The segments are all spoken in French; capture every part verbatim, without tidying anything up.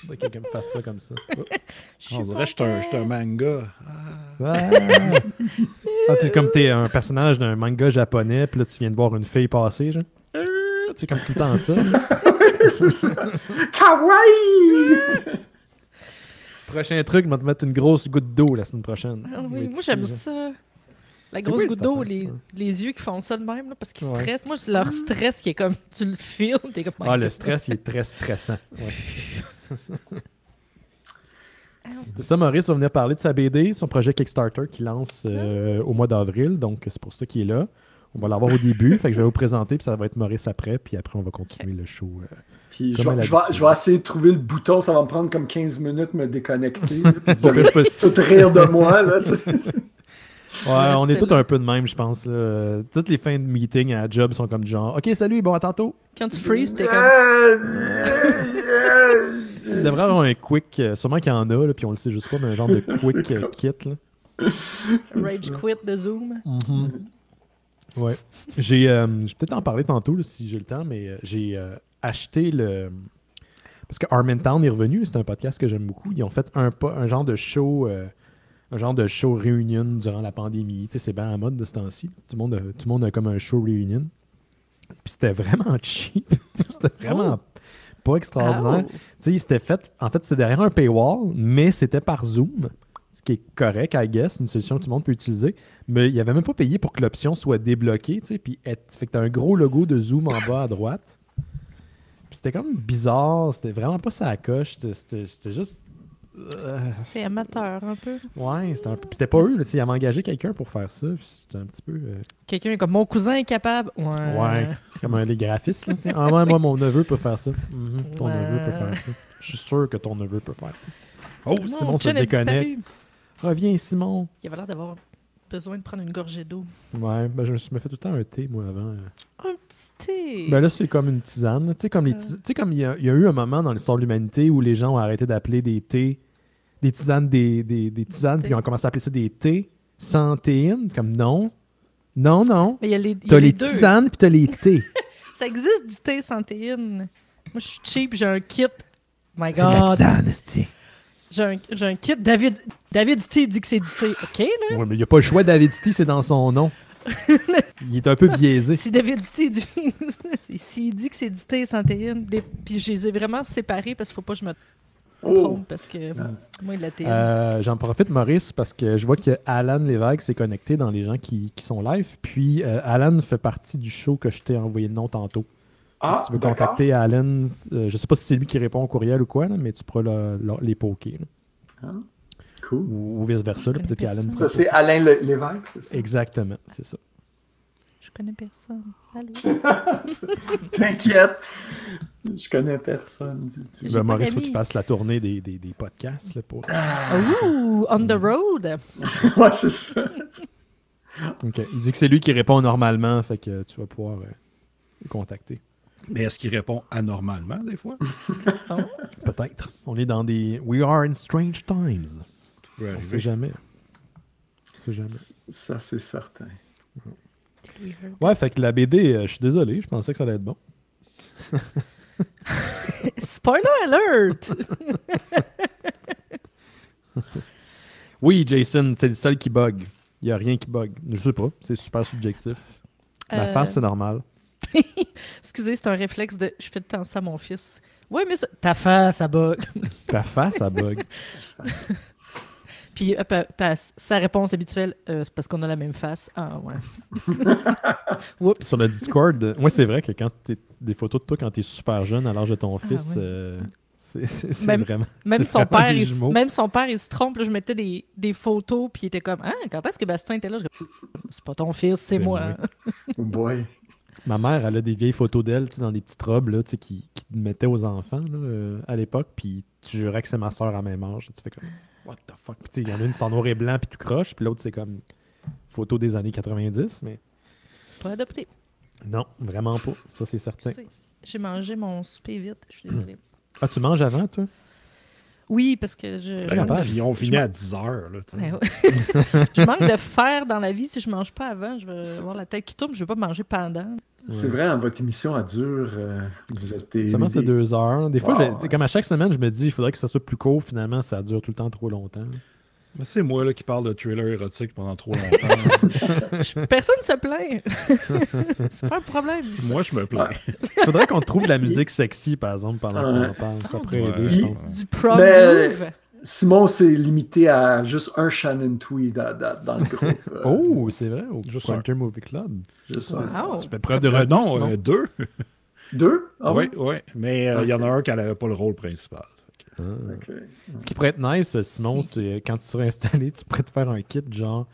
Faudrait que quelqu'un me fasse ça comme ça. Oh. On dirait que je suis un manga. Ah. Ah. Ah, c'est comme t'es un personnage d'un manga japonais, puis là tu viens de voir une fille passer, genre. C'est comme tout le temps ça. C'est ça. Kawaii! Prochain truc, je vais te mettre une grosse goutte d'eau la semaine prochaine. Ah oui, moi j'aime ça. La grosse goutte d'eau, les, les yeux qui font ça de même, là, parce qu'ils ouais. stressent. Moi, c'est leur stress qui est comme, tu le filmes, t'es comme... Ah, le stress, il est très stressant. Ouais. C'est ça, Maurice va venir parler de sa B D, son projet Kickstarter qu'il lance euh, au mois d'avril, donc c'est pour ça qu'il est là. On va l'avoir au début, fait que je vais vous présenter, puis ça va être Maurice après, puis après on va continuer le show. Euh, puis je, va, je, va, je vais essayer de trouver le bouton, ça va me prendre comme quinze minutes me déconnecter, là, puis vous allez peux... tout rire de moi, là, tu sais. Ouais, ouais, on est, est tous un peu de même, je pense. Là. Toutes les fins de meeting à la job sont comme du genre « Ok, salut, bon, à tantôt! » Quand tu freeze, t'es comme... Il devrait avoir un quick, sûrement qu'il y en a, là, puis on le sait juste pas, mais un genre de quick kit. Là. Rage ça. Quit de Zoom. Mm-hmm. Ouais. J'ai, euh, je vais peut-être en parler tantôt, là, si j'ai le temps, mais j'ai euh, acheté le... Parce que Armentown est revenu, c'est un podcast que j'aime beaucoup. Ils ont fait un, un genre de show... Euh, un genre de show réunion durant la pandémie. Tu sais, c'est bien en mode de ce temps-ci. Tout le monde a, tout le monde a comme un show réunion. Puis c'était vraiment cheap. C'était vraiment oh. pas extraordinaire. Oh. Tu sais, c'était fait... En fait, c'était derrière un paywall, mais c'était par Zoom, ce qui est correct, I guess. Une solution que tout le monde peut utiliser. Mais il n'y avait même pas payé pour que l'option soit débloquée, tu sais. Puis être... Fait que t'as un gros logo de Zoom en bas à droite. Puis c'était comme bizarre. C'était vraiment pas ça à la coche. C'était, c'était juste... C'est amateur un peu. Ouais, c'était, un peu... c'était pas eux, là, ils avaient engagé quelqu'un pour faire ça. C'était un petit peu. Euh... Quelqu'un comme mon cousin est capable. Ouais. Ouais. Comme un des graphistes. Là, ah, moi, moi, mon neveu peut faire ça. Mm-hmm. Ton ouais. neveu peut faire ça. Je suis sûr que ton neveu peut faire ça. Oh, non, Simon se déconnecte. Reviens, Simon. Il avait l'air d'avoir besoin de prendre une gorgée d'eau. Ouais, ben je me suis fait tout le temps un thé, moi, avant. Un petit thé? Ben là, c'est comme une tisane. Tu sais, comme les tis... euh... tu sais, comme il y, y a eu un moment dans l'histoire de l'humanité où les gens ont arrêté d'appeler des thés, des tisanes, des, des, des tisanes, puis ils ont commencé à appeler ça des thés sans théine. Comme non, non, non. Mais y a les, t'as y a les, les tisanes, puis t'as les thés. Ça existe du thé sans théine. Moi, je suis cheap, j'ai un kit. Oh my God. C'est de la tisane, esti. J'ai un, j'ai un kit. David, David Sti dit que c'est du thé. OK, là? Oui, mais il n'y a pas le choix. David Sti, c'est dans son nom. Il est un peu biaisé. Si David Sti dit... S'il dit que c'est du thé sans théine, des... puis je les ai vraiment séparés parce qu'il ne faut pas que je me trompe, parce que ah. moi, il a théine. Euh, j'en profite, Maurice, parce que je vois que Alan Lévesque s'est connecté dans les gens qui, qui sont live. Puis euh, Alan fait partie du show que je t'ai envoyé le nom tantôt. Ah, si tu veux d'accord. contacter Alan, euh, je sais pas si c'est lui qui répond au courriel ou quoi, là, mais tu pourras le, le, les poker. Ah, cool. Ou, ou vice-versa, là, peut-être qu'Alan... Ça, c'est Alain Lévesque, le, c'est ça? Exactement, c'est ça. Je connais personne. Allô? T'inquiète, je connais personne du tout. Ben, Maurice, il faut que tu fasses la tournée des, des, des podcasts. Là, pour... ah. Ouh, on the road! Ouais, c'est ça. Okay. Il dit que c'est lui qui répond normalement, fait que tu vas pouvoir euh, le contacter. Mais est-ce qu'il répond anormalement, des fois? Peut-être. On est dans des... We are in strange times. On ne sait jamais. On sait jamais. Ça, c'est certain. Ouais, ouais, fait que la B D, euh, je suis désolé. Je pensais que ça allait être bon. Spoiler alert! Oui, Jason, c'est le seul qui bug. Il n'y a rien qui bug. Je sais pas. C'est super subjectif. La euh... face, c'est normal. Excusez, c'est un réflexe de je fais de temps ça à mon fils. Ouais, mais ça... ta face, ça bug. Ta face, ça bug. Puis euh, pa, pa, sa réponse habituelle, euh, c'est parce qu'on a la même face. Ah, ouais. Oups. Sur le Discord, euh, ouais, c'est vrai que quand t'es des photos de toi quand t'es super jeune à l'âge de ton fils, ah, ouais. euh, c'est, c'est, c'est même, vraiment. Même, c'est son vraiment père, il, même son père, il se trompe. Là, je mettais des, des photos, puis il était comme, ah, quand est-ce que Bastien était là? Je... C'est pas ton fils, c'est, c'est moi. Oh boy. Ma mère, elle a des vieilles photos d'elle dans des petites robes là, qui, qui mettaient aux enfants là, euh, à l'époque, puis tu jurais que c'est ma soeur à même âge. Tu fais comme « What the fuck? » Il y en a une, c'est en noir et blanc, puis tu croches, puis l'autre, c'est comme photo des années quatre-vingt-dix, mais... Pas adopté. Non, vraiment pas. Ça, c'est certain. Excusez, j'ai mangé mon souper vite, je suis désolée. Ah, tu manges avant, toi? Oui, parce que je... je pas, puis on finit je... à dix heures. Là, ben, ouais. Je manque de fer dans la vie. Si je ne mange pas avant, je vais avoir la tête qui tourne. Je ne vais pas manger pendant. C'est ouais. vrai, en votre émission à dur, euh, vous êtes... Seulement, c'est deux heures. Des fois, wow. comme à chaque semaine, je me dis, il faudrait que ça soit plus court. Finalement, ça dure tout le temps trop longtemps. Mais c'est moi là, qui parle de thriller érotique pendant trop longtemps. Personne ne se plaint. C'est pas un problème. Ça. Moi, je me plains. Il faudrait qu'on trouve de la musique sexy, par exemple, pendant qu'on en parle. Après les deux, du prom move. Simon s'est limité à juste un Shannon Tweed à, à, dans le groupe. Euh... Oh, c'est vrai. Au juste Pointer un... Movie Club. Juste wow. ça. Tu fais preuve de renom. Non, euh, deux. Deux? Ah oui, oui. Ouais. Mais euh, il okay. y en a un qui n'avait pas le rôle principal. Ah. Okay. Ce qui pourrait être nice, Simon, c'est quand tu seras installé, tu pourrais te faire un kit genre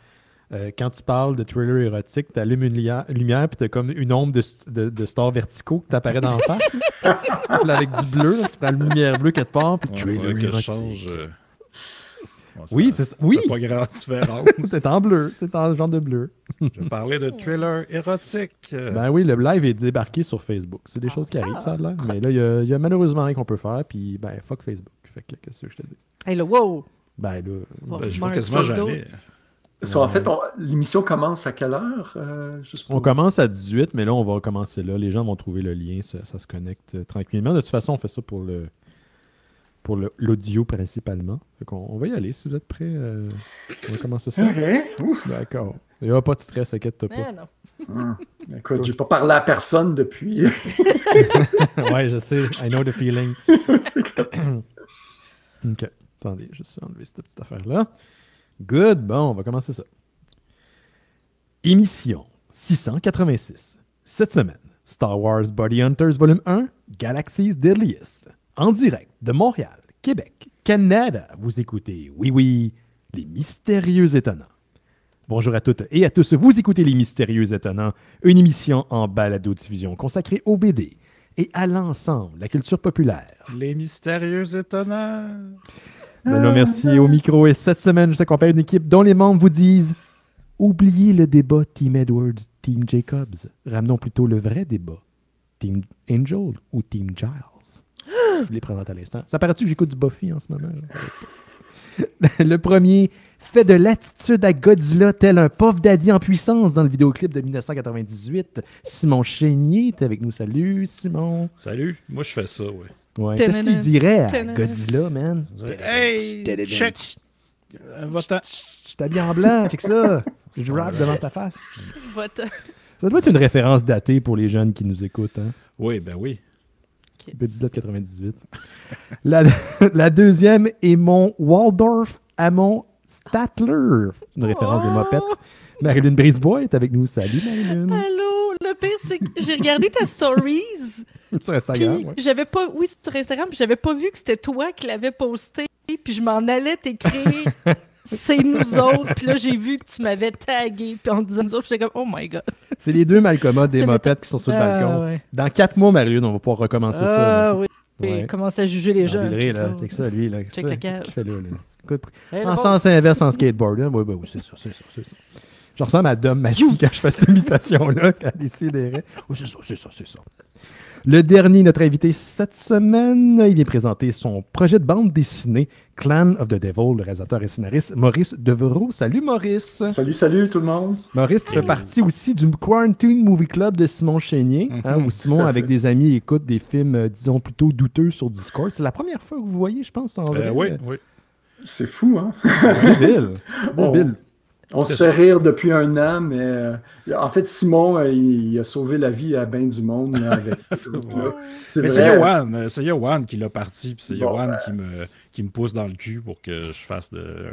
euh, quand tu parles de thriller érotique, tu allumes une lumière, lumière puis tu as comme une ombre de, de, de stars verticaux qui t'apparaît dans la face. Là, avec du bleu, là, tu prends la lumière bleue quelque part, puis thriller ouais, érotique. Change, euh... bon, oui, c'est ça. Oui. Pas grande différence. T'es en bleu, t'es en genre de bleu. Je parlais de thriller érotique. Ben oui, le live est débarqué sur Facebook. C'est des ah, choses qui arrivent, ça a l'air. Mais là, il y, y a malheureusement rien qu'on peut faire, puis ben fuck Facebook. Fait que qu'est-ce que je te dis? Hey là, wow! Ben là, bon, ben, je vois quasiment jamais. So, en fait, on... l'émission commence à quelle heure? Euh, juste pour... On commence à dix-huit, mais là, on va recommencer là. Les gens vont trouver le lien, ça, ça se connecte tranquillement. De toute façon, on fait ça pour le... pour le, l'audio principalement. Fait on, on va y aller, si vous êtes prêts. Euh, on va commencer ça. OK. Ouf. D'accord. Il n'y a pas de stress, inquiète-toi pas. Non. Hum. Écoute, j'ai pas parlé à personne depuis. Ouais, je sais. I know the feeling. OK. Attendez, juste enlever cette petite affaire-là. Good. Bon, on va commencer ça. Émission six cent quatre-vingt-six. Cette semaine, Star Wars Body Hunters Volume un, Galaxy's Deadliest. En direct de Montréal, Québec, Canada, vous écoutez, oui, oui, Les Mystérieux Étonnants. Bonjour à toutes et à tous, vous écoutez Les Mystérieux Étonnants, une émission en balado-diffusion consacrée aux B D et à l'ensemble, la culture populaire. Les Mystérieux Étonnants. Benoît Mercier au micro et cette semaine, je t'accompagne une équipe dont les membres vous disent « Oubliez le débat Team Edwards, Team Jacobs, ramenons plutôt le vrai débat, Team Angel ou Team Giles. » Je les présente à l'instant. Ça paraît-tu que j'écoute du Buffy en ce moment? Le premier fait de l'attitude à Godzilla tel un Puff Daddy en puissance dans le vidéoclip de mille neuf cent quatre-vingt-dix-huit. Simon Chénier est avec nous. Salut, Simon. Salut. Moi, je fais ça, oui. Ouais. Qu'est-ce qu'il dirait à Godzilla, man? Hey, check. Va-t'en. Je t'habille en blanc, check ça. Je rappe devant ta face. Ça doit être une référence datée pour les jeunes qui nous écoutent. Hein? Oui, ben oui. Godzilla de quatre-vingt-dix-huit. La, la deuxième est mon Waldorf à mon Tatler. Une référence wow. des mopettes. Marie-Lune Brisebois est avec nous. Salut, Marie-Lune. Allô. Le pire, c'est que j'ai regardé ta stories. Sur Instagram, ouais. J'avais pas, oui, sur Instagram, puis j'avais pas vu que c'était toi qui l'avais posté. Puis je m'en allais t'écrire. C'est nous autres. Puis là, j'ai vu que tu m'avais tagué. Puis en disant nous autres, j'étais comme, oh my God. C'est les deux malcommodes des mopettes qui sont sur le ah, balcon. Ouais. Dans quatre mois, Marie-Lune, on va pouvoir recommencer ah, ça. Ah oui. Ouais. Commence à juger les gens. Avec le... ça, lui. Là, check ça, la qu'est-ce qu'il fait là? là. Hey, en bon. sens inverse, en skateboard. Hein? Oui, oui, oui, c'est ça, c'est ça, c'est ça. Je ressemble à Dom Massy quand je fais cette imitation-là, quand elle déciderait. Oui, c'est ça, c'est ça, c'est ça. Le dernier, notre invité cette semaine, il vient présenter son projet de bande dessinée Clan of the Devil, le réalisateur et scénariste Maurice Devereaux. Salut Maurice! Salut, salut tout le monde! Maurice, tu fais partie aussi du Quarantine Movie Club de Simon Chénier, mm-hmm, hein, où Simon, avec des amis, écoute des films, disons, plutôt douteux sur Discord. C'est la première fois que vous voyez, je pense, en vrai. Euh, oui, oui. C'est fou, hein? Mobile! Mobile! On se fait rire depuis un an, mais euh, en fait, Simon, euh, il, il a sauvé la vie à ben du monde là, avec ce là. C'est mais vrai. C'est Yoann, c'est Yoann qui l'a parti, puis c'est bon, Yoann ben... qui, me, qui me pousse dans le cul pour que je fasse de...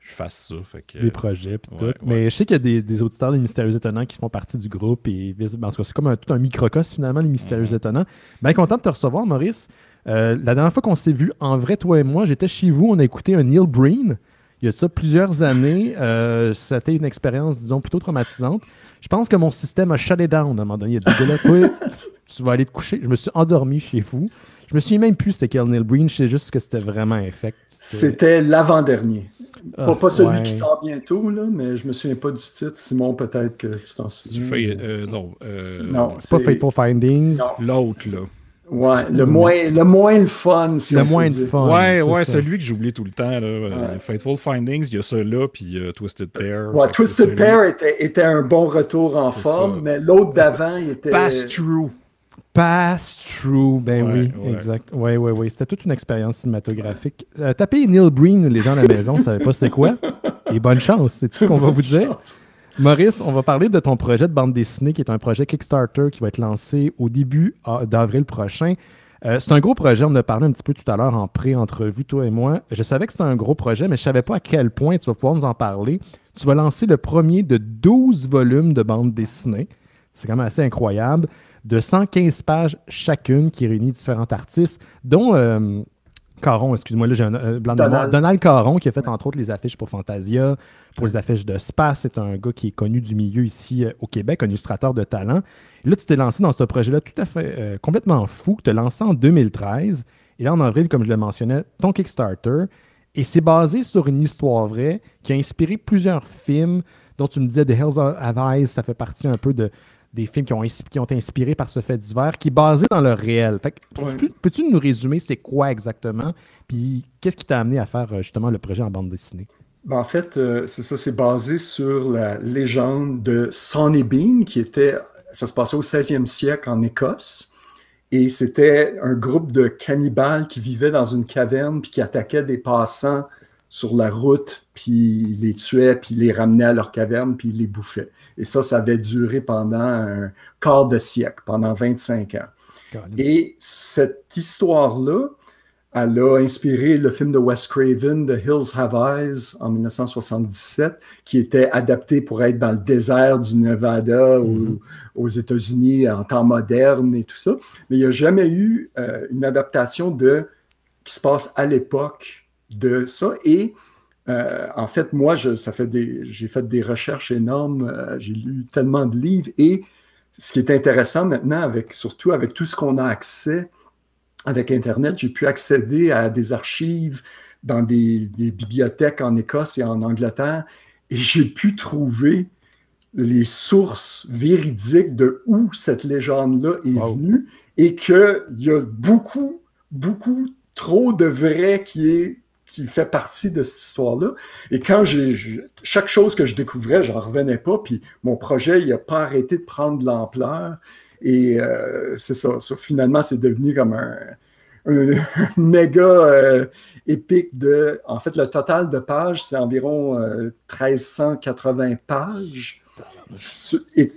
je fasse ça. Fait que, des projets, puis ouais, tout. Mais ouais. je sais qu'il y a des, des auditeurs des Mystérieux Étonnants qui font partie du groupe, et en tout cas, c'est comme un, tout un microcosme, finalement, les Mystérieux mm-hmm. Étonnants. Bien content de te recevoir, Maurice. Euh, la dernière fois qu'on s'est vu, en vrai, toi et moi, j'étais chez vous, on a écouté un Neil Breen. Il y a ça plusieurs années, euh, c'était une expérience, disons, plutôt traumatisante. Je pense que mon système a shut it down à un moment donné. Il a dit, là, toi, tu vas aller te coucher. Je me suis endormi chez vous. Je me souviens même plus c'était quel Neil Breen, je sais juste que c'était vraiment infect. C'était, c'était l'avant-dernier. Ah, pas pas celui ouais. qui sort bientôt, là, mais je me souviens pas du titre. Simon, peut-être que tu t'en souviens. Fais, euh, non, euh, non, c'est pas Fateful Findings. Non. L'autre, là. Ouais, le moins, le moins le fun, si le moins le fun. Ouais, ouais, ça. Celui que j'oublie tout le temps, là, ouais. Fateful Findings, il y a celui-là, puis uh, Twisted Pair. Ouais, Twisted Pair était, était un bon retour en forme, ça. Mais l'autre d'avant, il était... Pass-through. Pass-through, ben ouais, oui, ouais. Exact. Oui, oui, oui, c'était toute une expérience cinématographique. Euh, tapez Neil Breen, les gens à la maison ne savaient pas c'est quoi, et bonne chance, c'est tout ce qu'on va vous dire. Maurice, on va parler de ton projet de bande dessinée qui est un projet Kickstarter qui va être lancé au début d'avril prochain. Euh, c'est un gros projet, on en a parlé un petit peu tout à l'heure en pré-entrevue, toi et moi. Je savais que c'était un gros projet, mais je ne savais pas à quel point tu vas pouvoir nous en parler. Tu vas lancer le premier de douze volumes de bande dessinée. C'est quand même assez incroyable. De cent quinze pages chacune qui réunit différents artistes, dont... Euh, Caron, excuse-moi, là j'ai un euh, blanc de mémoire. Donald Caron qui a fait entre autres les affiches pour Fantasia, pour les affiches de Space. C'est un gars qui est connu du milieu ici euh, au Québec, un illustrateur de talent. Et là, tu t'es lancé dans ce projet-là tout à fait euh, complètement fou, tu t'es lancé en deux mille treize. Et là, en avril, comme je le mentionnais, ton Kickstarter. Et c'est basé sur une histoire vraie qui a inspiré plusieurs films dont tu me disais The Hills Have Eyes, ça fait partie un peu de, des films qui ont, qui ont inspiré par ce fait divers, qui est basé dans le réel. Fait que, ouais. peux, peux-tu nous résumer c'est quoi exactement? Puis qu'est-ce qui t'a amené à faire justement le projet en bande dessinée? Ben en fait, euh, c'est ça, c'est basé sur la légende de Sonny Bean, qui était, ça se passait au seizième siècle en Écosse. Et c'était un groupe de cannibales qui vivaient dans une caverne puis qui attaquaient des passants sur la route, puis les tuaient, puis les ramenaient à leur caverne, puis les bouffaient. Et ça, ça avait duré pendant un quart de siècle, pendant vingt-cinq ans. Calme. Et cette histoire-là, elle a inspiré le film de Wes Craven, The Hills Have Eyes, en mille neuf cent soixante-dix-sept, qui était adapté pour être dans le désert du Nevada mm-hmm. aux, aux États-Unis en temps moderne et tout ça. Mais il n'y a jamais eu euh, une adaptation de qui se passe à l'époque de ça. Et euh, en fait, moi, je, ça fait des, j'ai fait des recherches énormes, euh, j'ai lu tellement de livres, et ce qui est intéressant maintenant, avec, surtout avec tout ce qu'on a accès avec Internet, j'ai pu accéder à des archives dans des, des bibliothèques en Écosse et en Angleterre, et j'ai pu trouver les sources véridiques de où cette légende-là est wow. venue, et qu'il y a beaucoup, beaucoup trop de vrai qui est qui fait partie de cette histoire-là. Et quand j'ai... Je, chaque chose que je découvrais, j'en revenais pas, puis mon projet, il n'a pas arrêté de prendre de l'ampleur. Et euh, c'est ça, ça. Finalement, c'est devenu comme un, un, un méga euh, épique de... En fait, le total de pages, c'est environ euh, mille trois cent quatre-vingts pages. Et,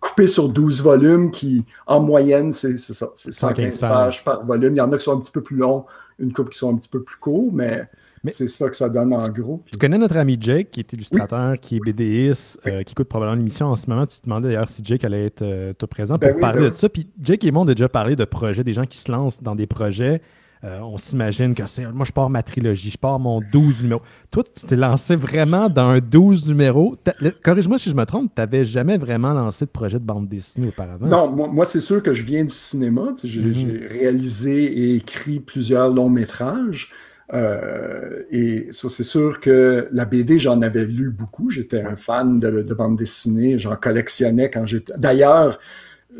coupé sur douze volumes qui, en moyenne, c'est, c'est ça, c'est cent quinze pages par volume. Il y en a qui sont un petit peu plus longs, une couple qui sont un petit peu plus courts, mais, mais c'est ça que ça donne en gros. Tu connais notre ami Jake, qui est illustrateur, oui. qui est B D S, oui. euh, qui écoute probablement l'émission en ce moment. Tu te demandais d'ailleurs si Jake allait être euh, tout présent pour ben oui, parler ben... de ça. Puis Jake et moi ont déjà parlé de projets, des gens qui se lancent dans des projets. Euh, on s'imagine que c'est... Moi, je pars ma trilogie, je pars mon douze numéros. Toi, tu t'es lancé vraiment dans un douze numéros. T'a... Corrige-moi si je me trompe, tu n'avais jamais vraiment lancé de projet de bande dessinée auparavant. Non, moi, moi c'est sûr que je viens du cinéma. J'ai, mm-hmm. j'ai réalisé et écrit plusieurs longs métrages. Euh, et ça, c'est sûr que la B D, j'en avais lu beaucoup. J'étais un fan de, de bande dessinée. J'en collectionnais quand j'étais... D'ailleurs...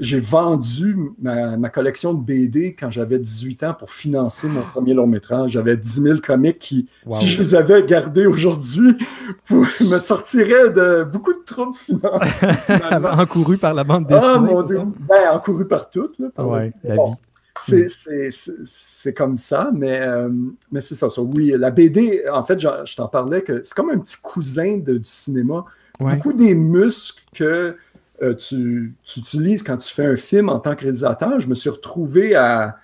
J'ai vendu ma, ma collection de B D quand j'avais dix-huit ans pour financer mon premier long-métrage. J'avais dix mille comics qui, wow. si je les avais gardés aujourd'hui, pour, me sortiraient de beaucoup de troubles financiers. Encouru par la bande dessinée. Ah, mon Dieu! Ben, encouru par toutes. Là, par ouais, la bon, vie. C'est, c'est, c'est, c'est comme ça, mais, euh, mais c'est ça, ça. Oui, la B D, en fait, je, je t'en parlais, que c'est comme un petit cousin de, du cinéma. Ouais. Beaucoup des muscles que... Euh, tu, tu utilises quand tu fais un film en tant que réalisateur, je me suis retrouvé à,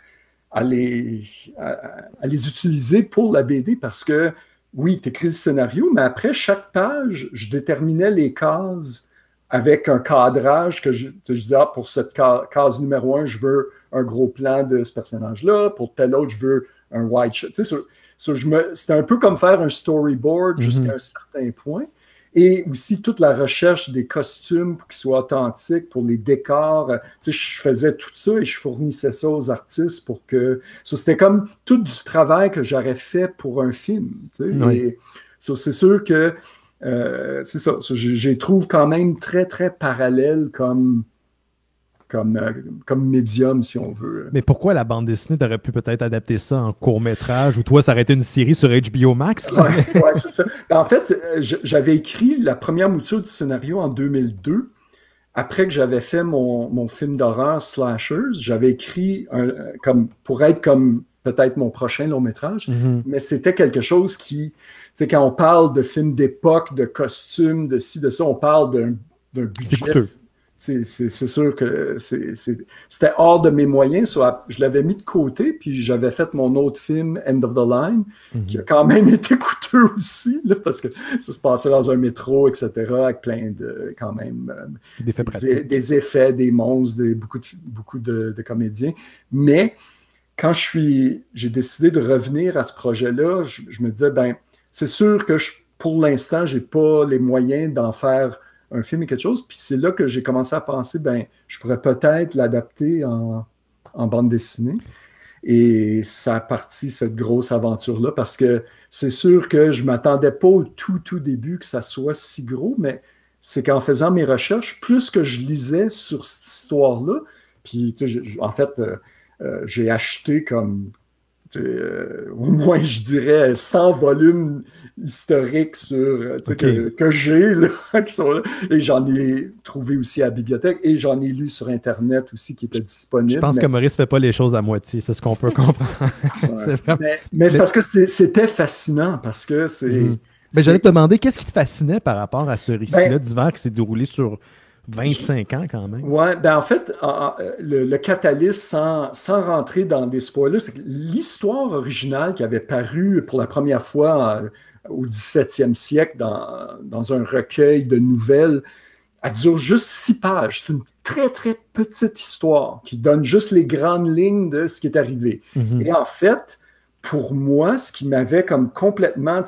à, les, à, à les utiliser pour la B D parce que, oui, tu écris le scénario, mais après chaque page, je déterminais les cases avec un cadrage que je, je disais, ah, pour cette ca- case numéro un, je veux un gros plan de ce personnage-là, pour tel autre, je veux un wide shot. Tu sais, sur, sur, je me, c'était un peu comme faire un storyboard mm-hmm. jusqu'à un certain point. Et aussi toute la recherche des costumes pour qu'ils soient authentiques, pour les décors. Tu sais, je faisais tout ça et je fournissais ça aux artistes pour que... Ça, c'était comme tout du travail que j'aurais fait pour un film. Tu sais. Oui. Et ça, c'est sûr que... Euh, c'est ça, je les trouve quand même très, très parallèles comme... comme, euh, comme médium, si on veut. Mais pourquoi la bande dessinée, t'aurais pu peut-être adapter ça en court-métrage, ou toi, ça aurait été une série sur H B O Max? Là, ouais, mais... ouais, c'est ça. En fait, j'avais écrit la première mouture du scénario en deux mille deux, après que j'avais fait mon, mon film d'horreur Slashers. J'avais écrit un, comme, pour être comme peut-être mon prochain long-métrage, mm-hmm. mais c'était quelque chose qui, tu sais, quand on parle de films d'époque, de costumes, de ci, de ça, on parle d'un, d'un budget. C'est coûteux. C'est, c'est, c'est sûr que c'est, c'est, c'était hors de mes moyens. Soit je l'avais mis de côté, puis j'avais fait mon autre film, End of the Line, mm-hmm. qui a quand même été coûteux aussi, là, parce que ça se passait dans un métro, et cetera, avec plein de, quand même, des effets, des, des, effets des monstres, des, beaucoup, de, beaucoup de, de comédiens. Mais quand je suis, j'ai décidé de revenir à ce projet-là, je, je me disais, ben, c'est sûr que je, pour l'instant, j'ai pas les moyens d'en faire un film et quelque chose, puis c'est là que j'ai commencé à penser, ben, je pourrais peut-être l'adapter en, en bande dessinée. Et ça a parti cette grosse aventure-là, parce que c'est sûr que je ne m'attendais pas au tout, tout début que ça soit si gros, mais c'est qu'en faisant mes recherches, plus que je lisais sur cette histoire-là, puis tu sais, en fait, euh, euh, j'ai acheté comme... Euh, au moins, je dirais, cent volumes historiques sur, okay. que, que j'ai, là, qui sont là. Et j'en ai trouvé aussi à la bibliothèque et j'en ai lu sur Internet aussi qui était disponible. Je pense mais... que Maurice ne fait pas les choses à moitié, c'est ce qu'on peut comprendre. Ouais. C'est vraiment... Mais, mais c'est parce que c'est, c'était fascinant, parce que c'est... Mm. c'est... Mais j'allais te demander, qu'est-ce qui te fascinait par rapport à ce récit-là ben... d'hiver qui s'est déroulé sur... vingt-cinq ans quand même. Oui, ben en fait, le, le catalyse, sans, sans rentrer dans des spoilers, c'est que l'histoire originale qui avait paru pour la première fois au dix-septième siècle dans, dans un recueil de nouvelles, elle dure juste six pages. C'est une très, très petite histoire qui donne juste les grandes lignes de ce qui est arrivé. Mm-hmm. Et en fait, pour moi, ce qui m'avait comme complètement...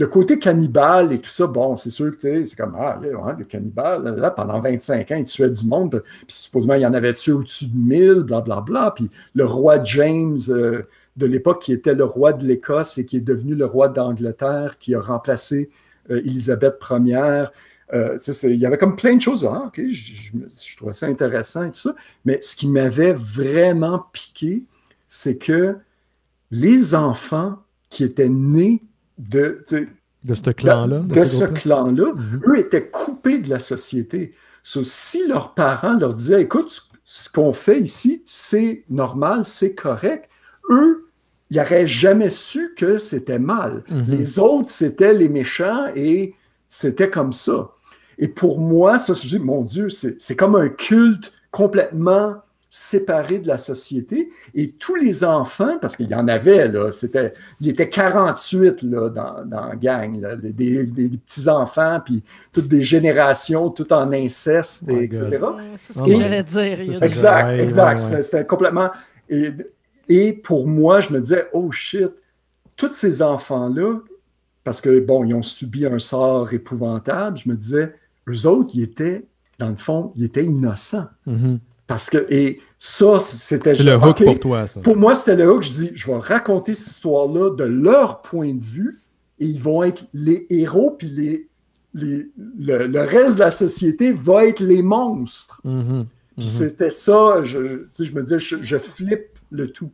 Le côté cannibale et tout ça, bon, c'est sûr que c'est comme, ah, là, hein, le cannibale, là, là, pendant vingt-cinq ans, il tuait du monde, puis supposément, il y en avait tué au-dessus de mille, blablabla, puis le roi James euh, de l'époque, qui était le roi de l'Écosse et qui est devenu le roi d'Angleterre, qui a remplacé euh, Élisabeth Première, euh, c'est, il y avait comme plein de choses, ah, ok, je, je, je trouvais ça intéressant et tout ça, mais ce qui m'avait vraiment piqué, c'est que les enfants qui étaient nés De, de ce clan-là, de, de ce clan-là mm-hmm. eux étaient coupés de la société. So, si leurs parents leur disaient « Écoute, ce qu'on fait ici, c'est normal, c'est correct », eux, ils n'auraient jamais su que c'était mal. Mm-hmm. Les autres, c'était les méchants et c'était comme ça. Et pour moi, ça, je dis, mon Dieu, c'est, c'est comme un culte complètement... séparés de la société, et tous les enfants, parce qu'il y en avait, là, c'était, il était quarante-huit là, dans, dans la gang, là, des, des, des petits-enfants, puis toutes des générations, tout en inceste, oh et, etc. Ouais, c'est ce que et, j'allais dire. C'est, exact, ouais, exact. Ouais, ouais. C'était complètement... Et, et pour moi, je me disais, oh shit, tous ces enfants-là, parce que, bon, ils ont subi un sort épouvantable, je me disais, eux autres, ils étaient, dans le fond, ils étaient innocents. Mm-hmm. Parce que, et ça, c'était... C'est genre, le hook okay, pour toi, ça. Pour moi, c'était le hook. Je dis, je vais raconter cette histoire-là de leur point de vue et ils vont être les héros, puis les, les, le, le reste de la société va être les monstres. Mm-hmm, puis mm-hmm. c'était ça, je, tu sais, je me disais, je, je flippe le tout.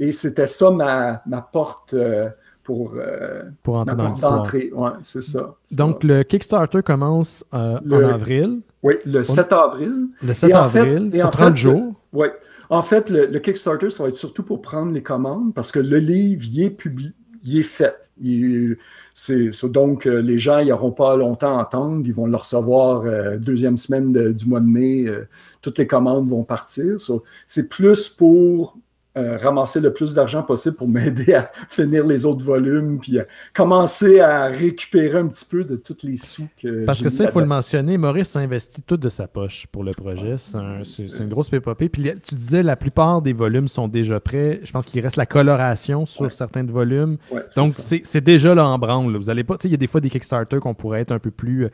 Et c'était ça ma, ma porte... Euh, Pour, euh, pour entrer dans l'histoire. Ouais, c'est ça. C'est Donc, ça. Le Kickstarter commence euh, le, en avril. Oui, le sept avril. Le sept avril, c'est trente jours. Oui. En fait, le, le Kickstarter, ça va être surtout pour prendre les commandes parce que le livre, il est publié. Il est fait. Il, c'est, donc, euh, les gens, ils n'auront pas longtemps à attendre. Ils vont le recevoir euh, deuxième semaine de, du mois de mai. Euh, toutes les commandes vont partir. So, c'est plus pour... Euh, ramasser le plus d'argent possible pour m'aider à finir les autres volumes, puis à commencer à récupérer un petit peu de tous les sous que Parce que ça, il faut le mentionner, Maurice a investi tout de sa poche pour le projet. Ah, c'est, un, c'est... c'est une grosse pépopée. Puis tu disais, la plupart des volumes sont déjà prêts. Je pense qu'il reste la coloration sur ouais. certains volumes. Ouais, c'est Donc, c'est, c'est déjà là en branle. Là. Vous allez pas... Tu sais, il y a des fois des Kickstarter qu'on pourrait être un peu plus...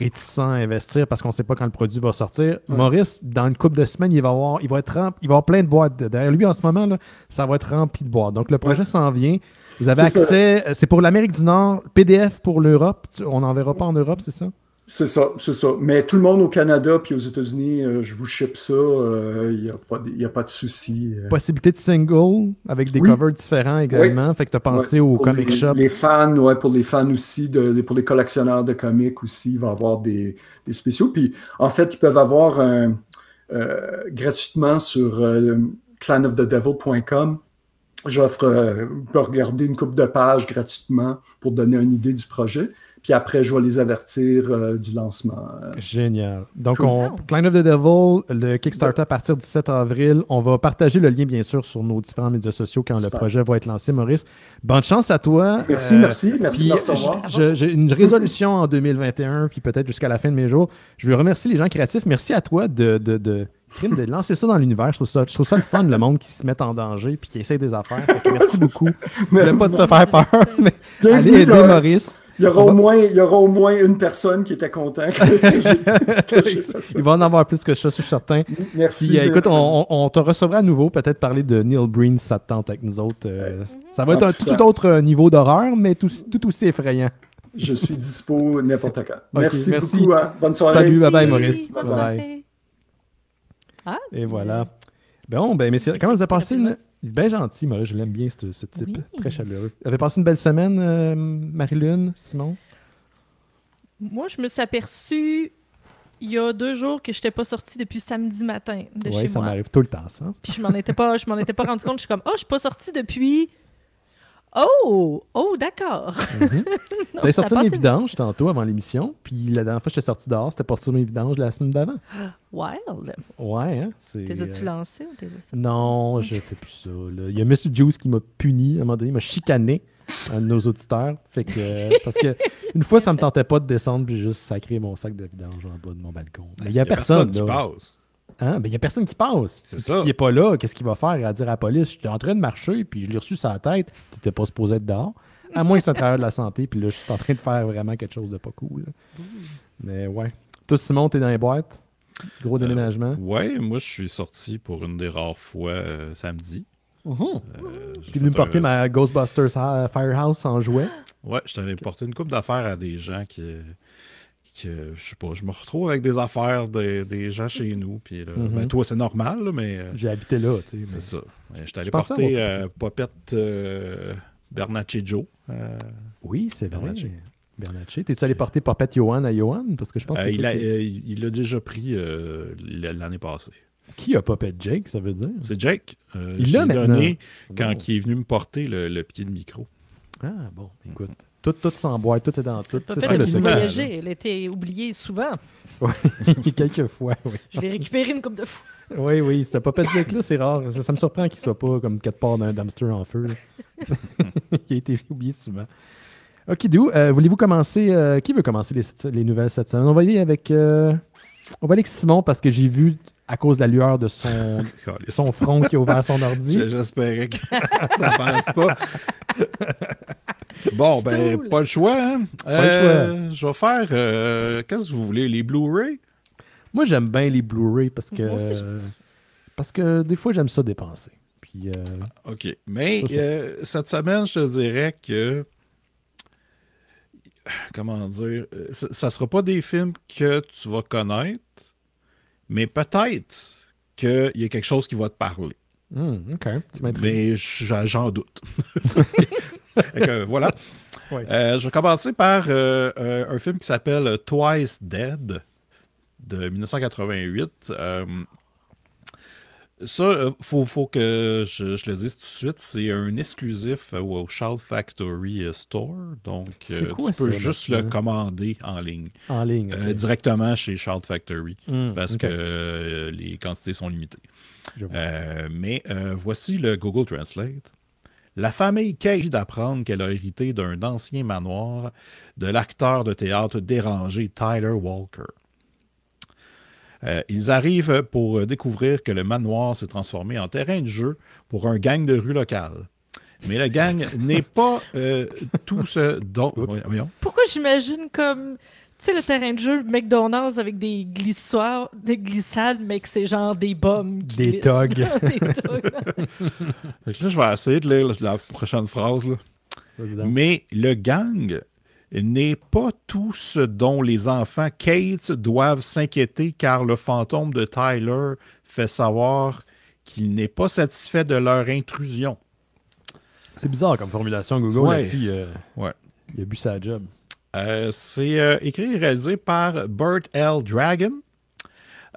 réticent à investir parce qu'on ne sait pas quand le produit va sortir. Ouais. Maurice, dans une couple de semaines, il va avoir, il va être rempli, il va avoir plein de boîtes. Derrière lui, en ce moment, là, ça va être rempli de boîtes. Donc, le projet ouais. s'en vient. Vous avez c'est accès... Ça. C'est pour l'Amérique du Nord, P D F pour l'Europe. On n'en verra pas en Europe, c'est ça? C'est ça, c'est ça. Mais tout le monde au Canada puis aux États-Unis, euh, je vous ship ça. Il euh, n'y a, a pas de souci. Euh. Possibilité de single avec des oui. covers différents également. Oui. Fait que tu as pensé ouais. au pour comic les, shop. Les fans, ouais, pour les fans aussi, de, pour les collectionneurs de comics aussi, il va y avoir des, des spéciaux. Puis en fait, ils peuvent avoir euh, euh, gratuitement sur euh, clan of the devil point com. J'offre, euh, on peut regarder une couple de pages gratuitement pour donner une idée du projet. Puis après, je vais les avertir euh, du lancement. Euh. Génial. Donc, cool. on, Clan of the Devil, le Kickstarter ouais. à partir du sept avril. On va partager le lien, bien sûr, sur nos différents médias sociaux quand Super. le projet va être lancé, Maurice. Bonne chance à toi. Merci, euh, merci. Merci de me recevoir. J'ai une résolution en deux mille vingt et un, puis peut-être jusqu'à la fin de mes jours. Je veux remercier les gens créatifs. Merci à toi de... de, de de lancer ça dans l'univers. Je trouve ça, je trouve ça le fun, le monde qui se met en danger puis qui essaie des affaires. Merci beaucoup. Je ne pas te faire peur, mais allez aider Maurice. Il y aura au moins, il y aura au moins une personne qui était contente. Il va en avoir plus que ça, je suis certain. Merci. Puis, euh, écoute, on, on, on te recevra à nouveau, peut-être parler de Neil Breen, ça te tente avec nous autres. Euh, ça va être un tout autre niveau d'horreur, mais tout, tout aussi effrayant. Je suis dispo n'importe quand. Okay, merci, merci beaucoup. Hein. Bonne soirée. Salut, bye-bye Maurice. Bonne bye bye. Soirée. Ah, et voilà. Bon, ben messieurs, comment vous avez passé une... Bien gentil, Marie, je l'aime bien, ce, ce type. Oui. Très chaleureux. Vous avez passé une belle semaine, euh, Marie-Lune, Simon? Moi, je me suis aperçue il y a deux jours que je n'étais pas sortie depuis samedi matin de ouais, chez moi. Oui, ça m'arrive tout le temps, ça. Puis je m'en étais pas, je m'en étais pas rendu compte. Je suis comme, oh, je suis pas sortie depuis... Oh! Oh, d'accord! Mm-hmm. T'avais sorti mes vidanges bien. tantôt avant l'émission, puis la dernière fois que j'étais sorti dehors, c'était pour sortir mes vidanges la semaine d'avant. Wild! Ouais, hein? T'es as-tu euh... lancé ou t'es as-tu Non, je fais plus ça. Là. Il y a Monsieur Juice qui m'a puni, à un moment donné, il m'a chicané, un de nos auditeurs. Fait que, euh, parce que une fois, ça me tentait pas de descendre, puis juste sacrer mon sac de vidanges en bas de mon balcon. Mais il y a personne, personne là. qui passe. Hein? Ben, il n'y a personne qui passe. S'il n'est pas là, qu'est-ce qu'il va faire? Il va dire à la police, je suis en train de marcher, puis je l'ai reçu sur la tête, tu n'étais pas supposé être dehors. À moins que c'est un travailleur de la santé, puis là, je suis en train de faire vraiment quelque chose de pas cool. Mmh. Mais ouais. Toi, Simon, t'es dans les boîtes? Gros déménagement? Euh, ouais, moi, je suis sorti pour une des rares fois euh, samedi. Mmh. Euh, tu es venu me porter un... ma Ghostbusters Firehouse en jouet? Ouais, je t'en ai okay. porté une couple d'affaires à des gens qui... Que, je sais pas, je me retrouve avec des affaires de, des gens chez nous. Puis là, mm-hmm. ben, toi, c'est normal, là, mais. Euh, J'ai habité là, tu sais. Mais... C'est ça. Ben, je t'allais porter euh, Popette euh, Bernacchi-Joe. Euh... Oui, c'est vrai. Bernacchi. T'es-tu allé porter Popette Johan à Johan? Parce que je pense euh, que il, a, euh, il l'a déjà pris euh, l'année passée. Qui a Popette Jake, ça veut dire? C'est Jake. Euh, il l'a maintenant. Donné quand bon. il est venu me porter le, le pied de micro. Ah, bon, écoute. Mm. Tout, tout s'emboîte, tout est dans tout. C'est ça le secret. Elle était oubliée souvent. Oui, quelques fois, oui. Je l'ai récupérée une couple de fois. Oui, oui, ce Popette Jake-là, c'est rare. Ça, ça me surprend qu'il ne soit pas comme quatre parts d'un dumpster en feu. Il a été oublié souvent. OK, Dou, euh, voulez-vous commencer... Euh, qui veut commencer les, les nouvelles cette semaine? On va aller avec... Euh, on va aller avec Simon parce que j'ai vu... à cause de la lueur de son, son front qui a ouvert son ordi. J'espérais que ça ne passe pas. Bon, ben, pas le choix. Hein? Pas euh, le choix. Je vais faire... Euh, qu'est-ce que vous voulez? Les Blu-ray? Moi, j'aime bien les Blu-ray parce que... Euh, parce que des fois, j'aime ça dépenser. Puis, euh, ah, OK. Mais euh, cette semaine, je te dirais que... Comment dire? Ça ne sera pas des films que tu vas connaître. Mais peut-être qu'il y a quelque chose qui va te parler. Mmh, OK. Mais j'en doute. Donc, voilà. Ouais. Euh, je vais commencer par euh, un film qui s'appelle Twice Dead de mille neuf cent quatre-vingt-huit. Euh, ça, il faut, faut que je, je le dise tout de suite, c'est un exclusif au Shout Factory Store. Donc, euh, quoi, tu peux juste le commander en ligne. En ligne. Okay. Euh, directement chez Shout Factory mmh, parce okay. que euh, les quantités sont limitées. Euh, mais euh, voici le Google Translate. La famille Cage d'apprendre qu'elle a hérité d'un ancien manoir de l'acteur de théâtre dérangé Tyler Walker. Euh, ils arrivent pour découvrir que le manoir s'est transformé en terrain de jeu pour un gang de rue locale. Mais le gang n'est pas euh, tout ce dont... Pourquoi j'imagine comme... Tu sais, le terrain de jeu McDonald's avec des glissoires, des glissades, mais que c'est genre des bombes qui Des togs. des togs. Là, je vais essayer de lire la prochaine phrase. Là. Mais le gang n'est pas tout ce dont les enfants Kate doivent s'inquiéter, car le fantôme de Tyler fait savoir qu'il n'est pas satisfait de leur intrusion. C'est bizarre comme formulation, Google. Ouais. Là-dessus, il, euh, ouais. il a bu sa job. Euh, c'est euh, écrit et réalisé par Burt L. Dragon.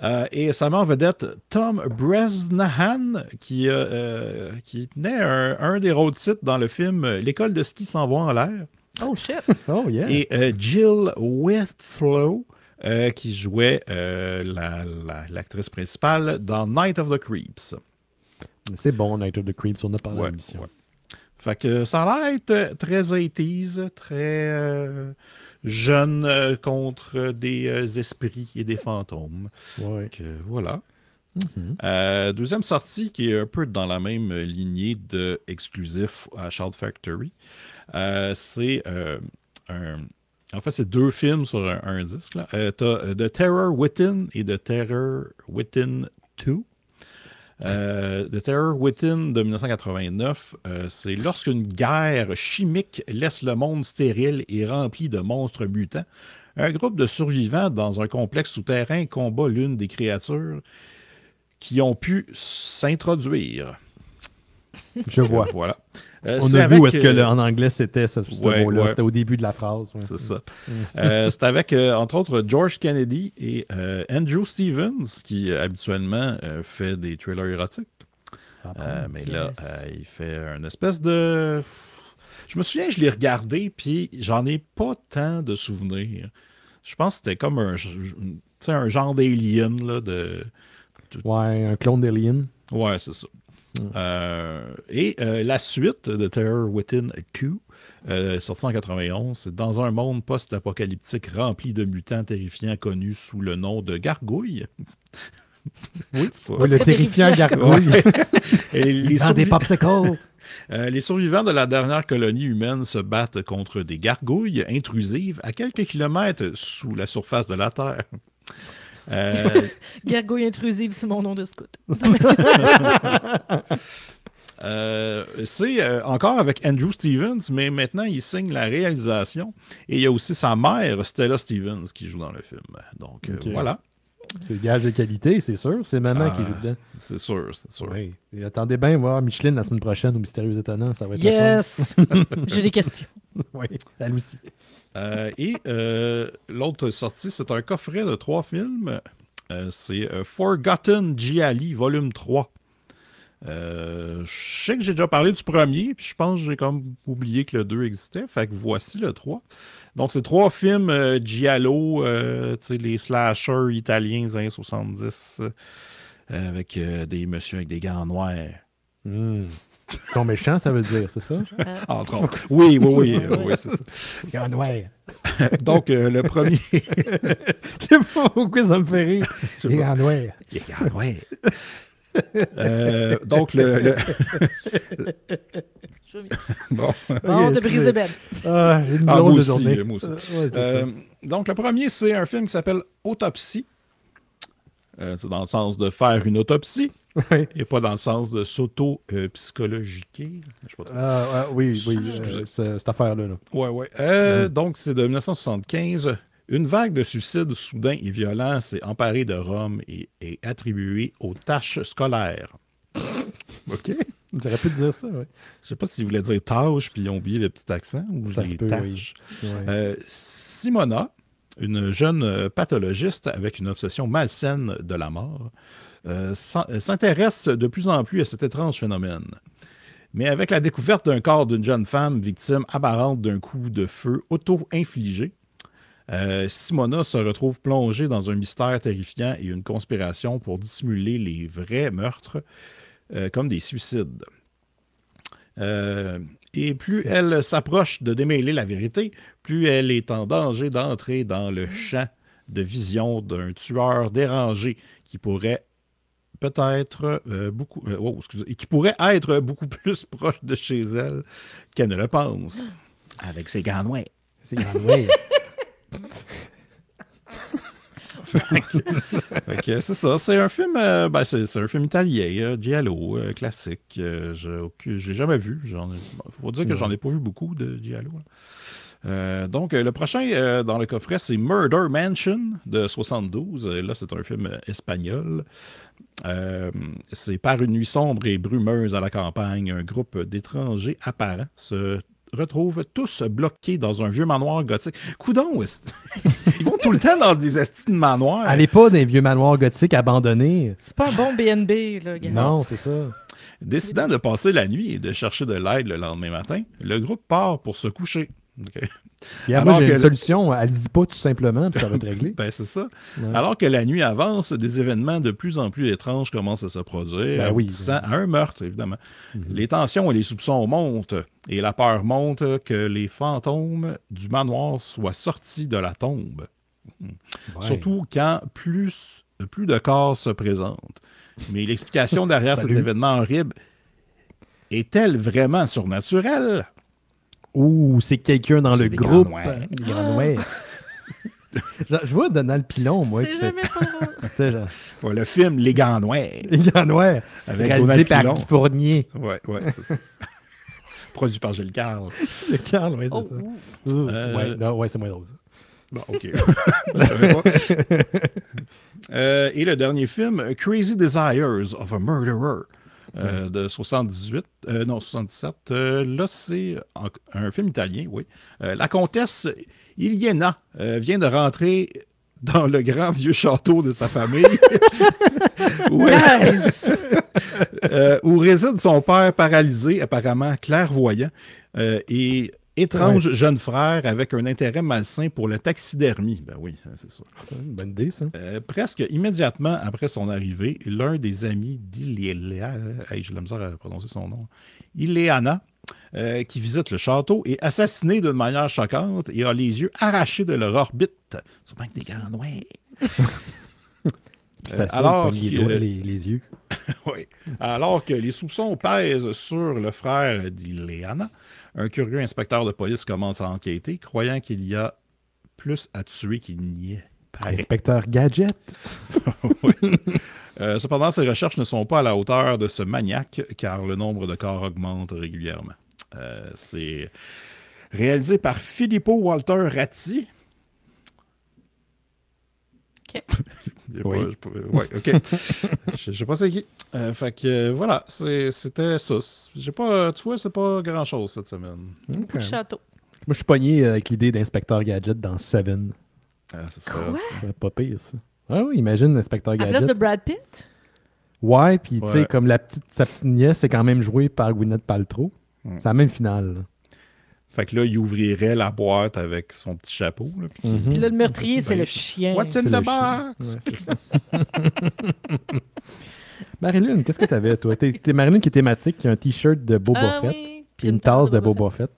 Euh, et sa mère vedette, Tom Bresnahan, qui, euh, qui tenait un, un des rôles titres dans le film L'école de ski s'envoie en l'air. Oh shit! Oh yeah! Et euh, Jill Whitflow, euh, qui jouait euh, la, la, l'actrice principale dans Night of the Creeps. C'est bon, Night of the Creeps, on a parlé ouais, de l'émission. Ouais. Fait que ça a l'air être très eighties, très euh, jeune euh, contre des euh, esprits et des fantômes. Ouais. Donc, euh, voilà. Mm-hmm. Euh, deuxième sortie qui est un peu dans la même lignée de exclusif à Shout Factory. Euh, c'est euh, un... En fait, c'est deux films sur un, un disque. Là. Euh, t'as The Terror Within et The Terror Within deux. Euh, The Terror Within de dix-neuf quatre-vingt-neuf, euh, c'est lorsqu'une guerre chimique laisse le monde stérile et rempli de monstres mutants. Un groupe de survivants dans un complexe souterrain combat l'une des créatures qui ont pu s'introduire. Je vois. Voilà. Euh, On a avec... vu où est-ce que le, en anglais c'était ce, ce ouais, mot-là. Ouais. C'était au début de la phrase. Ouais. C'est ça. euh, c'est avec, euh, entre autres, George Kennedy et euh, Andrew Stevens, qui euh, habituellement euh, fait des thrillers érotiques. Ah, bon. euh, mais yes. là, euh, il fait une espèce de... Je me souviens, je l'ai regardé, puis j'en ai pas tant de souvenirs. Je pense que c'était comme un, un genre d'alien. Là, de... Ouais, un clone d'alien. Ouais, c'est ça. Euh, et euh, la suite de Terror Within deux, euh, sortie en quatre-vingt-onze, c'est dans un monde post-apocalyptique rempli de mutants terrifiants connus sous le nom de Gargouille. Oui, ouais, le terrifiant Gargouille. Ouais. Et les dans survi- des popsicles. euh, les survivants de la dernière colonie humaine se battent contre des gargouilles intrusives à quelques kilomètres sous la surface de la Terre. Euh... Gargouille intrusive, c'est mon nom de scout. euh, c'est euh, encore avec Andrew Stevens, mais maintenant il signe la réalisation et il y a aussi sa mère Stella Stevens qui joue dans le film. Donc okay. euh, voilà. C'est gage de qualité, c'est sûr. C'est maman ah, qui joue dedans. C'est sûr, c'est sûr. Oui. Et attendez bien voir Micheline la semaine prochaine au Mystérieux Étonnant. Ça va être yes! le fun. J'ai des questions. Oui, elle aussi. Euh, et euh, l'autre sortie, c'est un coffret de trois films. Euh, c'est euh, Forgotten Gialli, volume trois. Euh, je sais que j'ai déjà parlé du premier, puis je pense que j'ai comme oublié que le deux existait. Fait que voici le trois. Donc, c'est trois films euh, giallo, euh, tu sais, les slashers italiens des années soixante-dix, euh, avec euh, des messieurs avec des gants noirs. Mmh. Ils sont méchants, ça veut dire, c'est ça? Entre autres. Oui, oui, oui, euh, oui, c'est ça. Gants noirs. Donc, euh, le premier... Je sais pas pourquoi ça me fait rire. Les gants noirs. Les gants noirs. Euh, donc, le. le... bon, bon de briser belle. Ah, j'ai une ah, moi, de aussi, journée. moi aussi. Euh, ouais, euh, donc, le premier, c'est un film qui s'appelle Autopsie. Euh, c'est dans le sens de faire une autopsie ouais. et pas dans le sens de s'auto-psychologiquer. Euh, euh, oui, oui, euh, cette affaire-là. Là. Ouais, ouais. Euh, mm. Donc, c'est de dix-neuf soixante-quinze. Une vague de suicides soudains et violents s'est emparée de Rome et est attribuée aux tâches scolaires. OK. J'aurais pu te dire ça, oui. Je ne sais pas s'ils voulaient dire tâches puis ils ont oublié le petit accent ou ça les peut, tâches. Oui. Ouais. Euh, Simona, une jeune pathologiste avec une obsession malsaine de la mort, euh, s'intéresse de plus en plus à cet étrange phénomène. Mais avec la découverte d'un corps d'une jeune femme victime apparente d'un coup de feu auto-infligé, Euh, Simona se retrouve plongée dans un mystère terrifiant et une conspiration pour dissimuler les vrais meurtres euh, comme des suicides. Euh, et plus C'est... elle s'approche de démêler la vérité, plus elle est en danger d'entrer dans le champ de vision d'un tueur dérangé qui pourrait peut-être euh, beaucoup, euh, oh, excusez, qui pourrait être beaucoup plus proche de chez elle qu'elle ne le pense. Avec ses gants noirs. Ses gants noirs. fait que, fait que, c'est ça, c'est un film, euh, ben c'est, c'est un film italien, euh, giallo, euh, classique. Euh, je, que, j'ai jamais vu. J'en ai, faut dire que j'en ai pas vu beaucoup de giallo. Euh, donc, le prochain euh, dans le coffret, c'est Murder Mansion de soixante-douze. Et là, c'est un film espagnol. Euh, c'est par une nuit sombre et brumeuse à la campagne, un groupe d'étrangers apparents se retrouvent tous bloqués dans un vieux manoir gothique. Coudon, ils vont tout le temps dans des estis de manoirs. Allez pas dans des vieux manoirs gothiques abandonnés. C'est pas un bon B N B, là, gars. Non, c'est ça. Décidant de passer la nuit et de chercher de l'aide le lendemain matin, le groupe part pour se coucher. Okay. Bien, alors moi, j'ai que une solution, elle ne dit pas tout simplement, puis ça va être réglé. Ben, c'est ça. Ouais. Alors que la nuit avance, des événements de plus en plus étranges commencent à se produire, ben aboutissant oui, oui. à un meurtre, évidemment. Mm-hmm. Les tensions et les soupçons montent, et la peur monte que les fantômes du manoir soient sortis de la tombe. Ouais. Surtout quand plus, plus de corps se présentent. Mais l'explication derrière cet événement horrible est-elle vraiment surnaturelle? Ou c'est quelqu'un dans le groupe. Granouais. Ah. je, je vois Donald Pilon, moi. C'est jamais fait... pas ouais, le film Les Granouais. Les Granouais. Réalisé par Guy Fournier. Oui, oui, c'est ça. Produit par Gilles Carle. Gilles Carle, oui, c'est oh. ça. Oh. Euh... Oui, ouais, c'est moins drôle. Bon, OK. euh, et le dernier film, Crazy Desires of a Murderer. Euh, de soixante-dix-huit, euh, non, soixante-dix-sept. Euh, là, c'est un, un film italien, oui. Euh, la comtesse Iliena euh, vient de rentrer dans le grand vieux château de sa famille où, elle, euh, où réside son père paralysé, apparemment clairvoyant, euh, et étrange ouais. jeune frère avec un intérêt malsain pour la taxidermie. Ben oui, c'est ça. Bonne idée, ça. Euh, presque immédiatement après son arrivée, l'un des amis d'Iliana, hey, j'ai la misère à prononcer son nom, Iliana, euh, qui visite le château, est assassiné d'une manière choquante et a les yeux arrachés de leur orbite. C'est bien que des grands noirs. Euh, alors, que, les, doigts, les, les yeux. oui. alors que les soupçons pèsent sur le frère d'Iliana, un curieux inspecteur de police commence à enquêter, croyant qu'il y a plus à tuer qu'il n'y est. Inspecteur Gadget. oui. euh, cependant, ses recherches ne sont pas à la hauteur de ce maniaque, car le nombre de corps augmente régulièrement. Euh, C'est réalisé par Filippo Walter Ratti. OK. Oui. Pas, je, ouais, ok. je, je sais pas c'est qui. Euh, fait que euh, voilà, c'était ça. J'ai pas, tu vois, c'est pas grand chose cette semaine. Okay. Château. Moi, je suis pogné avec l'idée d'inspecteur Gadget dans Seven. Ah, ça serait, Quoi? Ça serait pas pire ça. Ah oui, imagine l'inspecteur Gadget. À place de Brad Pitt. Ouais, puis tu sais ouais. comme la petite, sa petite nièce est quand même jouée par Gwyneth Paltrow. Mm. C'est la même finale. Là. Fait que là, il ouvrirait la boîte avec son petit chapeau. Là, puis... Mm-hmm. puis là, le meurtrier, c'est le chien. What's in the box? Ouais, Marie-Lune, qu'est-ce que t'avais, toi? T'es, t'es Marie-Lune qui est thématique, qui a un t-shirt de Boba ah, Fett, oui. puis une tasse de Boba Fett.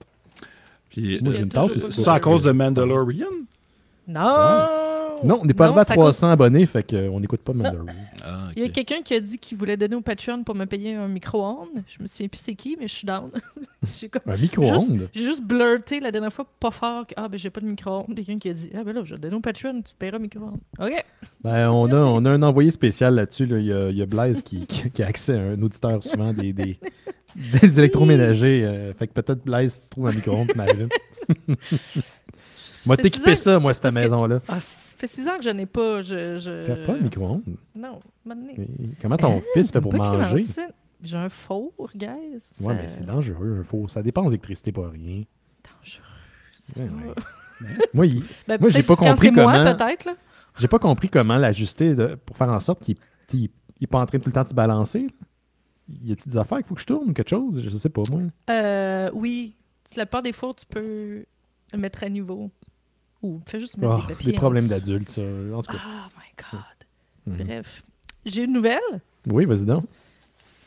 Puis, moi, j'ai une tasse. C'est ça à cause de Mandalorian? Non! Ouais. Non, on n'est pas arrivé à trois cents cause... abonnés, fait qu'on n'écoute pas Mandalorian. Ah, okay. Il y a quelqu'un qui a dit qu'il voulait donner au Patreon pour me payer un micro-ondes. Je me souviens plus c'est qui, mais je suis down. comme... Un micro-ondes? J'ai juste, juste blurté la dernière fois, pas fort, que ah ben j'ai pas de micro-ondes. Quelqu'un qui a dit, ah ben là, je vais donner au Patreon, tu te paieras un micro-ondes. OK! Ben, on, a, on a un envoyé spécial là-dessus. Là. Il, y a, il y a Blaise qui, qui, qui a accès à un auditeur souvent des, des, des électroménagers. Euh, fait que peut-être Blaise, si tu trouves un micro-ondes, Marie-Lune. Moi, t'équipais ça, moi, cette maison-là. Ah, ça fait six ans que je n'ai pas... Je, je... T'as pas un micro-ondes? Non, maintenant. Comment ton ah, fils fait pour manger? J'ai un four, guys. Ouais, ça... mais c'est dangereux, un four. Ça dépend d'électricité, pas rien. Dangereux, c'est ouais, ouais. Moi, il... ben, moi j'ai pas compris comment... Moi, peut-être, là. J'ai pas compris comment l'ajuster de... pour faire en sorte qu'il n'est pas en train de tout le temps de se balancer. Y a-t-il des affaires qu'il faut que je tourne ou quelque chose? Je sais pas, moi. Euh, oui. La part des fours, tu peux le mettre à niveau. Ou fais juste mettre oh, des, des problèmes d'adultes, ça. En tout cas. Oh my God. Mm-hmm. Bref. J'ai une nouvelle. Oui, vas-y donc.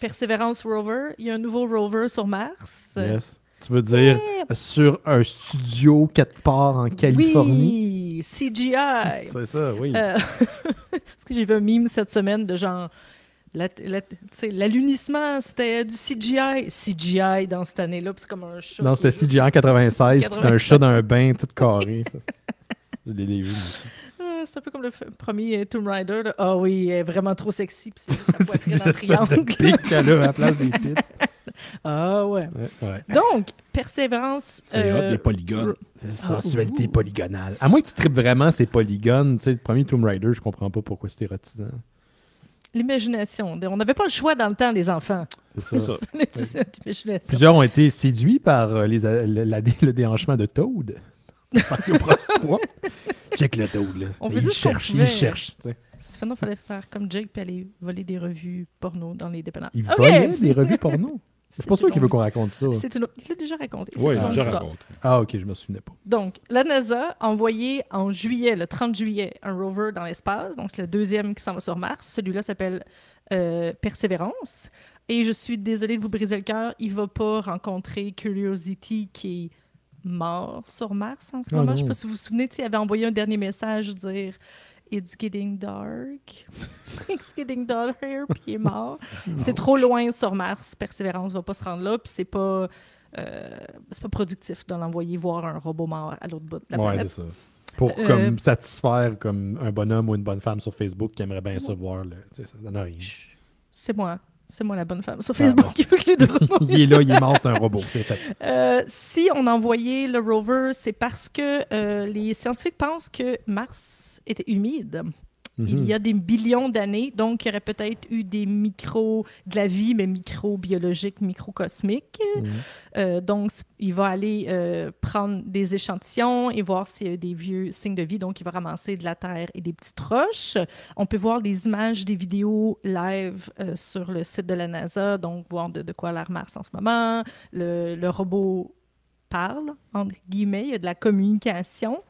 Persévérance Rover. Il y a un nouveau rover sur Mars. Yes. Tu veux dire ouais. sur un studio quatre parts en Californie? Oui, C G I. C'est ça, oui. Euh, parce que j'ai vu un meme cette semaine de genre... La, la, l'alunissement, c'était du C G I. C G I dans cette année-là, puis c'est comme un chat. Non, c'était C G I en quatre-vingt-seize, puis c'était un chat d'un bain tout carré. Ça. Je l'ai vu. Euh, c'est un peu comme le premier Tomb Raider. Ah oh, oui, elle est vraiment trop sexy, puis c'est juste sa poitrine en triangle. C'est une espèce de pique qu'elle a à la place des pites. Ah ouais. ouais, ouais. Donc, persévérance... C'est hot, euh... des polygones. C'est sensualité ah, polygonale. À moins que tu tripes vraiment ces polygones. Tu sais, le premier Tomb Raider, je comprends pas pourquoi c'était érotisant. L'imagination. On n'avait pas le choix dans le temps, les enfants. C'est ça. Ouais. Plusieurs ont été séduits par les, la, la, le déhanchement de Toad. Check le Toad, là. On il cherche, il cherche. T'sais. Sinon, il fallait faire comme Jake et aller voler des revues porno dans les dépendants. Il okay. volait des revues porno? C'est pas sûr qu'il veut qu'on raconte ça. C'est une... Il l'a déjà raconté. Oui, il l'a déjà raconté. Ah, OK, je me souvenais pas. Donc, la NASA a envoyé en juillet, le trente juillet, un rover dans l'espace. Donc, c'est le deuxième qui s'en va sur Mars. Celui-là s'appelle euh, Persévérance. Et je suis désolée de vous briser le cœur, il va pas rencontrer Curiosity qui est mort sur Mars en ce moment. Oh, je sais pas si vous vous souvenez, il avait envoyé un dernier message dire... It's getting dark. It's getting dark here, puis il est mort. C'est trop loin sur Mars. Persévérance va pas se rendre là, puis c'est pas, euh, c'est pas productif de l'envoyer voir un robot mort à l'autre bout de la ouais, planète. C'est ça. Pour euh, comme, satisfaire comme un bonhomme ou une bonne femme sur Facebook qui aimerait bien ouais. se voir. Là. Ça donne rien. C'est moi. C'est moi la bonne femme sur Facebook ah, qui veut que les deux robots... il est là, il est mort, c'est un robot. Euh, si on envoyait le rover, c'est parce que euh, les scientifiques pensent que Mars était humide. Mm-hmm. Il y a des billions d'années, donc il y aurait peut-être eu des micros, de la vie, mais microbiologique, microcosmique. Mm-hmm. euh, donc, il va aller euh, prendre des échantillons et voir s'il y a des vieux signes de vie. Donc, il va ramasser de la terre et des petites roches. On peut voir des images, des vidéos live euh, sur le site de la NASA, donc voir de, de quoi a l'air Mars en ce moment. Le, le robot parle, entre guillemets, il y a de la communication.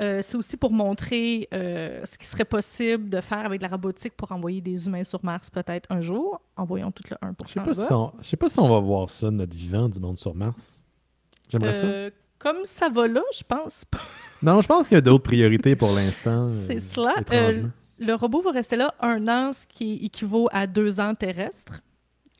Euh, c'est aussi pour montrer euh, ce qui serait possible de faire avec la robotique pour envoyer des humains sur Mars peut-être un jour, en voyant tout le un pour cent. Je ne sais, si sais pas si on va voir ça, notre vivant du monde sur Mars. J'aimerais euh, ça. Comme ça va là, je pense pas. Non, je pense qu'il y a d'autres priorités pour l'instant. C'est euh, cela. Euh, le robot va rester là un an, ce qui équivaut à deux ans terrestres,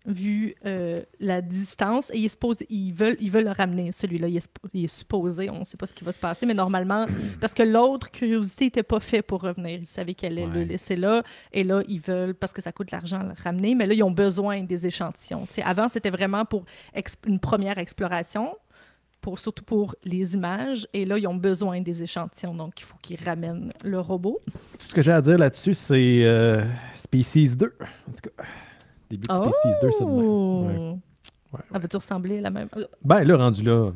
vu euh, la distance, et ils, suppose, ils, veulent, ils veulent le ramener, celui-là. Il est, il est supposé, on ne sait pas ce qui va se passer, mais normalement, parce que l'autre, Curiosité, n'était pas fait pour revenir. Ils savaient qu'elle allait ouais. le laisser là, et là, ils veulent, parce que ça coûte de l'argent, le ramener, mais là, ils ont besoin des échantillons. T'sais, avant, c'était vraiment pour une première exploration, pour, surtout pour les images, et là, ils ont besoin des échantillons, donc il faut qu'ils ramènent le robot. Ce que j'ai à dire là-dessus, c'est euh, Species deux, en tout cas... Début de Species deux, c'est de même. Ouais. Ouais, ouais. Elle va-tu ressembler à la même? Ben, là, rendu là,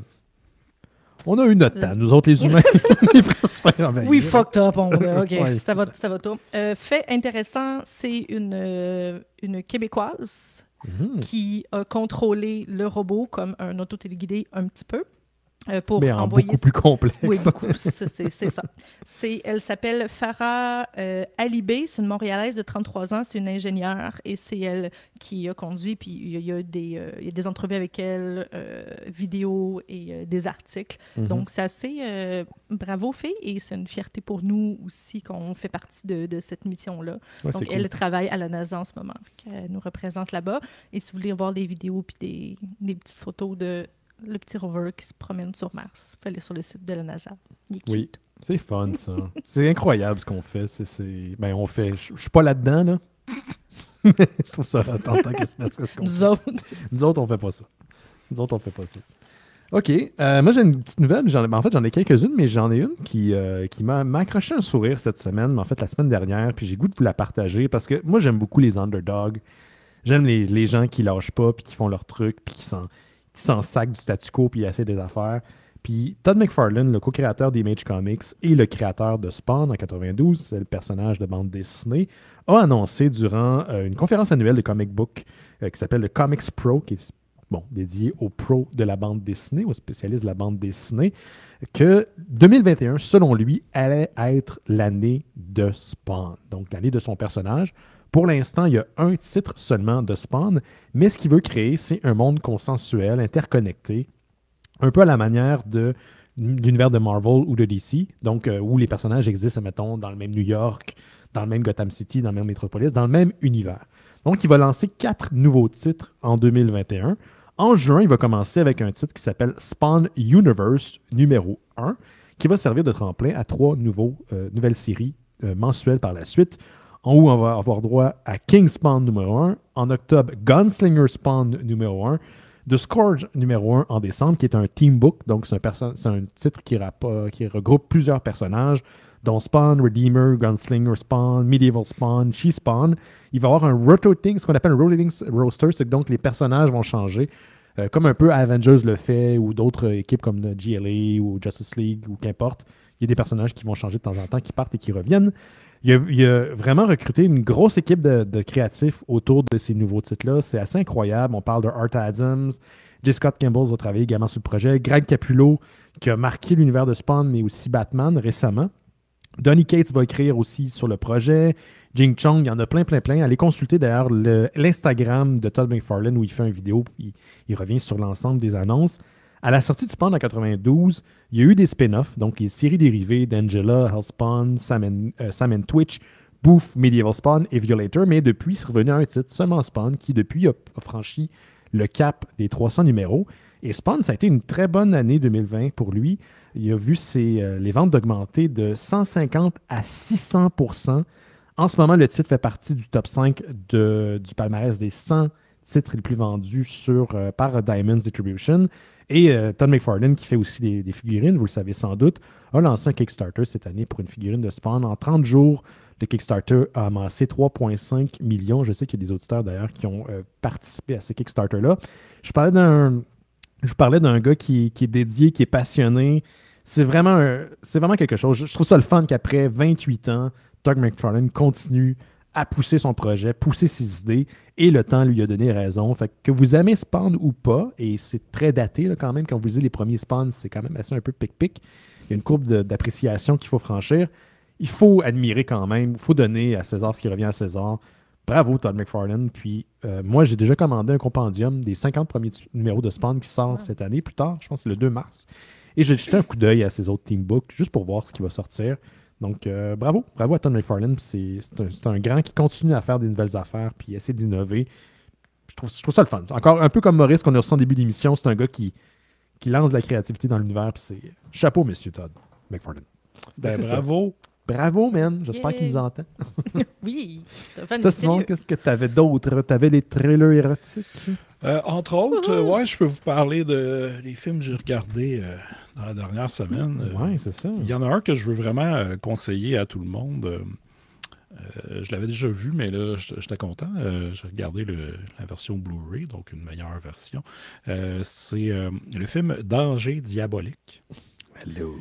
on a eu notre temps. Nous autres, les humains, on est prêts à se faire envahir. Oui, fucked up, on là. OK, ouais, ça va, ça va tout. Euh, fait intéressant, c'est une, euh, une Québécoise mm-hmm. qui a contrôlé le robot comme un auto téléguidé un petit peu. Euh, pour Mais en envoyer beaucoup ce... plus complexe. Oui, beaucoup, c'est, c'est ça. C'est, elle s'appelle Farah euh, Alibé, c'est une Montréalaise de trente-trois ans, c'est une ingénieure et c'est elle qui a conduit, puis il y, y, euh, y a des entrevues avec elle, euh, vidéos et euh, des articles. Mm-hmm. Donc, c'est assez euh, bravo fait et c'est une fierté pour nous aussi qu'on fait partie de, de cette mission-là. Ouais, donc, elle cool. travaille à la NASA en ce moment, elle nous représente là-bas. Et si vous voulez voir des vidéos puis des, des petites photos de le petit rover qui se promène sur Mars. Il faut aller sur le site de la NASA. Il est cute. Oui, c'est fun, ça. C'est incroyable ce qu'on fait. C'est, c'est... Ben, on fait... Je suis pas là-dedans, là. Je trouve ça en tant qu'espèce que ce qu'on Nous fait. Autres. Nous autres, on fait pas ça. Nous autres, on fait pas ça. OK. Euh, moi, j'ai une petite nouvelle. J'en... En fait, j'en ai quelques-unes, mais j'en ai une qui, euh, qui m'a... m'a accroché un sourire cette semaine, mais en fait, la semaine dernière, puis j'ai goût de vous la partager parce que moi, j'aime beaucoup les underdogs. J'aime les, les gens qui lâchent pas, puis qui font leur truc, puis qui s'en... qui s'en sac du statu quo puis il essaie des affaires. Puis Todd McFarlane, le co-créateur d'Image Comics et le créateur de Spawn en quatre-vingt-douze, c'est le personnage de bande dessinée, a annoncé durant euh, une conférence annuelle de comic book euh, qui s'appelle le Comics Pro, qui est bon, dédié aux pros de la bande dessinée, aux spécialistes de la bande dessinée, que deux mille vingt et un, selon lui, allait être l'année de Spawn, donc l'année de son personnage. Pour l'instant, il y a un titre seulement de Spawn, mais ce qu'il veut créer, c'est un monde consensuel, interconnecté, un peu à la manière de l'univers de Marvel ou de D C, donc euh, où les personnages existent, mettons, dans le même New York, dans le même Gotham City, dans le même Metropolis, dans le même univers. Donc, il va lancer quatre nouveaux titres en deux mille vingt et un. En juin, il va commencer avec un titre qui s'appelle Spawn Universe numéro un, qui va servir de tremplin à trois nouveaux, euh, nouvelles séries euh, mensuelles par la suite. En août, on va avoir droit à King Spawn numéro un. En octobre, Gunslinger Spawn numéro un. The Scourge numéro un en décembre, qui est un team book, donc c'est un, perso- c'est un titre qui, rapp- qui regroupe plusieurs personnages, dont Spawn, Redeemer, Gunslinger, Spawn, Medieval Spawn, She-Spawn. Il va y avoir un rotating, ce qu'on appelle un rotating roster, c'est que donc les personnages vont changer, euh, comme un peu Avengers le fait, ou d'autres équipes comme G L A ou Justice League, ou qu'importe. Il y a des personnages qui vont changer de temps en temps, qui partent et qui reviennent. Il a, il a vraiment recruté une grosse équipe de, de créatifs autour de ces nouveaux titres-là. C'est assez incroyable. On parle de Art Adams. J. Scott Campbell va travailler également sur le projet. Greg Capullo, qui a marqué l'univers de Spawn, mais aussi Batman récemment. Donny Cates va écrire aussi sur le projet. Jing Chong, il y en a plein, plein, plein. Allez consulter d'ailleurs le, l'Instagram de Todd McFarlane où il fait une vidéo. Il, il revient sur l'ensemble des annonces. À la sortie de Spawn en quatre-vingt-douze, il y a eu des spin-offs, donc les séries dérivées d'Angela, Hellspawn, Sam and, euh, Sam and Twitch, Boof, Medieval Spawn et Violator, mais depuis, c'est revenu à un titre, seulement Spawn, qui depuis a franchi le cap des trois cents numéros. Et Spawn, ça a été une très bonne année deux mille vingt pour lui. Il a vu ses, euh, les ventes augmenter de cent cinquante à six cents pour cent. En ce moment, le titre fait partie du top cinq de, du palmarès des cent titres les plus vendus sur, euh, par Diamond's Distribution. Et euh, Todd McFarlane, qui fait aussi des, des figurines, vous le savez sans doute, a lancé un Kickstarter cette année pour une figurine de Spawn. En trente jours, le Kickstarter a amassé trois virgule cinq millions. Je sais qu'il y a des auditeurs d'ailleurs qui ont euh, participé à ce Kickstarter-là. Je parlais d'un, je parlais d'un gars qui, qui est dédié, qui est passionné. C'est vraiment, un, c'est vraiment quelque chose. Je, je trouve ça le fun qu'après vingt-huit ans, Todd McFarlane continue à pousser son projet, pousser ses idées, et le temps lui a donné raison. Fait que vous aimez Spawn ou pas, et c'est très daté là, quand même, quand vous lisez les premiers Spawn, c'est quand même assez un peu pic-pic. Il y a une courbe de, d'appréciation qu'il faut franchir. Il faut admirer quand même, il faut donner à César ce qui revient à César. Bravo Todd McFarlane. Puis euh, moi, j'ai déjà commandé un compendium des cinquante premiers numéros de Spawn qui sort cette année, plus tard, je pense que c'est le deux mars. Et j'ai jeté un coup d'œil à ses autres team books, juste pour voir ce qui va sortir. Donc, euh, bravo. Bravo à Todd McFarlane. C'est, c'est, un, c'est un grand qui continue à faire des nouvelles affaires puis essaie d'innover. Je trouve, je trouve ça le fun. Encore un peu comme Maurice qu'on a reçu en début d'émission. C'est un gars qui, qui lance de la créativité dans l'univers. Puis c'est chapeau, monsieur Todd McFarlane. Ben, ben, bravo. Ça. Bravo, man. J'espère yeah. qu'il nous entend. Oui. T'as fait une Simon, qu'est-ce que t'avais d'autre? T'avais les trailers érotiques? Euh, entre autres, euh, ouais, je peux vous parler de les films que j'ai regardés euh, dans la dernière semaine. Euh, oui, c'est ça. Il y en a un que je veux vraiment euh, conseiller à tout le monde. Euh, euh, je l'avais déjà vu, mais là, j'étais content. Euh, j'ai regardé le, la version Blu-ray, donc une meilleure version. Euh, c'est euh, le film Danger diabolique. Hello.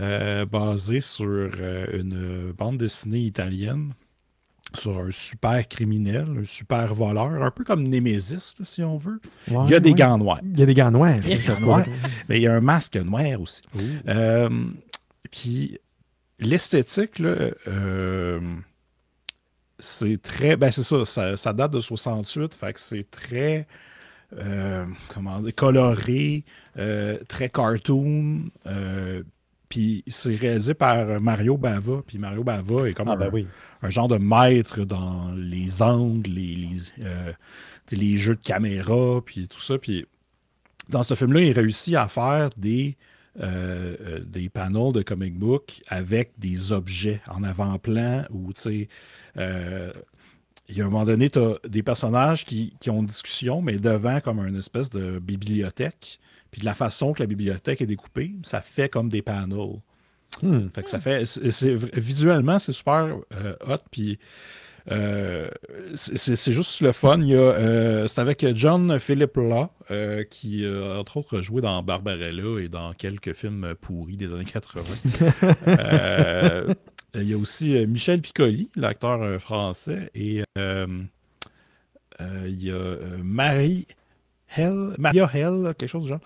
Euh, basé sur euh, une bande dessinée italienne. Sur un super criminel, un super voleur, un peu comme Némésis, si on veut. Ouais, il y a des ouais. gants noirs. Il y a des gants noirs. Il y a des gants noirs. Mais il y a un masque noir aussi. Oh. Euh, puis l'esthétique, là, euh, c'est très... Ben c'est ça, ça, ça date de soixante-huit, fait que c'est très... Euh, comment dire, coloré, euh, très cartoon, euh, puis c'est réalisé par Mario Bava. Puis Mario Bava est comme ah ben un, oui. un genre de maître dans les angles, les, les, euh, les jeux de caméra, puis tout ça. Puis dans ce film-là, il réussit à faire des, euh, des panels de comic book avec des objets en avant-plan où, tu sais, euh, il y a un moment donné, tu as des personnages qui, qui ont une discussion, mais devant comme une espèce de bibliothèque. Puis de la façon que la bibliothèque est découpée, ça fait comme des panels. Hmm. Fait que ça fait, c'est, c'est, visuellement, c'est super euh, hot. Puis euh, c'est, c'est juste le fun. Il y a, euh, c'est avec John Philip Law, euh, qui a entre autres joué dans Barbarella et dans quelques films pourris des années quatre-vingt. euh, il y a aussi Michel Piccoli, l'acteur français. Et euh, euh, il y a Marie... Hell, Maria Hell, quelque chose du genre.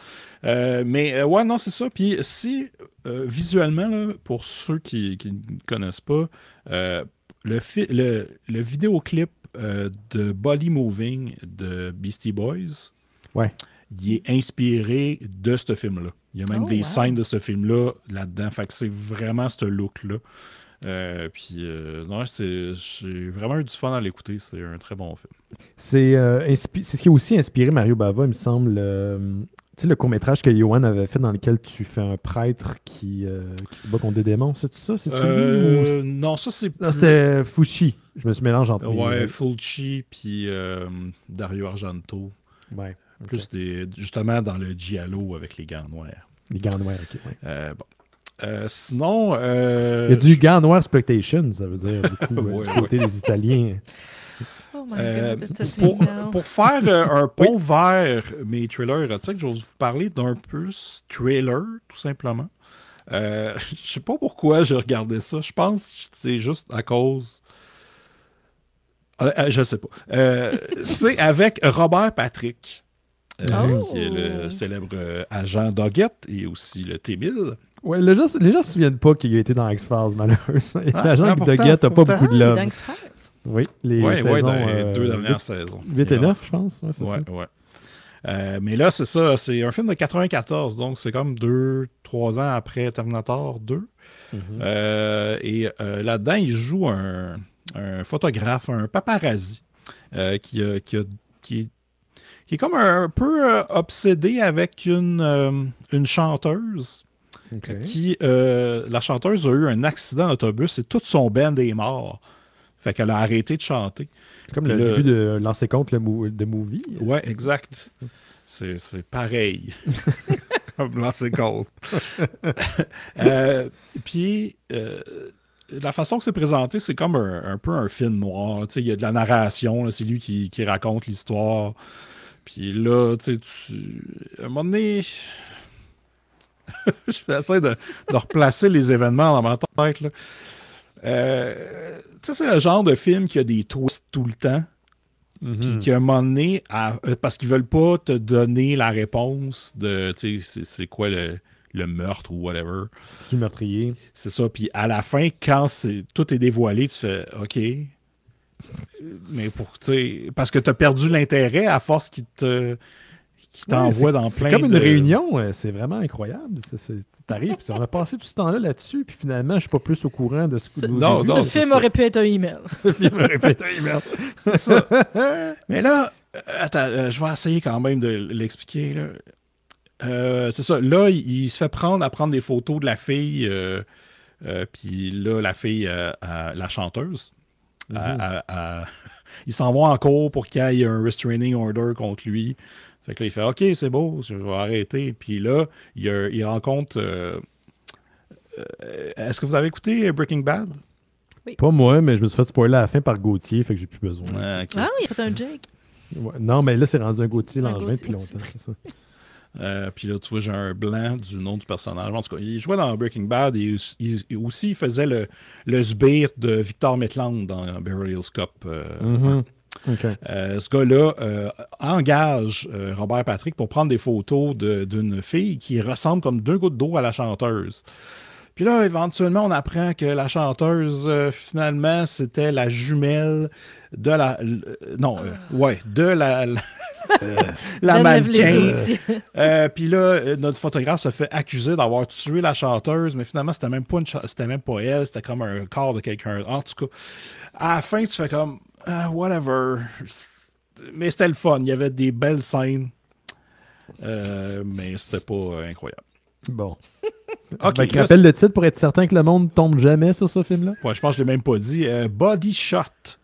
Euh, mais euh, ouais, non, c'est ça. Puis si, euh, visuellement, là, pour ceux qui, qui ne connaissent pas, euh, le, fi- le, le vidéoclip euh, de Body Moving de Beastie Boys, ouais. il est inspiré de ce film-là. Il y a même oh, des wow. scènes de ce film-là là-dedans. Fait que c'est vraiment ce look-là. Euh, puis euh, non, c'est, j'ai vraiment eu du fun à l'écouter. C'est un très bon film. C'est, euh, inspi- c'est ce qui a aussi inspiré Mario Bava, il me semble. Euh, tu sais, le court-métrage que Yohan avait fait dans lequel tu fais un prêtre qui, euh, qui se bat contre des démons. C'est ça? C'est euh, ou... Non, ça c'est. Plus... Non, c'était Fucci. Je me suis mélangé entre. Ouais, Fucci, puis euh, Dario Argento. Ouais. Plus okay. des, justement dans le giallo avec les gants noirs. Les gants noirs, ok. Ouais. Euh, bon. Euh, sinon. Euh, Il y a du gants noirs Spectation, ça veut dire beaucoup ouais, du côté ouais. des Italiens. Oh my euh, God, pour, pour faire euh, un pont oui. vers mes trailers érotiques, j'ose vous parler d'un plus trailer, tout simplement. Euh, je sais pas pourquoi je regardais ça. Je pense que c'est juste à cause. Euh, je sais pas. Euh, c'est avec Robert Patrick, euh, oh. qui est le célèbre euh, agent Doggett et aussi le T mille. Ouais, le, les gens ne se souviennent pas qu'il a été dans X-Files, malheureusement. Ah, l'agent Doggett n'a pas beaucoup de l'homme. Oui, les ouais, saisons, ouais, dans les euh, deux dernières huit, saisons. huit et neuf, je pense. Ouais, c'est ouais, ça. Ouais. Euh, mais là, c'est ça. C'est un film de quatre-vingt-quatorze, donc c'est comme deux trois ans après Terminator deux. Mm-hmm. euh, et euh, là-dedans, il joue un, un photographe, un paparazzi, euh, qui, euh, qui, a, qui, qui est comme un, un peu euh, obsédé avec une, euh, une chanteuse. Okay. Qui, euh, la chanteuse a eu un accident d'autobus et toute son band est mort. Fait qu'elle a arrêté de chanter. C'est comme le, le début de Lancer contre le mou de Movie. Ouais, exact. C'est pareil. Comme Lancer contre. euh, Puis, euh, la façon que c'est présenté, c'est comme un, un peu un film noir. Il y a de la narration. C'est lui qui, qui raconte l'histoire. Puis là, tu sais, à un moment donné... J'essaie de, de replacer les événements dans ma tête. Là. Euh, tu sais, c'est le genre de film qui a des twists tout le temps. Mm-hmm. Puis qu'à un moment donné, à, parce qu'ils veulent pas te donner la réponse de, tu sais, c'est quoi le, le meurtre ou whatever. Du meurtrier. C'est ça. Puis à la fin, quand c'est, tout est dévoilé, tu fais OK. Mais pour, tu sais, parce que tu as perdu l'intérêt à force qu'il te. Qui t'envoie oui, dans plein C'est comme de... une réunion, c'est vraiment incroyable. T'arrives, on a passé tout ce temps-là là-dessus, puis finalement, je ne suis pas plus au courant de ce que vous non, non, ce film aurait pu être un email. Ce film aurait pu être un email. C'est ça. Mais là, attends, euh, je vais essayer quand même de l'expliquer. Euh, c'est ça. Là, il, il se fait prendre à prendre des photos de la fille, euh, euh, puis là, la fille, euh, à, la chanteuse. Mm-hmm. à, à, à... Ils s'en vont en cours pour qu'il y ait un restraining order contre lui. Fait que là, il fait « OK, c'est beau, je vais arrêter. » Puis là, il, il rencontre... Euh, euh, Est-ce que vous avez écouté Breaking Bad? Oui. Pas moi, mais je me suis fait spoiler à la fin par Gauthier, fait que j'ai plus besoin. Ah, okay. Ah, il a fait un Jake. Ouais, non, mais là, c'est rendu un Gauthier l'angevin depuis longtemps. Ça. Euh, puis là, tu vois, j'ai un blanc du nom du personnage. En tout cas, il jouait dans Breaking Bad et il, il, aussi, il faisait le, le sbire de Victor Maitland dans Beverly Hills Cop. Euh, mm-hmm. ouais. Okay. Euh, ce gars-là euh, engage euh, Robert Patrick pour prendre des photos d'une de, fille qui ressemble comme deux gouttes d'eau à la chanteuse. Puis là, éventuellement, on apprend que la chanteuse, euh, finalement, c'était la jumelle de la... Euh, non, euh, ouais, de la... la, euh, la mannequin. Euh, puis là, notre photographe se fait accuser d'avoir tué la chanteuse, mais finalement, c'était même pas, une même pas elle, c'était comme un corps de quelqu'un. En tout cas, à la fin, tu fais comme... Uh, whatever. Mais c'était le fun. Il y avait des belles scènes. Euh, mais c'était pas euh, incroyable. Bon. Ok. Ben, je rappelle le titre pour être certain que le monde tombe jamais sur ce film-là. Ouais, je pense que je l'ai même pas dit. Euh, Body Shot.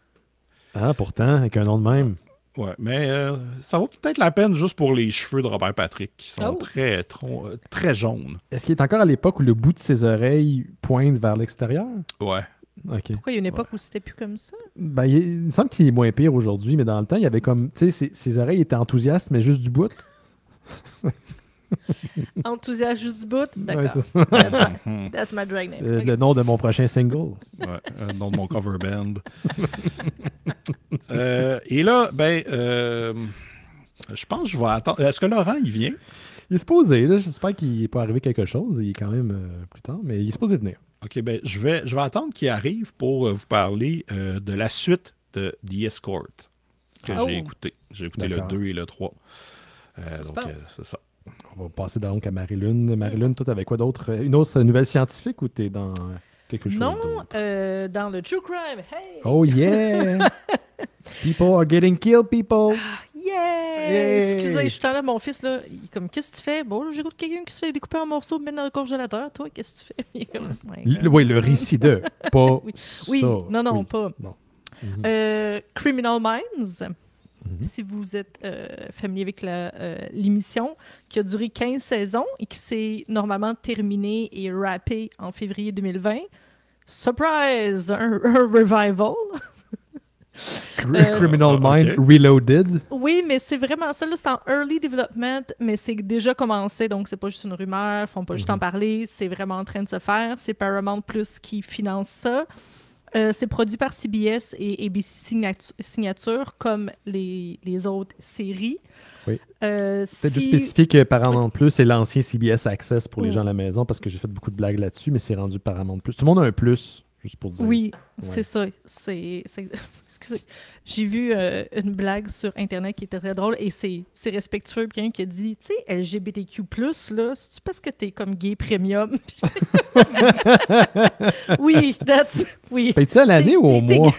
Ah, pourtant, avec un nom de même. Ouais, mais euh, ça vaut peut-être la peine juste pour les cheveux de Robert Patrick, qui sont oh. très, tron, très jaunes. Est-ce qu'il est encore à l'époque où le bout de ses oreilles pointe vers l'extérieur? Ouais. Okay. Pourquoi il y a une époque ouais. où c'était plus comme ça? Ben, il, il me semble qu'il est moins pire aujourd'hui, mais dans le temps, il y avait comme. Tu sais, ses, ses oreilles étaient enthousiastes, mais juste du bout. Enthousiaste, juste du bout? D'accord. Ouais, that's, my, that's my drag name. Okay. Le nom de mon prochain single. Ouais, le nom de mon cover band. euh, et là, ben, euh, je pense que je vais attendre. Est-ce que Laurent, il vient? Il est supposé, là. J'espère qu'il n'est pas arrivé quelque chose. Il est quand même euh, plus tard, mais il est supposé venir. OK, ben je vais, je vais attendre qu'il arrive pour euh, vous parler euh, de la suite de The Escort que oh. j'ai écouté. J'ai écouté le deux et le trois. Euh, donc, euh, c'est ça. On va passer donc à Marie-Lune. Marie-Lune, toi, avec quoi d'autre? Une autre nouvelle scientifique ou t'es dans quelque chose d'autre? Non, euh, dans le True Crime. Hey! Oh, yeah! People are getting killed, people! Yeah! Hey! Excusez, je suis allé à mon fils, là. Il est comme, qu'est-ce que tu fais? Bon, j'écoute quelqu'un qui se fait découper en morceaux, mettre dans le congélateur. Toi, qu'est-ce que tu fais? Il est comme, le, oui, le récit de. Pas oui. Ça. Oui, non, non, oui. Pas. Non. Mm-hmm. euh, Criminal Minds. Mm-hmm. Si vous êtes euh, familier avec la, euh, l'émission, qui a duré quinze saisons et qui s'est normalement terminée et rappée en février deux mille vingt. Surprise! Un, un revival! Euh, Criminal Minds okay. Reloaded. Oui, mais c'est vraiment ça. Là, c'est en early development, mais c'est déjà commencé, donc c'est pas juste une rumeur, ils font pas mm-hmm. juste en parler, c'est vraiment en train de se faire. C'est Paramount Plus qui finance ça. Euh, c'est produit par C B S et A B C Signature, comme les, les autres séries. Oui. Euh, Peut-être si... juste spécifier que Paramount Plus, c'est l'ancien C B S Access pour les oui. gens à la maison, parce que j'ai fait beaucoup de blagues là-dessus, mais c'est rendu Paramount Plus. Tout le monde a un plus. Juste pour dire. Oui, ouais. c'est ça. C'est, c'est... Excusez. J'ai vu euh, une blague sur Internet qui était très drôle et c'est, c'est respectueux. Quelqu'un qui a dit, tu sais, L G B T Q plus, là, c'est-tu parce que t'es comme gay premium? oui, that's... Oui. Payes-tu à l'année t'es, ou au mois?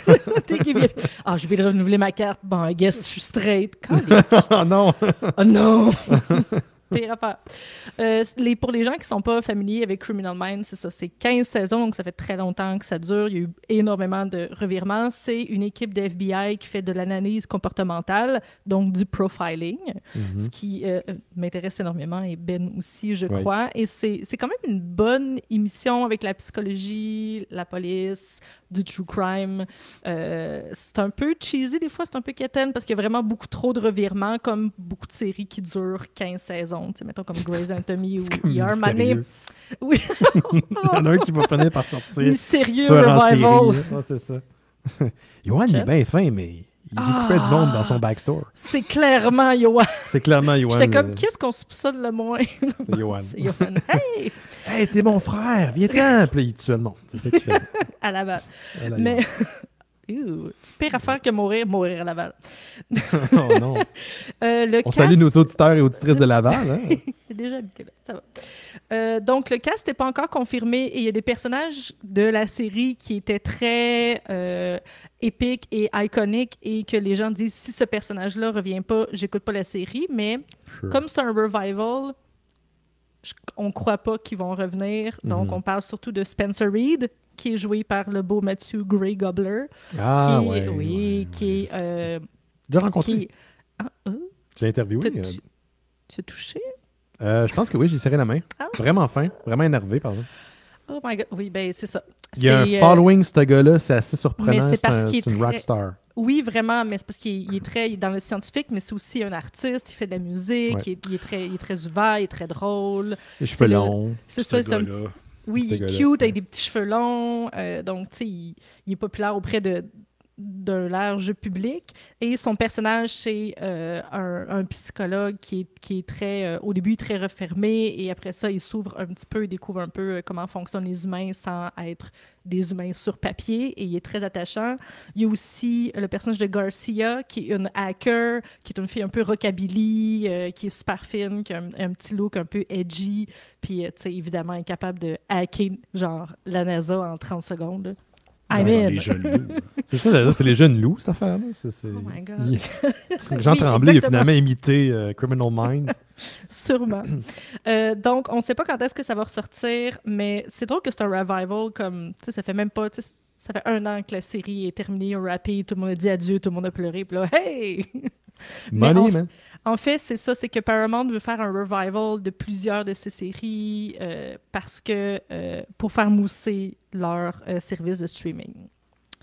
T'es, t'es, t'es... Ah, je vais renouveler ma carte. Bon, I guess, je suis straight. Oh non! Oh non! Pire affaire. Euh, les, pour les gens qui ne sont pas familiers avec Criminal Minds, c'est ça, c'est quinze saisons, donc ça fait très longtemps que ça dure. Il y a eu énormément de revirements. C'est une équipe de F B I qui fait de l'analyse comportementale, donc du profiling, mm-hmm. ce qui euh, m'intéresse énormément et Ben aussi, je crois. Oui. Et c'est, c'est quand même une bonne émission avec la psychologie, la police, du true crime. Euh, c'est un peu cheesy des fois, c'est un peu quétaine parce qu'il y a vraiment beaucoup trop de revirements, comme beaucoup de séries qui durent quinze saisons. Mettons comme Grey's Anatomy ou E R. Mané. Oui. Il y en a un qui va finir par sortir. Mystérieux revival. Oh, c'est ça. Johan okay. est bien fin, mais il ah, découpait du monde dans son backstore. C'est clairement Johan. C'est clairement Johan. J'étais comme, mais... qu'est-ce qu'on soupçonne le moins? C'est Johan. C'est Johan. Hey! Hey, t'es mon frère, viens-t'en! Puis il tue le monde. C'est ça qu'il fait. À la balle. Mais... Ooh, c'est pire affaire que mourir, mourir à Laval. Oh non. euh, le On cast... salue nos auditeurs et auditrices de Laval. Hein? C'est déjà habité là, ça va. Euh, donc, le cast n'est pas encore confirmé et il y a des personnages de la série qui étaient très euh, épiques et iconiques et que les gens disent, si ce personnage-là ne revient pas, j'écoute pas la série, mais sure. comme c'est un revival... on ne croit pas qu'ils vont revenir. Donc, mm-hmm. on parle surtout de Spencer Reed, qui est joué par le beau Matthew Gray Gobbler. Ah, qui, ouais, oui. Ouais, qui est... Euh, j'ai rencontré. Qui... Ah, oh. J'ai interviewé. T'as, tu, tu as touché? Euh, je pense que oui, j'ai serré la main. Ah. Vraiment fin. Vraiment énervé, pardon. Oh my God. Oui, ben c'est ça. Il y a un following, euh... ce gars-là, c'est assez surprenant. Mais c'est parce c'est un, qu'il c'est est une très... rock star. Oui, vraiment, mais c'est parce qu'il il est très il est dans le scientifique, mais c'est aussi un artiste, il fait de la musique, ouais. il, il, est très, il est très ouvert, il est très drôle. Les cheveux longs. C'est ça, c'est un petit... Oui, il est cute, ouais. avec des petits cheveux longs. Euh, donc, tu sais, il, il est populaire auprès de, d'un large public. Et son personnage, c'est euh, un, un psychologue qui est, qui est très, euh, au début, très refermé. Et après ça, il s'ouvre un petit peu, il découvre un peu comment fonctionnent les humains sans être... des humains sur papier, et il est très attachant. Il y a aussi le personnage de Garcia, qui est une hacker, qui est une fille un peu rockabilly, euh, qui est super fine, qui a un, un petit look un peu edgy, puis, euh, tu sais, évidemment, elle est capable de hacker, genre, la NASA en trente secondes. I mean. C'est ça, là, c'est les jeunes loups, cette affaire-là. C'est, c'est... Oh my God. Il... Jean oui, Tremblay exactement. Il a finalement imité euh, Criminal Minds. Sûrement. euh, donc, on ne sait pas quand est-ce que ça va ressortir, mais c'est drôle que c'est un revival comme, tu sais, ça fait même pas, tu sais, ça fait un an que la série est terminée, on rappé, tout le monde a dit adieu, tout le monde a pleuré, puis là, hey! Money, en, man. En fait, c'est ça, c'est que Paramount veut faire un revival de plusieurs de ses séries euh, parce que euh, pour faire mousser leur euh, service de streaming.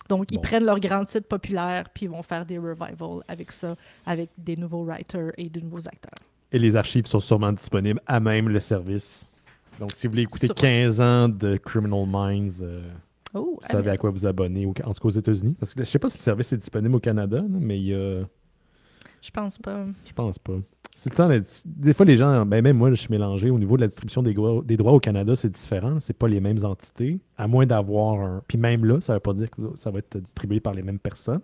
Donc, ils bon. prennent leurs grands titres populaires puis ils vont faire des revivals avec ça, avec des nouveaux writers et de nouveaux acteurs. Et les archives sont sûrement disponibles à même le service. Donc, si vous voulez écouter Sur... quinze ans de Criminal Minds... Euh... Oh, vous savez à quoi vous abonner, au, en tout cas aux États-Unis. Parce que je ne sais pas si le service est disponible au Canada, mais il y a... Je pense pas. Je pense pas. C'est le temps de... Des fois, les gens... Ben même moi, je suis mélangé. Au niveau de la distribution des, gro... des droits au Canada, c'est différent. C'est pas les mêmes entités, à moins d'avoir un... Puis même là, ça ne veut pas dire que ça va être distribué par les mêmes personnes.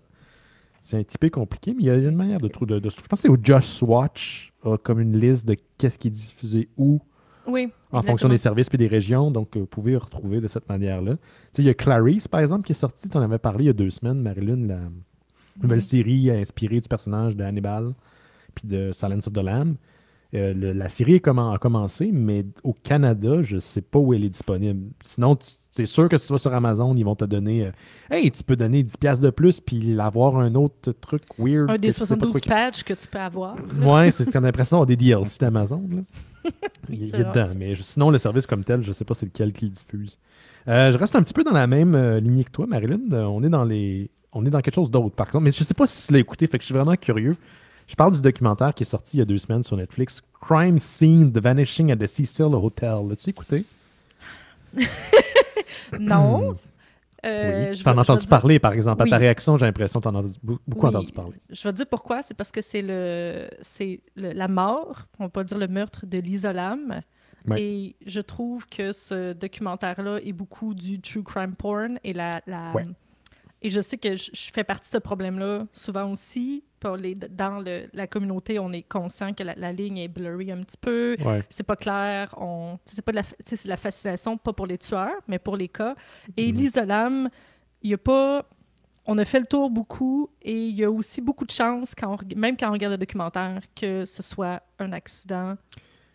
C'est un petit peu compliqué, mais il y a une manière de... de, de... Je pense que c'est au Just Watch, a comme une liste de qu'est-ce qui est diffusé où. Oui, en exactement. Fonction des services et des régions, donc euh, vous pouvez retrouver de cette manière-là. Il y a Clarice, par exemple, qui est sortie, tu en avais parlé il y a deux semaines, Marie-Lune, la mm-hmm. nouvelle série inspirée du personnage de Hannibal puis de Silence of the Lamb. Euh, le, la série est comm- a commencé, mais au Canada, je ne sais pas où elle est disponible. Sinon, tu, c'est sûr que si tu vas sur Amazon, ils vont te donner euh, hey, tu peux donner dix dollars de plus puis avoir un autre truc weird. Un des soixante-douze patchs que tu peux avoir. Oui, c'est comme l'impression d'avoir des D L C d'Amazon. Là. Il, il est dedans. Mais je, sinon, le service comme tel, je ne sais pas c'est lequel qui le diffuse. Euh, je reste un petit peu dans la même euh, lignée que toi, Marie-Lune. Euh, on est dans les. On est dans quelque chose d'autre, par contre. Mais je ne sais pas si tu l'as écouté, fait que je suis vraiment curieux. Je parle du documentaire qui est sorti il y a deux semaines sur Netflix, Crime Scene, The Vanishing at the Cecil Hotel. L'as-tu écouté? Non. Euh, oui. T'en as entendu parler, dire... par exemple. À oui. ta réaction, j'ai l'impression que t'en as beaucoup oui. entendu parler. Je vais te dire pourquoi. C'est parce que c'est le, c'est le, la mort, on peut dire le meurtre de Elisa Lam. Ouais. Et je trouve que ce documentaire-là est beaucoup du true crime porn et la... la... Ouais. Et je sais que je, je fais partie de ce problème-là souvent aussi. Pour les, dans le, la communauté, on est conscient que la, la ligne est blurry un petit peu. Ouais. C'est pas clair. On, c'est, pas de la, c'est de la fascination, pas pour les tueurs, mais pour les cas. Et mmh. Elisa Lam, il y a pas... On a fait le tour beaucoup et il y a aussi beaucoup de chance, quand on, même quand on regarde le documentaire, que ce soit un accident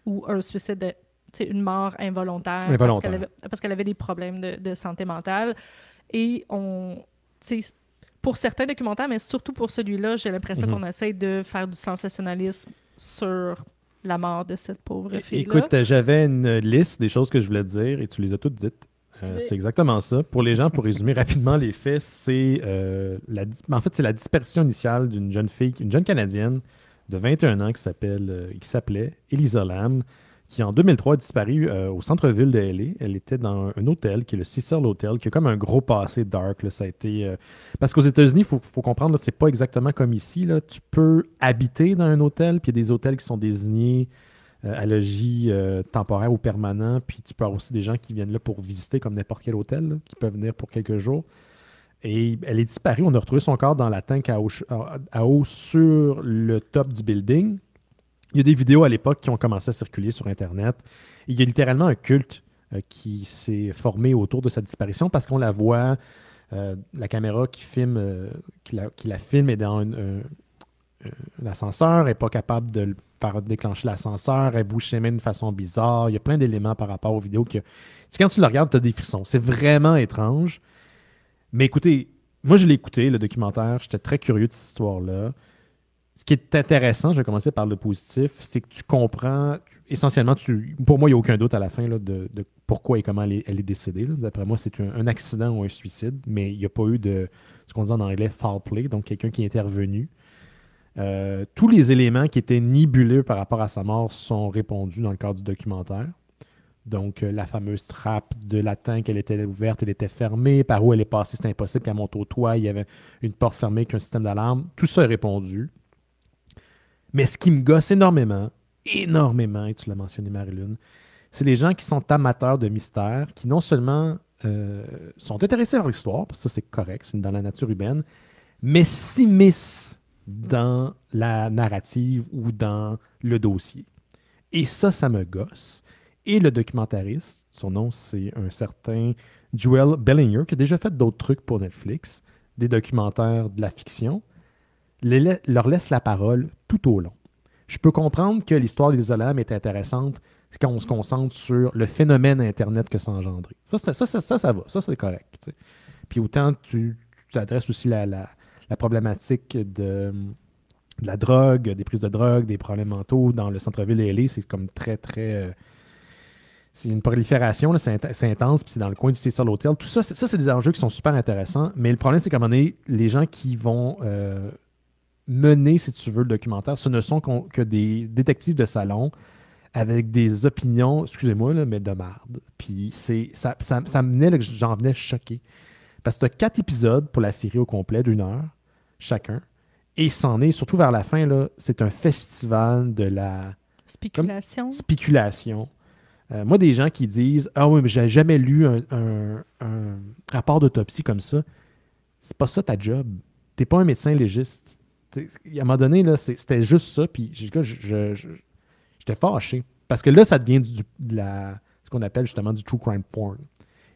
ou un suicide de, une mort involontaire, involontaire. Parce, qu'elle avait, parce qu'elle avait des problèmes de, de santé mentale. Et on... T'sais, pour certains documentaires, mais surtout pour celui-là, j'ai l'impression mm-hmm. qu'on essaie de faire du sensationnalisme sur la mort de cette pauvre fille-là. Écoute, j'avais une liste des choses que je voulais dire et tu les as toutes dites. Euh, c'est exactement ça. Pour les gens, pour résumer rapidement les faits, c'est euh, la, en fait, c'est la disparition initiale d'une jeune fille, une jeune Canadienne de vingt et un ans qui, s'appelle, euh, qui s'appelait Elisa Lam, qui en deux mille trois a disparu euh, au centre-ville de L A. Elle était dans un, un hôtel qui est le Cecil Hotel, qui a comme un gros passé dark. Là, ça a été, euh, parce qu'aux États-Unis, il faut, faut comprendre, là, c'est pas exactement comme ici. Là. Tu peux habiter dans un hôtel, puis il y a des hôtels qui sont désignés euh, à logis euh, temporaire ou permanent, puis tu peux avoir aussi des gens qui viennent là pour visiter comme n'importe quel hôtel, là, qui peuvent venir pour quelques jours. Et elle est disparue. On a retrouvé son corps dans la tank à eau, à eau sur le top du building. Il y a des vidéos à l'époque qui ont commencé à circuler sur Internet. Il y a littéralement un culte euh, qui s'est formé autour de sa disparition parce qu'on la voit, euh, la caméra qui filme, euh, qui, la, qui la filme est dans une, euh, euh, l'ascenseur, n'est pas capable de le faire déclencher l'ascenseur, elle bouge ses mains d'une façon bizarre. Il y a plein d'éléments par rapport aux vidéos. Que, c'est quand tu le regardes, tu as des frissons. C'est vraiment étrange. Mais écoutez, moi je l'ai écouté, le documentaire. J'étais très curieux de cette histoire-là. Ce qui est intéressant, je vais commencer par le positif, c'est que tu comprends, tu, essentiellement, tu, pour moi, il n'y a aucun doute à la fin là, de, de pourquoi et comment elle est, elle est décédée. Là. D'après moi, c'est un, un accident ou un suicide, mais il n'y a pas eu de, ce qu'on dit en anglais, foul play, donc quelqu'un qui est intervenu. Euh, tous les éléments qui étaient nébuleux par rapport à sa mort sont répondus dans le cadre du documentaire. Donc, euh, la fameuse trappe de la tank, elle était ouverte, elle était fermée, par où elle est passée, c'était impossible qu'elle monte au toit, il y avait une porte fermée avec un système d'alarme. Tout ça est répondu. Mais ce qui me gosse énormément, énormément, et tu l'as mentionné, Marie-Lune, c'est les gens qui sont amateurs de mystère, qui non seulement euh, sont intéressés par l'histoire, parce que ça c'est correct, c'est dans la nature humaine, mais s'immiscent dans la narrative ou dans le dossier. Et ça, ça me gosse. Et le documentariste, son nom c'est un certain Joel Bellinger, qui a déjà fait d'autres trucs pour Netflix, des documentaires de la fiction, Les, leur laisse la parole tout au long. Je peux comprendre que l'histoire d'Elisa Lam est intéressante quand on se concentre sur le phénomène Internet que ça a engendré. Ça, ça, ça, ça, ça va. Ça, c'est correct. T'sais. Puis autant, tu, tu t'adresses aussi la, la, la problématique de, de la drogue, des prises de drogue, des problèmes mentaux dans le centre-ville de L A. C'est comme très, très... Euh, c'est une prolifération, là, c'est, int- c'est intense, puis c'est dans le coin du Cecil Hotel. Tout ça c'est, ça, c'est des enjeux qui sont super intéressants, mais le problème, c'est qu'à un moment donné, les gens qui vont... Euh, mener, si tu veux, le documentaire. Ce ne sont que des détectives de salon avec des opinions, excusez-moi, là, mais de marde. Puis c'est, ça, ça, ça menait, là, j'en venais choqué. Parce que tu as quatre épisodes pour la série au complet d'une heure, chacun. Et c'en est, surtout vers la fin, là, c'est un festival de la... Spéculation. Comme, spéculation. Euh, moi, des gens qui disent « Ah oui, mais j'ai jamais lu un, un, un rapport d'autopsie comme ça. » C'est pas ça ta job. T'es pas un médecin légiste. À un moment donné, là, c'était juste ça, puis je, je, je, j'étais fâché. Parce que là, ça devient du, de la, ce qu'on appelle justement du true crime porn.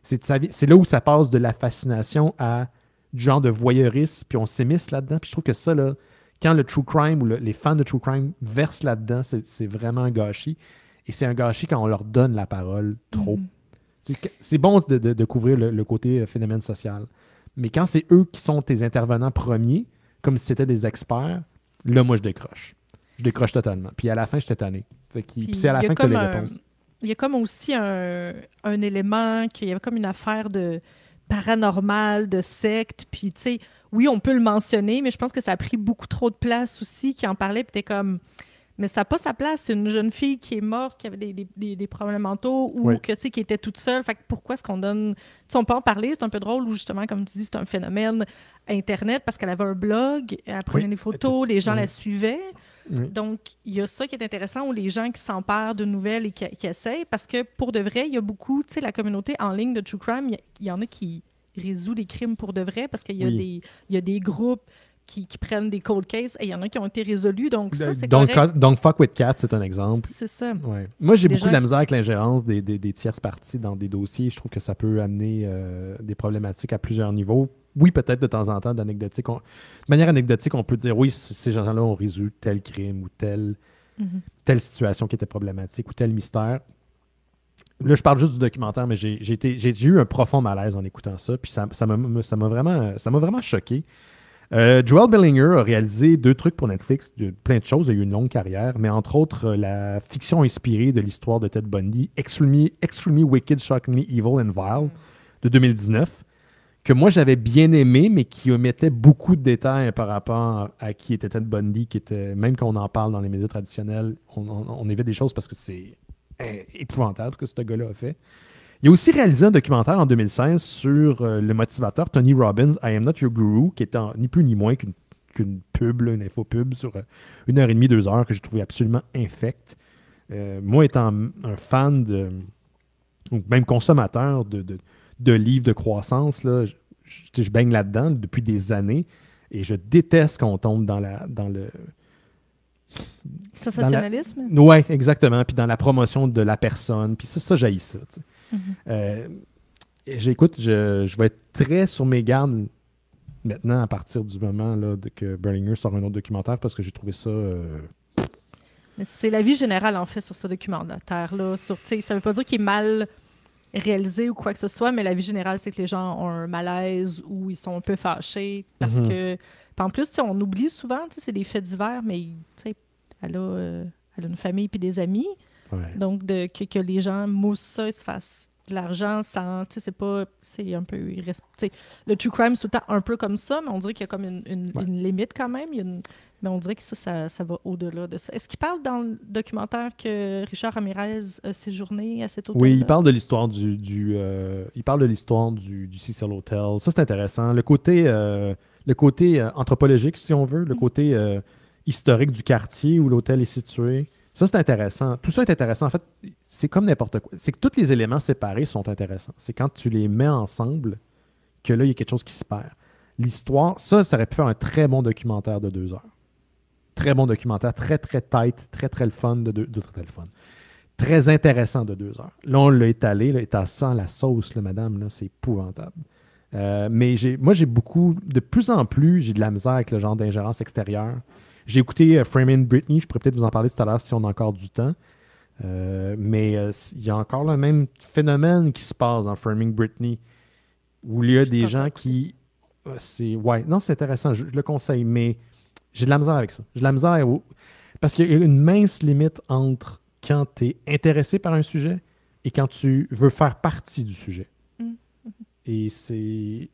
C'est, ça, c'est là où ça passe de la fascination à du genre de voyeurisme, puis on s'immisce là-dedans. Puis je trouve que ça, là, quand le true crime ou le, les fans de true crime versent là-dedans, c'est, c'est vraiment un gâchis. Et c'est un gâchis quand on leur donne la parole trop. Mm. C'est, c'est bon de, de, de couvrir le, le côté phénomène social. Mais quand c'est eux qui sont tes intervenants premiers, comme si c'était des experts, là, moi, je décroche. Je décroche totalement. Puis à la fin, j'étais tanné. Fait qu'il, puis c'est à la fin que tu as les réponses. Il y a comme aussi un, un élément, qu'il y a comme une affaire de paranormal, de secte, puis tu sais, oui, on peut le mentionner, mais je pense que ça a pris beaucoup trop de place aussi, qui en parlait, puis t'es comme... Mais ça n'a pas sa place. C'est une jeune fille qui est morte, qui avait des, des, des, des problèmes mentaux ou oui. que, tu sais, qui était toute seule. Fait que pourquoi est-ce qu'on donne... Tu sais, on peut en parler, c'est un peu drôle, ou justement, comme tu dis, c'est un phénomène Internet parce qu'elle avait un blog, elle prenait oui. des photos, les gens oui. la suivaient. Oui. Donc, il y a ça qui est intéressant, où les gens qui s'emparent de nouvelles et qui, qui essayent, parce que pour de vrai, il y a beaucoup, tu sais, la communauté en ligne de True Crime, il y, y en a qui résout des crimes pour de vrai parce qu'il y a, oui. des, y a des groupes... Qui, qui prennent des cold cases et il y en a qui ont été résolus. Donc, ça, c'est donc, correct. Donc, fuck with cats, c'est un exemple. C'est ça. Ouais. Moi, j'ai Déjà... beaucoup de la misère avec l'ingérence des, des, des tierces parties dans des dossiers. Je trouve que ça peut amener euh, des problématiques à plusieurs niveaux. Oui, peut-être de temps en temps, d'anecdotique. On... De manière anecdotique, on peut dire, oui, ces gens-là ont résolu tel crime ou tel, mm-hmm. telle situation qui était problématique ou tel mystère. Là, je parle juste du documentaire, mais j'ai, j'ai, été, j'ai eu un profond malaise en écoutant ça. Puis ça, ça, m'a, ça, m'a, vraiment, ça m'a vraiment choqué. Euh, Joel Bellinger a réalisé deux trucs pour Netflix, de, plein de choses, il a eu une longue carrière, mais entre autres euh, la fiction inspirée de l'histoire de Ted Bundy, Extremely, Extremely Wicked, Shockingly Evil and Vile, de deux mille dix-neuf, que moi j'avais bien aimé, mais qui omettait beaucoup de détails par rapport à qui était Ted Bundy, qui était, même quand on en parle dans les médias traditionnels, on, on, on évite des choses parce que c'est é- épouvantable ce que ce gars-là a fait. Il a aussi réalisé un documentaire en deux mille seize sur euh, le motivateur Tony Robbins, I Am Not Your Guru, qui est en, ni plus ni moins qu'une, qu'une pub, là, une infopub sur euh, une heure et demie, deux heures, que j'ai trouvé absolument infecte. Euh, moi, étant un fan de, ou même consommateur de, de, de livres de croissance, là, je, je, je baigne là-dedans depuis des années et je déteste qu'on tombe dans, la, dans le... Sensationnalisme? La... Oui, exactement. Puis dans la promotion de la personne. Puis ça, ça j'haïs ça, tu sais. Mm-hmm. Euh, j'écoute, je, je vais être très sur mes gardes maintenant à partir du moment là, de que Berlinger sort un autre documentaire parce que j'ai trouvé ça... Euh... Mais c'est l'avis général, en fait, sur ce documentaire-là. Sur, t'sais, ça veut pas dire qu'il est mal réalisé ou quoi que ce soit, mais l'avis général, c'est que les gens ont un malaise ou ils sont un peu fâchés parce mm-hmm. que... En plus, on oublie souvent, c'est des faits divers, mais elle a, euh, elle a une famille puis des amis. Ouais. Donc, de, que, que les gens moussent ça et se fassent de l'argent sans... C'est pas... C'est un peu... Le true crime, c'est tout le temps un peu comme ça, mais on dirait qu'il y a comme une, une, ouais. une limite quand même. Il y a une, mais on dirait que ça, ça, ça va au-delà de ça. Est-ce qu'il parle dans le documentaire que Richard Ramirez a séjourné à cet hôtel? Oui, il parle de l'histoire du... du euh, il parle de l'histoire du, du Cecil Hotel. Ça, c'est intéressant. Le côté... Euh, Le côté euh, anthropologique, si on veut, le côté euh, historique du quartier où l'hôtel est situé. Ça, c'est intéressant. Tout ça est intéressant. En fait, c'est comme n'importe quoi. C'est que tous les éléments séparés sont intéressants. C'est quand tu les mets ensemble que là, il y a quelque chose qui se perd. L'histoire, ça, ça aurait pu faire un très bon documentaire de deux heures. Très bon documentaire, très, très tight, très, très le fun de deux... De très, le fun. Très intéressant de deux heures. Là, on l'a étalé, là, étassant la sauce, là, madame, là, c'est épouvantable. Euh, mais j'ai, moi, j'ai beaucoup, de plus en plus, j'ai de la misère avec le genre d'ingérence extérieure. J'ai écouté euh, Framing Britney, je pourrais peut-être vous en parler tout à l'heure si on a encore du temps. Euh, mais il euh, y a encore le même phénomène qui se passe dans Framing Britney, où il y a je des gens pas. qui... Euh, c'est, ouais, non, c'est intéressant, je, je le conseille, mais j'ai de la misère avec ça. J'ai de la misère au, parce qu'il y a une mince limite entre quand tu es intéressé par un sujet et quand tu veux faire partie du sujet. Et c'est,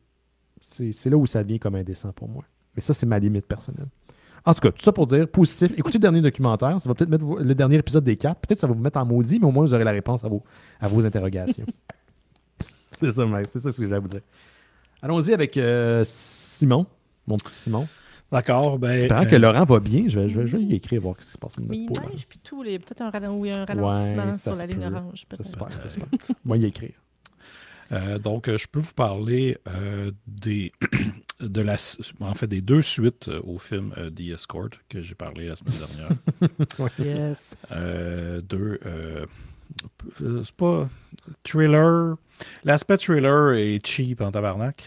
c'est, c'est là où ça devient comme indécent pour moi. Mais ça, c'est ma limite personnelle. En tout cas, tout ça pour dire, positif, écoutez le dernier documentaire, ça va peut-être mettre le dernier épisode des quatre, peut-être ça va vous mettre en maudit, mais au moins vous aurez la réponse à vos, à vos interrogations. C'est ça, mec, c'est ça ce que j'allais vous dire. Allons-y avec euh, Simon, mon petit Simon. D'accord, ben... J'espère que euh... Laurent va bien, je vais, je vais, je vais lui écrire, voir ce qui se passe. Il neige, puis tout, les, peut-être un, ralent, un ralentissement ouais, sur la ligne orange. J'espère, j'espère. Moi, y écrire. Euh, donc, euh, je peux vous parler euh, des, de la, en fait, des deux suites euh, au film euh, The Escort que j'ai parlé la semaine dernière. Yes. Euh, deux, euh, c'est pas thriller. L'aspect thriller est cheap en tabarnak.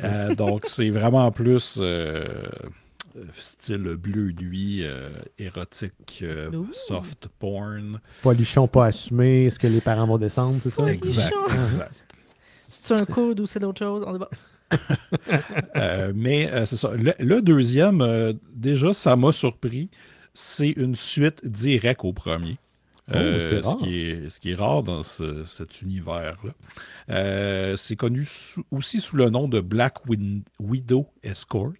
Euh, donc, c'est vraiment plus euh, style bleu nuit, euh, érotique, euh, soft porn. Polichon pas assumé, est-ce que les parents vont descendre, c'est ça? Exact, exact. C'est-tu un coude ou c'est d'autres choses? On est bon. euh, mais euh, c'est ça. Le, le deuxième, euh, déjà, ça m'a surpris. C'est une suite directe au premier. Euh, oh, ce, qui est, ce qui est rare dans ce, cet univers-là. Euh, c'est connu sous, aussi sous le nom de Black Win- Widow Escort.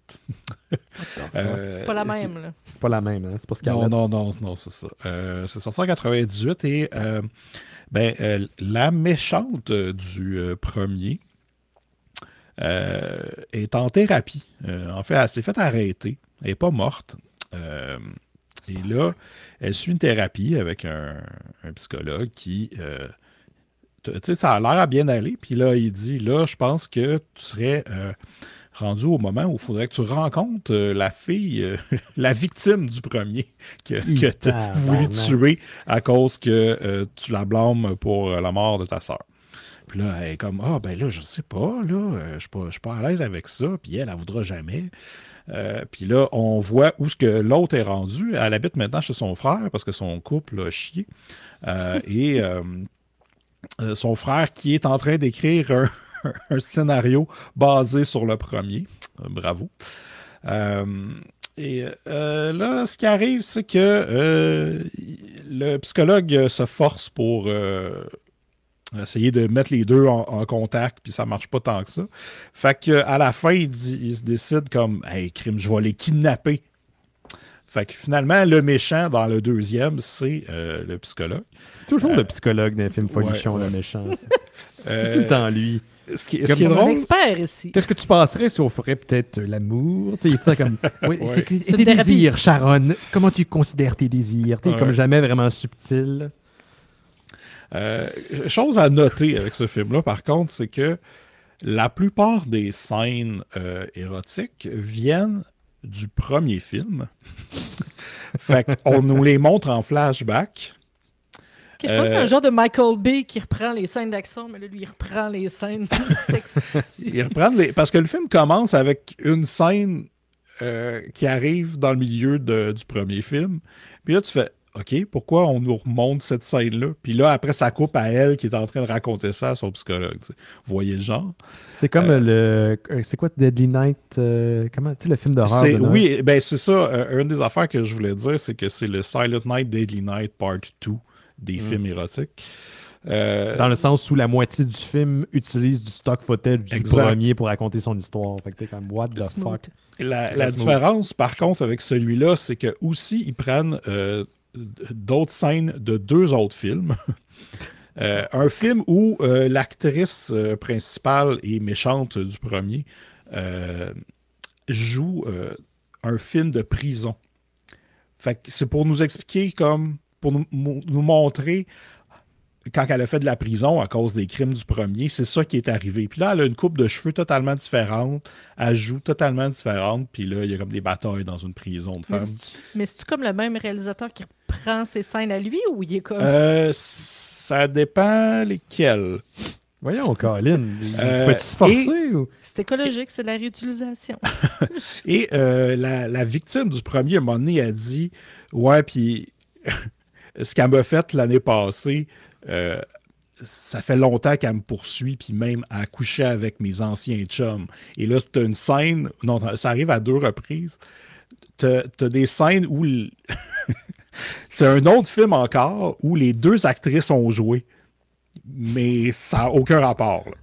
euh, c'est pas la même, là. C'est pas la même, hein? C'est pas Scarlett. Non, non, non, non, c'est ça. Euh, c'est sorti en quatre-vingt-dix-huit et euh, ben, euh, la méchante du euh, premier euh, est en thérapie. Euh, en fait, elle s'est faite arrêter. Elle n'est pas morte. Euh, Et là, elle suit une thérapie avec un, un psychologue qui, euh, tu sais, ça a l'air à bien aller. Puis là, il dit, là, je pense que tu serais euh, rendu au moment où il faudrait que tu rencontres euh, la fille, euh, la victime du premier que, que tu as voulu tuer à cause que euh, tu la blâmes pour la mort de ta sœur. Puis là, elle est comme, ah, ben là, je sais pas, là, je suis pas, je suis pas à l'aise avec ça. Puis elle, elle voudra jamais. Euh, puis là, on voit où ce que l'autre est rendu. Elle habite maintenant chez son frère parce que son couple a chié. Euh, et euh, son frère qui est en train d'écrire un, un scénario basé sur le premier. Euh, bravo. Euh, et euh, là, ce qui arrive, c'est que euh, le psychologue se force pour... Euh, essayer de mettre les deux en, en contact, puis ça marche pas tant que ça. Fait qu'à la fin, il, dit, il se décide comme « Hey, crime, je vais les kidnapper! » Fait que finalement, le méchant dans le deuxième, c'est euh, le psychologue. C'est toujours euh, le psychologue d'un film folichon, ouais, ouais. Le méchant. c'est euh, tout le temps lui. Ce qui, ce comme, qui est drôle, un expert ici. Qu'est-ce que tu penserais si on ferait peut-être l'amour? Tu sais, comme, oui, ouais. c'est, c'est tes thérapie. Désirs, Sharon. Comment tu considères tes désirs? Tu sais, ouais. Comme jamais vraiment subtil. Euh, chose à noter avec ce film-là, par contre, c'est que la plupart des scènes euh, érotiques viennent du premier film. Fait qu'on nous les montre en flashback. Okay, je pense euh, que c'est un genre de Michael Bay qui reprend les scènes d'action, mais là, lui, il reprend les scènes sexuelles. Il reprend les... Parce que le film commence avec une scène euh, qui arrive dans le milieu de, du premier film. Puis là, tu fais... OK, pourquoi on nous remonte cette scène-là? Puis là, après, ça coupe à elle qui est en train de raconter ça à son psychologue. T'sais. Vous voyez le genre? C'est comme euh, le... C'est quoi, Deadly Night? Euh, comment, tu sais, le film d'horreur? C'est, de oui, ben c'est ça. Euh, une des affaires que je voulais dire, c'est que c'est le Silent Night, Deadly Night Part deux des mm. films érotiques. Euh, Dans le sens où la moitié du film utilise du stock footage du exact. premier pour raconter son histoire. Fait que t'es comme, what the smooth. fuck? La, la différence, par contre, avec celui-là, c'est que aussi ils prennent... Euh, d'autres scènes de deux autres films. Euh, un film où euh, l'actrice euh, principale et méchante du premier euh, joue euh, un film de prison. Fait que c'est pour nous expliquer, comme pour nous, m- nous montrer quand elle a fait de la prison à cause des crimes du premier, c'est ça qui est arrivé. Puis là, elle a une coupe de cheveux totalement différente, elle joue totalement différente, puis là, il y a comme des batailles dans une prison de femmes. Mais c'est-tu comme le même réalisateur qui reprend ses scènes à lui, ou il est comme... Euh, ça dépend lesquels. Voyons, Colin, euh, peux-tu se forcer? Ou... C'est écologique, c'est de la réutilisation. Et euh, la, la victime du premier, à un moment donné, a dit, ouais, puis ce qu'elle m'a fait l'année passée, Euh, ça fait longtemps qu'elle me poursuit, puis même à coucher avec mes anciens chums. Et là, t'as une scène... Non, ça arrive à deux reprises. T'as, t'as des scènes où... L... C'est un autre film encore, où les deux actrices ont joué. Mais ça n'a aucun rapport. Là.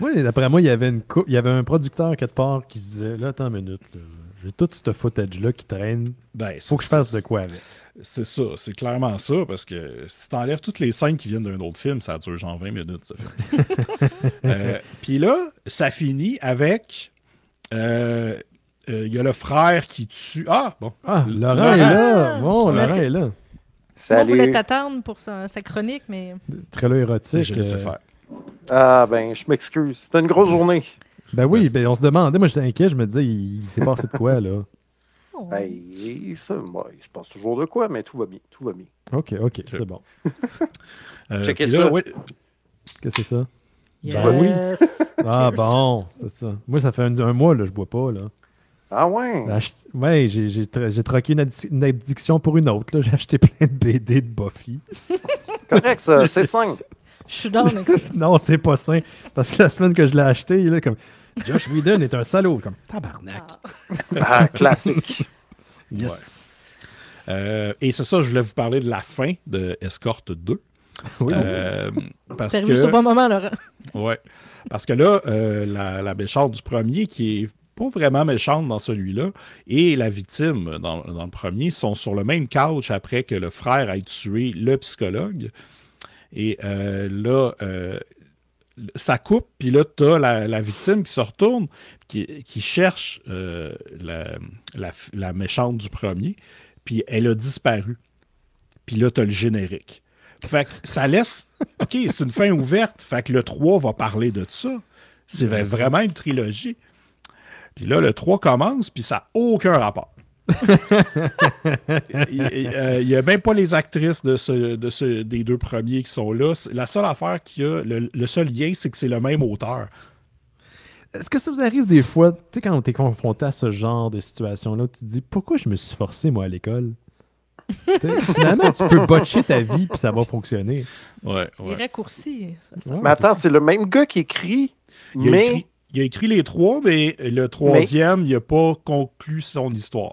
Oui, d'après moi, il y avait une cou- il y avait un producteur quelque part qui se disait, là, attends une minute, là, j'ai tout ce footage-là qui traîne. Ben, faut que je fasse de quoi avec. C'est ça, c'est clairement ça, parce que si t'enlèves toutes les scènes qui viennent d'un autre film, ça dure genre vingt minutes, ça fait. euh, Puis là, ça finit avec... Euh, euh, y a le frère qui tue... Ah, bon. Ah, Laurent, Laurent est là. Ah, bon, Laurent est là. Sinon, on voulait t'attendre pour sa, sa chronique, mais... Très érotique. Je laissais faire. Ah, ben, je m'excuse. C'était une grosse journée. Ben oui, Merci. ben on se demandait. Moi, j'étais inquiet, je me disais, il, il s'est passé de quoi, là? Ben, ça, moi, je pense toujours de quoi, mais tout va bien, tout va bien. OK, OK, okay. C'est bon. euh, Checkez là, ça. Oui. Qu'est-ce que c'est ça? Yes. Ben oui. Ah bon, c'est ça. Moi, ça fait un, un mois, là, je bois pas, là. Ah ouais? Oui, j'ai, j'ai, tra- j'ai troqué une, addi- une addiction pour une autre. Là. J'ai acheté plein de B D de Buffy. Correct, ça. C'est sain. Je suis dans le... Non, c'est pas sain. Parce que la semaine que je l'ai acheté, il est comme... Josh Whedon est un salaud. Comme tabarnak. Ah, ah classique. Yes. Ouais. Euh, et c'est ça, je voulais vous parler de la fin de Escort deux. Oui. Euh, parce T'es arrivé que... sur le bon moment, Laurent. Oui. Parce que là, euh, la, la méchante du premier qui est pas vraiment méchante dans celui-là, et la victime dans, dans le premier sont sur le même couch après que le frère ait tué le psychologue. Et euh, là, euh, ça coupe, puis là, t'as la, la victime qui se retourne, qui, qui cherche euh, la, la, la méchante du premier, puis elle a disparu. Puis là, t'as le générique. Fait que ça laisse... OK, c'est une fin ouverte, fait que le trois va parler de ça. C'est vraiment une trilogie. Puis là, le trois commence, puis ça n'a aucun rapport. Il n'y euh, a même pas les actrices de ce, de ce, des deux premiers qui sont là. La seule affaire qu'il y a, le, le seul lien, c'est que c'est le même auteur. Est-ce que ça vous arrive des fois, tu sais, quand tu es confronté à ce genre de situation-là, tu te dis « Pourquoi je me suis forcé, moi, à l'école? » Finalement, tu peux botcher ta vie, puis ça va fonctionner. Ouais, ouais. Les raccourcis. Ça, ça. Ouais, mais attends, c'est, c'est le même gars qui écrit, il mais... Écrit... Il a écrit les trois, mais le troisième, mais... il n'a pas conclu son histoire.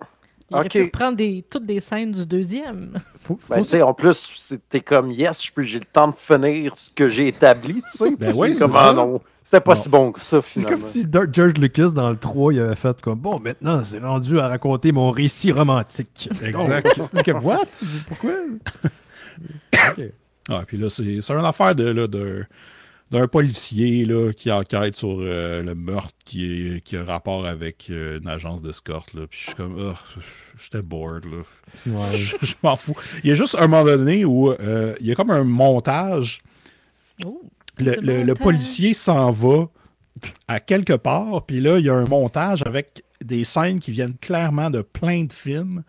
Il okay. aurait pu prendre des, toutes des scènes du deuxième. Faut, faut ben, se... En plus, c'était comme « Yes, je peux, j'ai le temps de finir ce que j'ai établi. » Ben oui, c'est ça. Non, c'était pas non. si bon que ça, finalement. C'est comme si George Lucas, dans le trois, il avait fait comme « Bon, maintenant, c'est rendu à raconter mon récit romantique. » Exact. « What? Pourquoi? Okay. » Ah, puis là, c'est, c'est une affaire de... Là, de... d'un policier là, qui enquête sur euh, le meurtre qui, est, qui a rapport avec euh, une agence d'escorte. Là. Puis je suis comme, oh, j'étais bored. Là. Ouais. Je, je m'en fous. Il y a juste un moment donné où euh, il y a comme un montage. Oh, le, le, montage. Le policier s'en va à quelque part, puis là, il y a un montage avec des scènes qui viennent clairement de plein de films,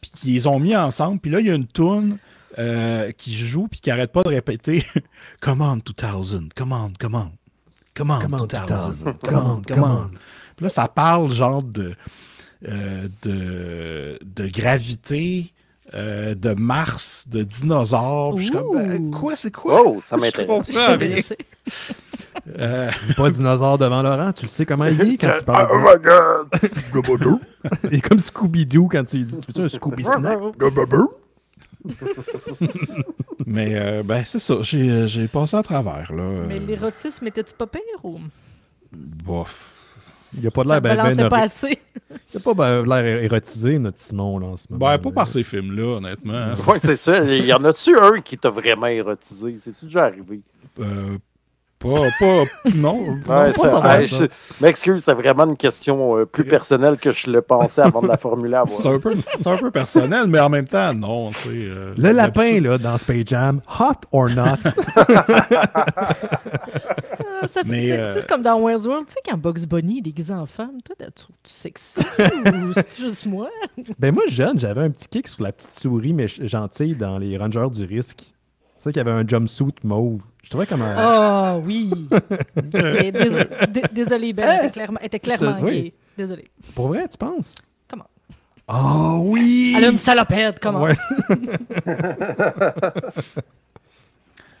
puis qu'ils ont mis ensemble. Puis là, il y a une toune. Euh, qui joue puis qui arrête pas de répéter « Command deux mille, command, command, command, command deux mille, command, command. » Puis là, ça parle genre de, euh, de, de gravité, euh, de Mars, de dinosaures. Puis je suis comme ben, « Quoi, c'est quoi? » Oh, ça m'intéresse. Je comprends rien. Euh... Dis pas dinosaure devant Laurent, tu le sais comment il est quand tu parles. Oh my god! Il est comme Scooby-Doo quand tu lui dis « Tu veux un Scooby-Snack? » Mais euh, ben c'est ça, j'ai, j'ai passé à travers là. Mais l'érotisme était-tu pas pire ou? Bof. Il y a pas de l'air ben, ben pas assez. Il y a pas ben, l'air érotisé notre Simon là en ce moment. Ben pas par ces films là honnêtement. Hein. Ouais, c'est ça, il y en a-tu un qui t'a vraiment érotisé, c'est-tu déjà arrivé? Euh, Pas, pas, non, ouais, non pas ça, ça, hey, ça. Je m'excuse, c'est vraiment une question euh, plus personnelle que je le pensais avant de la formuler à moi. C'est un peu, c'est un peu personnel, mais en même temps, non. Tu sais, euh, le lapin, là, dans Space Jam, hot or not? euh, ça mais, fait, euh... c'est, c'est comme dans Wayne's World, tu sais, quand Bugs Bunny est déguisé en femme, toi, tu trouves tu sexy ou c'est juste moi? Ben moi, jeune, j'avais un petit kick sur la petite souris mais gentille dans les Rangers du Risque. C'est vrai qu'il y avait un jumpsuit mauve. Je trouvais comme un... Ah oh, oui! Mais désolé, d- désolé, Ben, hey, était clairement, était clairement te... oui. Désolé. Pour vrai, tu penses? Comment? Ah oh, oui! Elle a une salopette, comment? Ouais.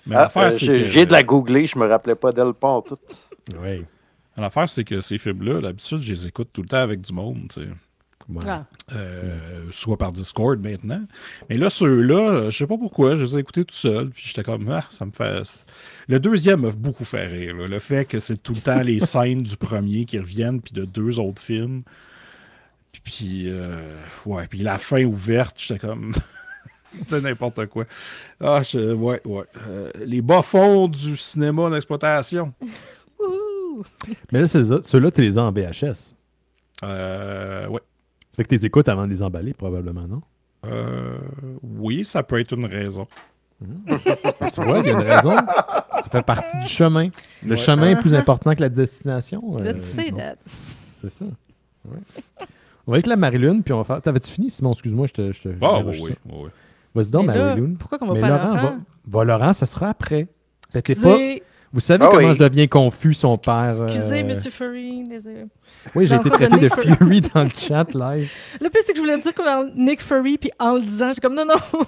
Mais ah, l'affaire, euh, c'est j'ai, que... j'ai de la googler, je me rappelais pas d'elle pas en tout. Oui. L'affaire, c'est que ces films-là, d'habitude, je les écoute tout le temps avec du monde, tu sais. Ouais. Ah. Euh, soit par Discord maintenant. Mais là, ceux-là, je sais pas pourquoi, je les ai écoutés tout seul. Puis j'étais comme, ah, ça me fait. Le deuxième m'a beaucoup fait rire. Là. Le fait que c'est tout le temps les scènes du premier qui reviennent, puis de deux autres films. Puis, euh, ouais, puis la fin ouverte, j'étais comme. C'était n'importe quoi. Ah, je... ouais, ouais. Euh, les bas-fonds du cinéma d'exploitation. Mais là, ceux-là, tu les as en V H S. Euh, ouais. Ça fait que tu les écoutes avant de les emballer, probablement, non? Euh, oui, ça peut être une raison. Mmh. Tu vois, il y a une raison. Ça fait partie du chemin. Le ouais. chemin est plus important que la destination. Euh, Let's say that. C'est ça. Ouais. On va avec la Marie-Lune, puis on va faire... T'avais-tu fini, Simon? Excuse-moi, je te... Je te ah, je oui, oui, oui. Vas-y donc, Marie-Lune. Pourquoi qu'on va mais pas Laurent? Va... va Laurent, ça sera après. Excusez. Pas... Vous savez oh comment oui. je deviens confus, son Excuse, père. Excusez, euh... monsieur Fury. Désolé. Oui, j'ai été traité de, de Fury dans le chat live. Le pire, c'est que je voulais dire comme dans Nick Fury, puis en le disant, j'ai comme non, non.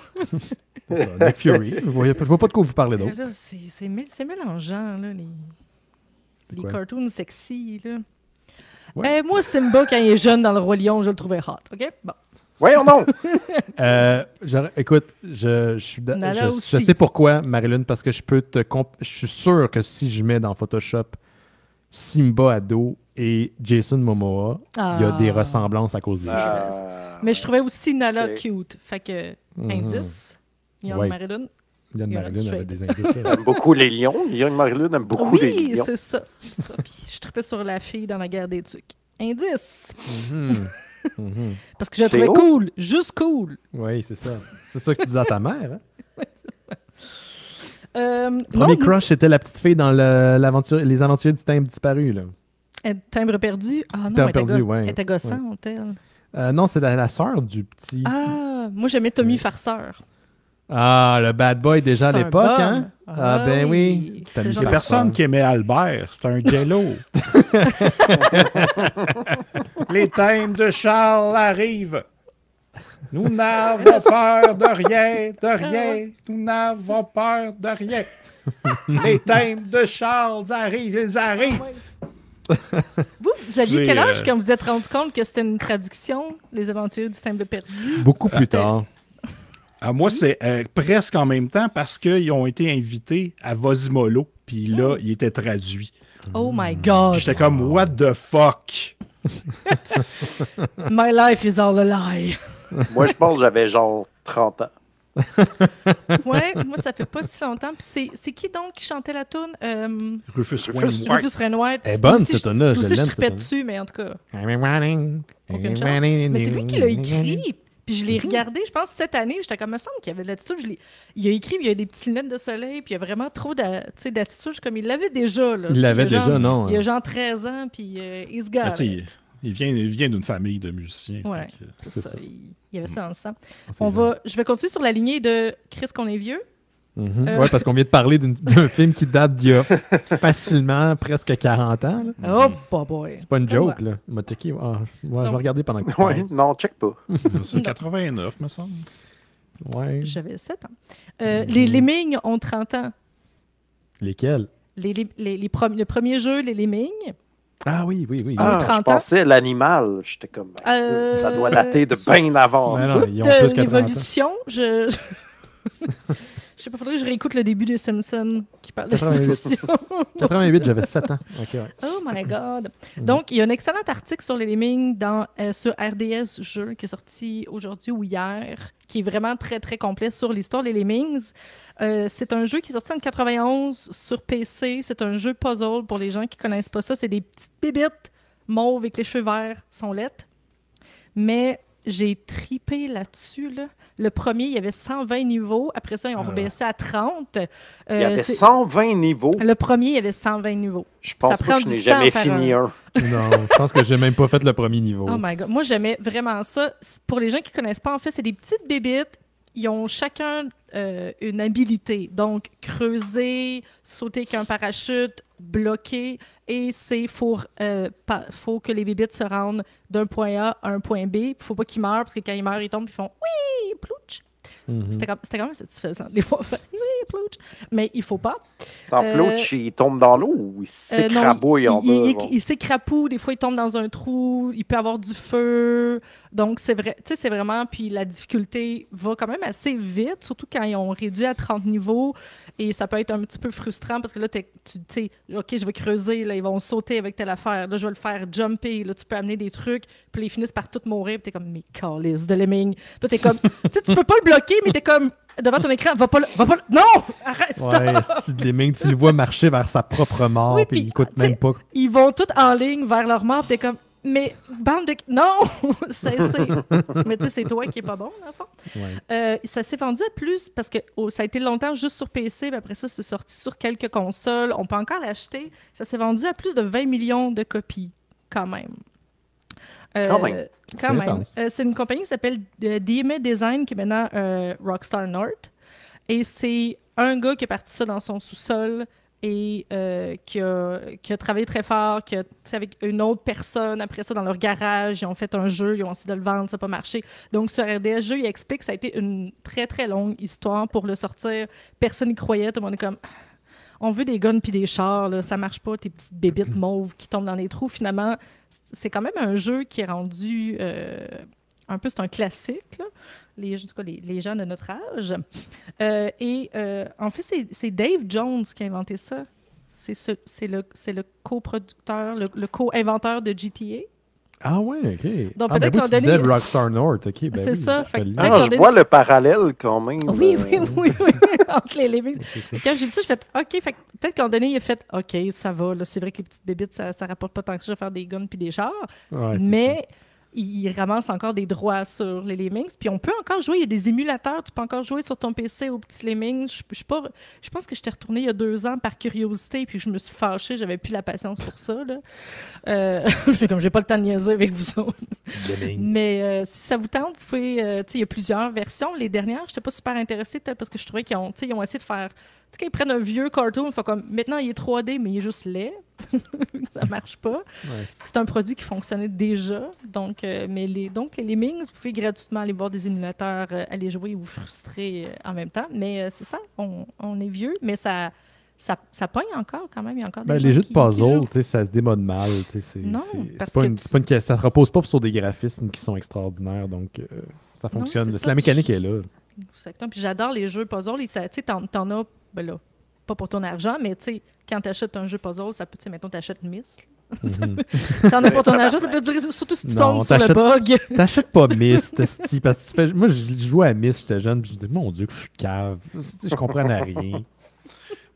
C'est ça, Nick Fury. Je vois, je vois pas de quoi vous parlez d'autre. C'est, c'est, c'est mélangeant, là, les, les cartoons sexy. Là. Ouais. Euh, moi, Simba, quand il est jeune dans Le Roi Lion, je le trouvais hot. OK? Bon. Voyons non! euh, écoute, je, je, je, je sais pourquoi, Marie-Lune, parce que je peux te... Je suis sûr que si je mets dans Photoshop Simba ado et Jason Momoa, ah. il y a des ressemblances à cause des ah. choses. Mais je trouvais aussi Nala okay. cute. Fait que, mm-hmm. indice, Yann ouais. Marie-Lune. Yann Marie-Lune avait des indices. Elle aime beaucoup les lions. Yann Marie-Lune aime beaucoup oui, les lions. Oui, c'est ça. ça. Puis je trippais sur la fille dans La Guerre des Ducs. Indice! Mm-hmm. Mm-hmm. Parce que je la trouvais cool, juste cool. Oui, c'est ça. C'est ça que tu disais à ta mère. Hein? Oui, c'est ça. Euh, Premier non, crush, c'était la petite fille dans le, l'aventure, Les Aventuriers du Timbre disparu. Là. Elle, timbre perdu? Ah non, elle, perdu, gosse, ouais. elle était gossante, ouais. elle. Euh, non, c'est la, la sœur du petit. Ah, moi j'aimais Tommy ouais. Farceur. Ah, le bad boy déjà à l'époque, hein? Ah, ah ben oui. Il n'y a personne qui aimait Albert, c'est un jello. Les thèmes de Charles arrivent. Nous n'avons peur de rien, de rien. Nous n'avons peur de rien. Les thèmes de Charles arrivent, ils arrivent. Vous, vous aviez quel âge quand vous vous êtes rendu compte que c'était une traduction, Les Aventures du Timbre perdu? Beaucoup plus tard. Ah, moi, oui. c'est euh, presque en même temps parce qu'ils ont été invités à Vasimolo, puis là, il était traduit. Oh my God! J'étais comme, what the fuck? My life is all a lie. Moi, je pense que j'avais genre trente ans. Ouais, moi, ça fait pas si longtemps. Puis c'est, c'est qui donc qui chantait la toune? Euh... Rufus Wainwright. Rufus Wainwright. Elle est bonne, cette toune-là. Je sais, je tripais dessus, mais en tout cas. Aucune chance. Mais c'est lui qui l'a écrit. Puis je l'ai regardé, je pense, cette année, j'étais comme, il me semble qu'il y avait de l'attitude. Je l'ai... Il a écrit, puis il y a des petites lunettes de soleil, puis il y a vraiment trop d'attitude. Comme il l'avait déjà. Là, il l'avait déjà, genre, non. Il a genre treize ans, puis euh, il se gare. Ah, il, il vient, il vient d'une famille de musiciens. Oui, c'est, c'est ça. ça. Il, il y avait ça ensemble. On va, je vais continuer sur la lignée de Chris qu'on est vieux. Mm-hmm. Euh... Oui, parce qu'on vient de parler d'une, d'un film qui date d'il y a facilement presque quarante ans. Là. Oh, boy! C'est pas une joke, ouais. là. M'a checké. Ah, ouais, je vais regarder pendant que tu ouais, non, check pas. C'est quatre-vingt-neuf, me semble. Ouais. J'avais sept ans. Euh, mm-hmm. Les Lemmings ont trente ans. Lesquels? Les, les, les, les prom- le premier jeu, les Lemmings. Ah oui, oui, oui. Ah, je pensais à l'animal. J'étais comme... Euh... Ça doit dater de bien avant. Non, non, ils ont plus de l'évolution, je... Je sais pas, faudrait que je réécoute le début des Simpsons qui parle de quatre-vingt-huit. quatre-vingt-huit, j'avais sept ans. Okay, ouais. Oh my God! Donc, il y a un excellent article sur les Lemmings dans, euh, sur R D S Jeux qui est sorti aujourd'hui ou hier, qui est vraiment très, très complet sur l'histoire des Lemmings. Euh, c'est un jeu qui est sorti en quatre-vingt-onze sur P C. C'est un jeu puzzle pour les gens qui connaissent pas ça. C'est des petites bébites mauves avec les cheveux verts, sont lettres. Mais... J'ai tripé là-dessus. Là. Le premier, il y avait cent vingt niveaux. Après ça, ils ont ah. rebaissé à trente. Euh, il y avait c'est... cent vingt niveaux? Le premier, il y avait cent vingt niveaux. Je pense ça pas que je n'ai jamais fini un. Non, je pense que j'ai même pas fait le premier niveau. Oh my God. Moi, j'aimais vraiment ça. Pour les gens qui ne connaissent pas, en fait, c'est des petites bébites. Ils ont chacun euh, une habilité. Donc, creuser, sauter avec un parachute, bloquer. Et c'est faut, euh, pa- faut que les bébites se rendent d'un point A à un point B. Il faut pas qu'ils meurent, parce que quand ils meurent, ils tombent et ils font « oui, plouch ». Mm-hmm. C'était, quand, c'était quand même satisfaisant. Des fois, on fait « oui, plouch ». Mais il faut pas. Dans euh, plouch, ils tombent dans l'eau ou ils s'écrabouillent euh, en bas? Il, bon. il, il s'écrapouille. Des fois, ils tombent dans un trou. Il peut avoir du feu. Donc, c'est vrai, tu sais, c'est vraiment... Puis la difficulté va quand même assez vite, surtout quand ils ont réduit à trente niveaux. Et ça peut être un petit peu frustrant parce que là, tu sais, OK, je vais creuser, là, ils vont sauter avec telle affaire. Là, je vais le faire jumper. Là, tu peux amener des trucs. Puis ils finissent par tout mourir. Puis t'es comme, mais calice de lemming. Puis t'es comme, tu sais, tu peux pas le bloquer, mais t'es comme, devant ton écran, va pas le... Va pas le non! Arrête! Ouais, si de lemming, tu le vois marcher vers sa propre mort. Oui, puis il coûte même pas. Ils vont tous en ligne vers leur mort. Puis t'es comme, mais bande de... Non! Cessez! Mais tu sais, c'est toi qui est pas bon, dans le fond. Ouais. Euh, ça s'est vendu à plus parce que oh, ça a été longtemps juste sur P C, puis après ça, c'est sorti sur quelques consoles. On peut encore l'acheter. Ça s'est vendu à plus de vingt millions de copies, quand même. Euh, quand même. Quand c'est même. Euh, c'est une compagnie qui s'appelle euh, D M A Design, qui est maintenant euh, Rockstar North. Et c'est un gars qui est parti ça dans son sous-sol. et euh, qui, a, qui a travaillé très fort, qui a, avec une autre personne, après ça, dans leur garage, ils ont fait un jeu, ils ont essayé de le vendre, ça n'a pas marché. Donc, ce R D S-jeu, il explique que ça a été une très, très longue histoire pour le sortir. Personne n'y croyait, tout le monde est comme... On veut des guns puis des chars, là, ça marche pas, tes petites bébites mauves qui tombent dans les trous. Finalement, c'est quand même un jeu qui est rendu... Euh, un peu, c'est un classique, là. Les, en tout cas, les, les gens de notre âge. Euh, et euh, en fait, c'est, c'est Dave Jones qui a inventé ça. C'est, ce, c'est, le, c'est le coproducteur, le, le co-inventeur de G T A. Ah oui, OK. Donc, ah, peut-être ben qu'on oui, donné... disais Rockstar North, OK. Ben c'est oui, ça. Fait, ah, non, je donné... vois le parallèle quand même. Oui, oui, oui, oui, entre les, les... Quand j'ai vu ça, j'ai fait OK. Fait, peut-être qu'en donné, il a fait OK, ça va. Là, c'est vrai que les petites bébites, ça ne rapporte pas tant que ça à faire des guns puis des chars. Ouais, mais... ils ramassent encore des droits sur les Lemmings. Puis on peut encore jouer, il y a des émulateurs, tu peux encore jouer sur ton P C aux petits Lemmings. Je, je, pas, je pense que je t'ai retourné il y a deux ans par curiosité, puis je me suis fâchée, j'avais plus la patience pour ça. Là. Euh, comme j'ai pas le temps de niaiser avec vous autres. Mais euh, si ça vous tente, vous pouvez... Euh, tu sais, il y a plusieurs versions. Les dernières, je n'étais pas super intéressée parce que je trouvais qu'ils ont, ils ont essayé de faire... Tu sais, ils prennent un vieux cartoon, ils font comme... Maintenant, il est trois D, mais il est juste laid. Ça marche pas. Ouais. C'est un produit qui fonctionnait déjà. Donc, euh, mais les, donc les Lemmings, vous pouvez gratuitement aller voir des émulateurs, euh, aller jouer et vous frustrer euh, en même temps. Mais euh, c'est ça, on, on est vieux, mais ça, ça, ça pogne encore quand même. Il y a encore ben, des les jeux de puzzle, ça se démode mal. C'est, non, c'est, c'est parce pas que une, tu... pas une, ça ne repose pas sur des graphismes qui sont extraordinaires. Donc, euh, ça fonctionne. Non, c'est ça, la mécanique je... est là. Exactement. Puis j'adore les jeux puzzle. Tu sais, t'en, t'en as... Ben là, pas pour ton argent, mais tu sais, quand tu achètes un jeu puzzle, ça peut, tu sais, mettons, tu achètes Myst. Mm-hmm. T'en as pour ton argent, ça peut durer, surtout si tu non, tombes sur le bug. T'achètes pas Myst, parce que tu fais, moi, je jouais à Myst, j'étais jeune, puis je me dis, mon Dieu, que je suis cave, je comprends rien.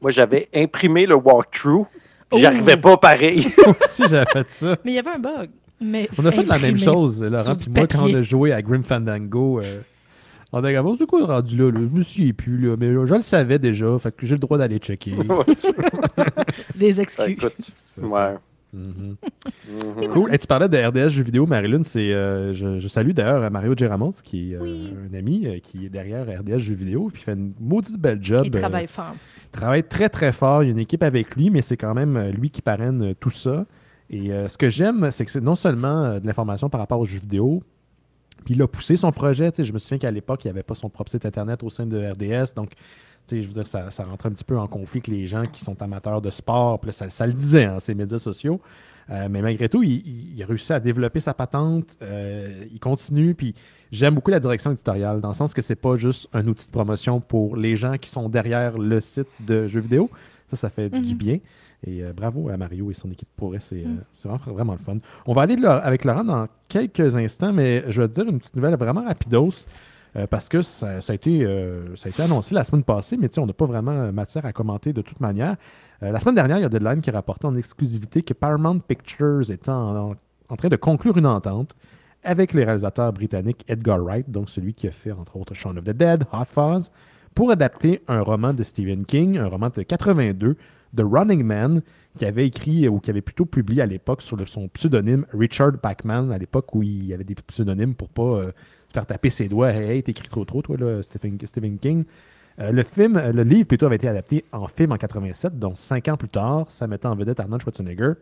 Moi, j'avais imprimé le walkthrough, puis j'arrivais pas pareil. Moi aussi, j'avais fait ça. Mais il y avait un bug. Mais on a fait la même chose, Laurent, puis moi, quand on a joué à Grim Fandango. Euh, On a dit, c'est quoi rendu là? là? Je me suis plus, là, mais là, je le savais déjà, fait que j'ai le droit d'aller checker. Des excuses. Écoute, c'est ouais. Mm-hmm. Mm-hmm. Cool. Et tu parlais de R D S jeux vidéo, Marie-Lune. C'est, euh, je, je salue d'ailleurs Mario Geramos, qui est euh, oui. un ami euh, qui est derrière R D S jeux vidéo, puis il fait une maudite belle job. Il travaille euh, fort. Il travaille très, très fort. Il y a une équipe avec lui, mais c'est quand même lui qui parraine tout ça. Et euh, ce que j'aime, c'est que c'est non seulement euh, de l'information par rapport aux jeux vidéo, puis il a poussé son projet. Je me souviens qu'à l'époque, il n'y avait pas son propre site Internet au sein de R D S. Donc, je veux dire, ça, ça rentre un petit peu en conflit que les gens qui sont amateurs de sport. Puis là, ça, ça le disait, hein, ces médias sociaux. Euh, mais malgré tout, il, il, il a réussi à développer sa patente. Euh, il continue. Puis j'aime beaucoup la direction éditoriale, dans le sens que c'est pas juste un outil de promotion pour les gens qui sont derrière le site de jeux vidéo. Ça, ça fait mm-hmm. du bien. Et euh, bravo à Mario et son équipe pour elle, c'est, euh, mm. c'est vraiment, vraiment le fun. On va aller de leur, avec Laurent dans quelques instants, mais je vais te dire une petite nouvelle vraiment rapidos, euh, parce que ça, ça, a été, euh, ça a été annoncé la semaine passée, mais on n'a pas vraiment matière à commenter de toute manière. Euh, la semaine dernière, il y a Deadline qui rapportait en exclusivité que Paramount Pictures était en, en, en train de conclure une entente avec le réalisateur britannique Edgar Wright, donc celui qui a fait, entre autres, Shaun of the Dead, Hot Fuzz, pour adapter un roman de Stephen King, un roman de quatre-vingt-deux, The Running Man, qui avait écrit ou qui avait plutôt publié à l'époque sur le, son pseudonyme Richard Bachman, à l'époque où il avait des pseudonymes pour pas euh, faire taper ses doigts. Hey, t'écris trop trop, toi, là, Stephen, Stephen King. Euh, le film, le livre plutôt avait été adapté en film en quatre-vingt-sept, donc cinq ans plus tard, ça mettait en vedette Arnold Schwarzenegger.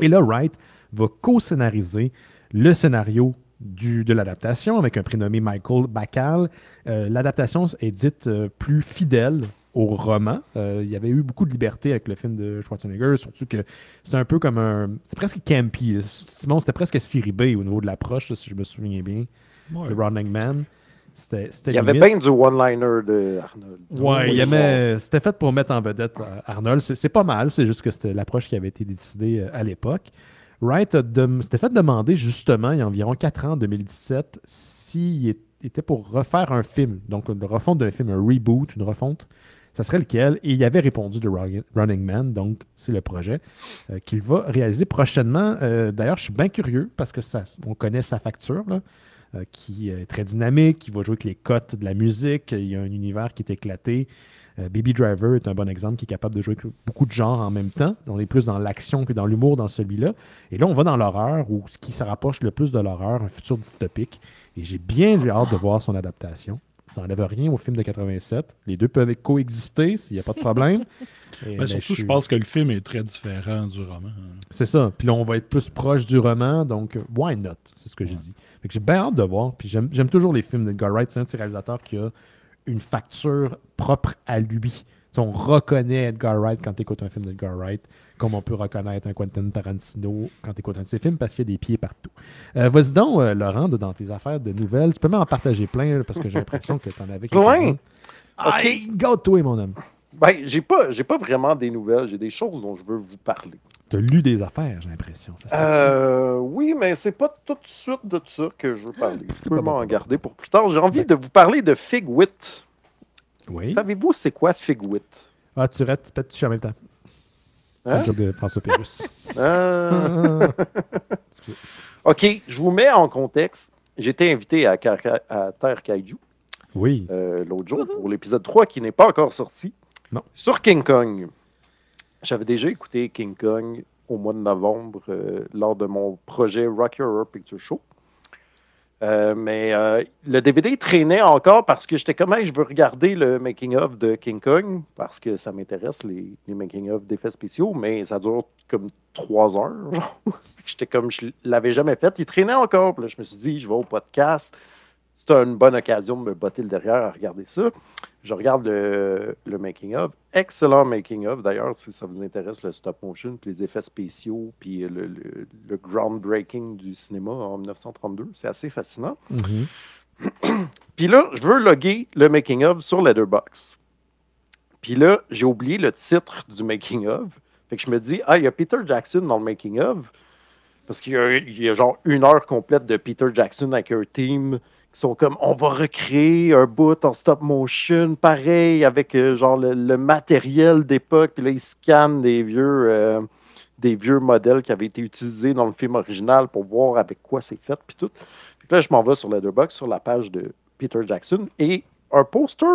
Et là, Wright va co-scénariser le scénario Du, de l'adaptation avec un prénommé Michael Bacall. Euh, l'adaptation est dite euh, plus fidèle au roman. Euh, il y avait eu beaucoup de liberté avec le film de Schwarzenegger, surtout que c'est un peu comme un... C'est presque campy. Simon, c'était presque siribé au niveau de l'approche, là, si je me souviens bien, ouais. de Running Man. C'était, c'était il y limite. Avait bien du one-liner de Arnold. Ouais, il y avait, c'était fait pour mettre en vedette Arnold. C'est, c'est pas mal, c'est juste que c'était l'approche qui avait été décidée à l'époque. Wright de, s'était fait demander, justement, il y a environ quatre ans, en deux mille dix-sept, s'il était pour refaire un film, donc une refonte d'un film, un reboot, une refonte, ça serait lequel? Et il avait répondu de Running Man, donc c'est le projet euh, qu'il va réaliser prochainement. Euh, d'ailleurs, je suis bien curieux, parce que ça, on connaît sa facture, là, euh, qui est très dynamique, qui va jouer avec les cotes de la musique, il y a un univers qui est éclaté. Euh, Baby Driver est un bon exemple qui est capable de jouer beaucoup de genres en même temps. On est plus dans l'action que dans l'humour dans celui-là. Et là, on va dans l'horreur, ou ce qui se rapproche le plus de l'horreur, un futur dystopique. Et j'ai bien hâte de voir son adaptation. Ça n'enlève rien au film de quatre-vingt-sept. Les deux peuvent coexister s'il n'y a pas de problème. Et, ben, surtout, je, suis... je pense que le film est très différent du roman. C'est ça. Puis là, on va être plus proche du roman. Donc, why not? C'est ce que ouais. j'ai dit. Fait que j'ai bien hâte de voir. Puis j'aime, j'aime toujours les films d'Edgar Wright. C'est un de ces réalisateurs qui a une facture propre à lui. T'sais, on reconnaît Edgar Wright quand tu écoutes un film d'Edgar Wright, comme on peut reconnaître un Quentin Tarantino quand tu écoutes un de ses films, parce qu'il y a des pieds partout. Euh, vas-y donc, euh, Laurent, dans tes affaires de nouvelles. Tu peux même en partager plein, parce que j'ai l'impression que tu en avais quelques-uns. Okay. Garde-toi, mon homme. Ben, j'ai pas, j'ai pas vraiment des nouvelles. J'ai des choses dont je veux vous parler. Tu as lu des affaires, j'ai l'impression. Ça, euh, oui, mais c'est pas tout de suite de ça que je veux parler. Je peux m'en garder pour plus tard. J'ai envie ouais. de vous parler de Figwit. Oui. Savez-vous c'est quoi Figwit? Ah, tu rates, tu pètes en même temps. Hein? Le de François Pérus. euh... OK, je vous mets en contexte. J'étais invité à, à Terre Kaiju oui. euh, l'autre jour pour l'épisode trois qui n'est pas encore sorti. Non. Sur King Kong. J'avais déjà écouté King Kong au mois de novembre euh, lors de mon projet Rocky Horror Picture Show. Euh, mais euh, le D V D traînait encore parce que j'étais comme hey, je veux regarder le making-of de King Kong parce que ça m'intéresse, les, les making-of d'effets spéciaux, mais ça dure comme trois heures. Genre. J'étais comme je l'avais jamais fait. Il traînait encore. Puis là, je me suis dit, je vais au podcast. C'était une bonne occasion de me botter le derrière à regarder ça. Je regarde le, le making-of. Excellent making-of, d'ailleurs, si ça vous intéresse, le stop-motion, puis les effets spéciaux, puis le, le, le groundbreaking du cinéma en dix-neuf cent trente-deux. C'est assez fascinant. Mm-hmm. Puis là, je veux loguer le making-of sur Letterboxd. Puis là, j'ai oublié le titre du making-of. Fait que je me dis, ah, il y a Peter Jackson dans le making-of, parce qu'il y a, il y a genre une heure complète de Peter Jackson avec un team qui sont comme, on va recréer un bout en stop-motion, pareil, avec euh, genre le, le matériel d'époque. Puis là, ils scannent des vieux, euh, des vieux modèles qui avaient été utilisés dans le film original pour voir avec quoi c'est fait, puis tout. Puis là, je m'en vais sur Letterboxd, sur la page de Peter Jackson, et un poster,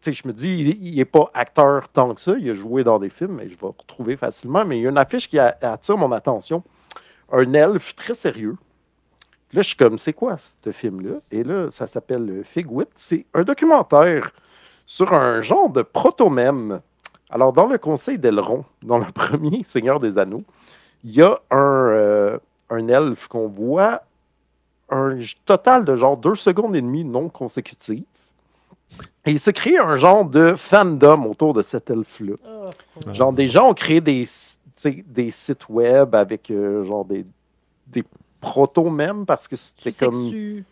tu sais, je me dis, il n'est pas acteur tant que ça, il a joué dans des films, mais je vais le retrouver facilement. Mais il y a une affiche qui attire mon attention. Un elfe très sérieux. Là, je suis comme, c'est quoi ce film-là? Et là, ça s'appelle Figwit. C'est un documentaire sur un genre de proto-mème. Alors, dans le Conseil d'Elrond, dans le premier Seigneur des Anneaux, il y a un, euh, un elfe qu'on voit un total de genre deux secondes et demie non consécutives. Et il s'est créé un genre de fandom autour de cet elfe-là. Oh, genre, des gens ont créé des, des sites web avec euh, genre des... des proto même, parce que c'était c'est comme... Sexu.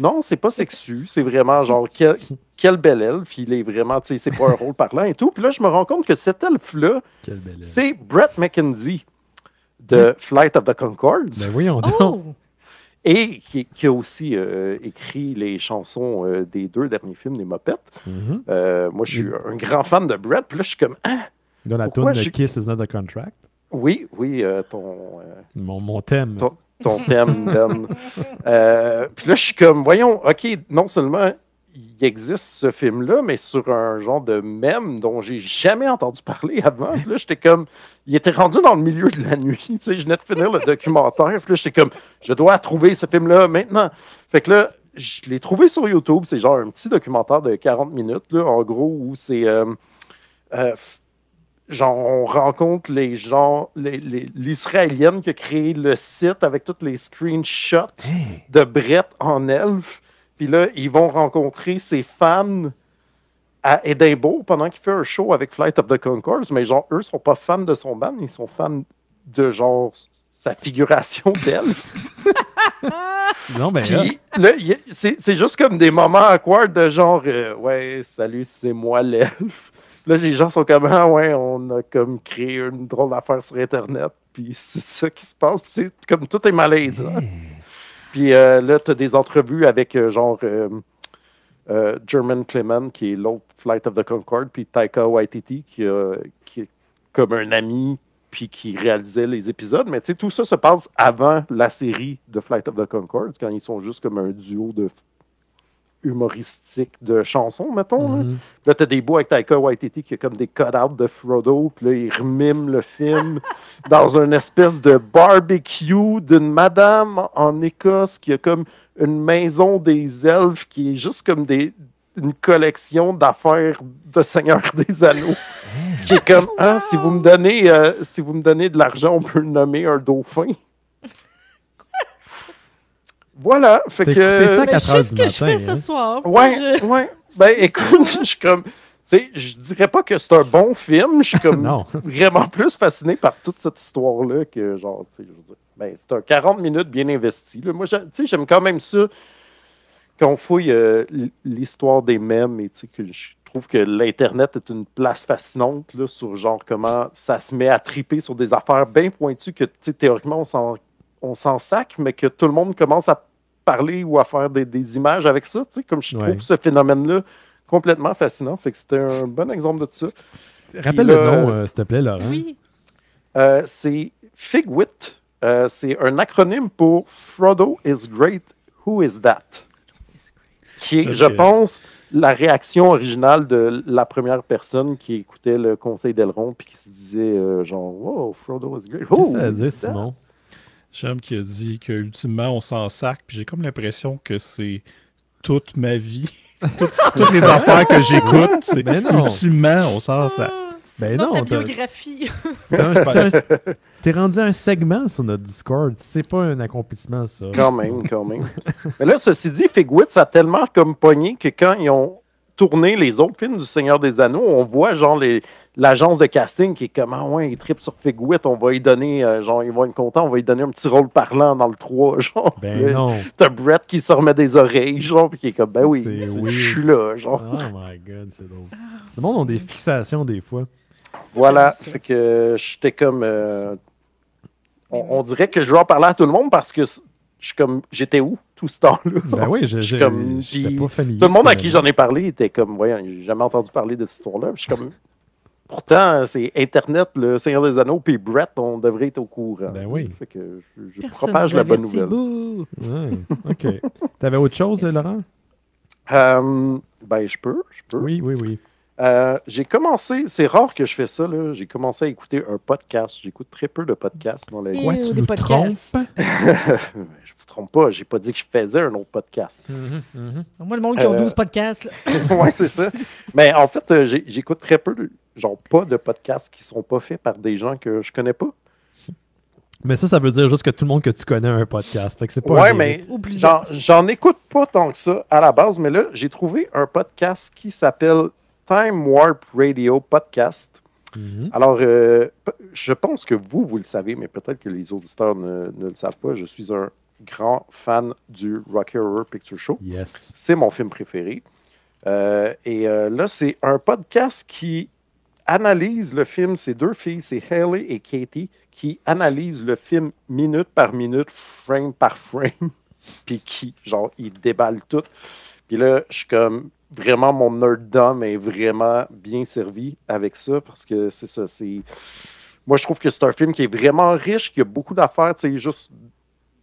Non, c'est pas sexu. C'est vraiment genre, quel, quel bel elfe. Il est vraiment, tu sais, c'est pas un rôle parlant et tout. Puis là, je me rends compte que cet elfe-là, c'est Brett McKenzie de Flight of the Conchords. Ben voyons donc. Oh! Et qui, qui a aussi euh, écrit les chansons euh, des deux derniers films, des Mopettes. Mm-hmm. Euh, moi, je suis un grand fan de Brett. Puis là, je suis comme, ah! Dans la tourne, « Kiss is not a contract ». Oui, oui, euh, ton... Euh, mon, mon thème. Ton, ton thème, Dan. Euh, puis là, je suis comme, voyons, OK, non seulement il existe ce film-là, mais sur un genre de mème dont j'ai jamais entendu parler avant. Puis là, j'étais comme, il était rendu dans le milieu de la nuit. Tu sais, je venais de finir le documentaire. Puis là, j'étais comme, je dois trouver ce film-là maintenant. Fait que là, je l'ai trouvé sur YouTube. C'est genre un petit documentaire de quarante minutes, là, en gros, où c'est... Euh, euh, genre, on rencontre les gens, les, les, l'Israélienne qui a créé le site avec tous les screenshots de Brett en elfe. Puis là, ils vont rencontrer ses fans à Édimbourg pendant qu'il fait un show avec Flight of the Conchords. Mais genre, eux sont pas fans de son band, ils sont fans de genre sa figuration d'elfe. Non, ben là. Puis, là il, c'est, c'est juste comme des moments awkward de genre, euh, ouais, salut, c'est moi l'elfe. Là, les gens sont comme « Ah ouais, on a comme créé une drôle d'affaire sur Internet. » Puis c'est ça qui se passe. Puis c'est comme tout est malaise. Hein? Puis euh, là, tu as des entrevues avec euh, genre euh, euh, German Clement, qui est l'autre Flight of the Conchords, puis Taika Waititi, qui, euh, qui est comme un ami, puis qui réalisait les épisodes. Mais tu sais, tout ça se passe avant la série de Flight of the Conchords, quand ils sont juste comme un duo de... humoristique de chansons, mettons. Mm-hmm. Là, là tu as des bouts avec Taika Waititi qui a comme des cut-outs de Frodo, puis là, il remime le film dans une espèce de barbecue d'une madame en Écosse qui a comme une maison des elfes qui est juste comme des, une collection d'affaires de Seigneur des Anneaux. Qui est comme, ah, si vous me donnez, euh, si vous me donnez de l'argent, on peut nommer un dauphin. Voilà, fait que... C'est ça ce que je fais ce soir. Ouais, je... ouais. Ben écoute, je suis comme... Je dirais pas que c'est un bon film. Je suis comme vraiment plus fasciné par toute cette histoire-là que genre, tu sais, je veux dire, ben, c'est un quarante minutes bien investi. Là. Moi, tu sais, j'aime quand même ça qu'on fouille euh, l'histoire des mèmes et tu sais, que je trouve que l'Internet est une place fascinante là, sur genre comment ça se met à triper sur des affaires bien pointues que tu sais, théoriquement, on s'en, on s'en sac, mais que tout le monde commence à parler ou à faire des, des images avec ça. Tu sais, comme je trouve ouais. ce phénomène-là complètement fascinant. Fait que c'était un bon exemple de tout ça. Rappelle là, le nom, euh, s'il te plaît, Laurent. Oui. Euh, c'est Figwit. Euh, c'est un acronyme pour Frodo is great, who is that? Qui est, okay. je pense, la réaction originale de la première personne qui écoutait le Conseil d'Elrond puis qui se disait euh, genre, wow, Frodo is great. Qu'est-ce que ça dit, Simon? J'aime qu'il a dit qu'ultimement, on s'en sac. Puis j'ai comme l'impression que c'est toute ma vie. Tout, toutes les affaires que j'écoute, c'est ultimement, on sort ça. Mais non, ta biographie. T'es rendu un segment sur notre Discord. C'est pas un accomplissement, ça. Quand même, quand même. Mais là, ceci dit, Figwit, ça a tellement comme pogné que quand ils ont tourné les autres films du Seigneur des Anneaux, on voit genre les, l'agence de casting qui est comme, ah ouais, ils trippent sur Figwit, on va y donner, euh, genre, ils vont être contents, on va y donner un petit rôle parlant dans le trois, genre. Ben le, non. T'as Brett qui se remet des oreilles, genre, puis qui est comme, ben oui, oui, je suis là, genre. Oh my God, c'est drôle. Le monde a des fixations des fois. Voilà, fait que j'étais comme, euh, on, on dirait que je vais en parler à tout le monde parce que je suis comme, j'étais où? Tout ce temps-là. Ben oui, je, je, comme, j'étais pas familier. Tout le monde à qui j'en ai parlé était comme, voyons, j'ai jamais entendu parler de cette histoire-là. Je suis comme, pourtant, c'est Internet, le Seigneur des Anneaux, puis Brett, on devrait être au courant. Ben oui. Fait que je, je propage la bonne nouvelle. Ouais, OK. T'avais autre chose, Laurent? Euh, ben, je peux, je peux. Oui, oui, oui. Euh, j'ai commencé, c'est rare que je fais ça, là, j'ai commencé à écouter un podcast. J'écoute très peu de podcasts dans les... Quoi, tu nous trompes? Je vous trompe pas, j'ai pas dit que je faisais un autre podcast. Mm-hmm, mm-hmm. Moi, le monde qui euh... a douze podcasts. Oui, c'est ça. Mais en fait, euh, j'ai, j'écoute très peu, de, genre pas de podcasts qui sont pas faits par des gens que je connais pas. Mais ça, ça veut dire juste que tout le monde que tu connais a un podcast. Fait que c'est pas... Ouais, mais j'en, j'en écoute pas tant que ça à la base, mais là, j'ai trouvé un podcast qui s'appelle Time Warp Radio Podcast. Mm-hmm. Alors, euh, je pense que vous, vous le savez, mais peut-être que les auditeurs ne, ne le savent pas. Je suis un grand fan du Rocky Horror Picture Show. Yes. C'est mon film préféré. Euh, et euh, là, c'est un podcast qui analyse le film. C'est deux filles, c'est Hailey et Katie, qui analysent le film minute par minute, frame par frame, puis qui, genre, ils déballent tout. Puis là, je suis comme... Vraiment, mon nerddom est vraiment bien servi avec ça parce que c'est ça. C'est... Moi, je trouve que c'est un film qui est vraiment riche, qui a beaucoup d'affaires, tu sais, juste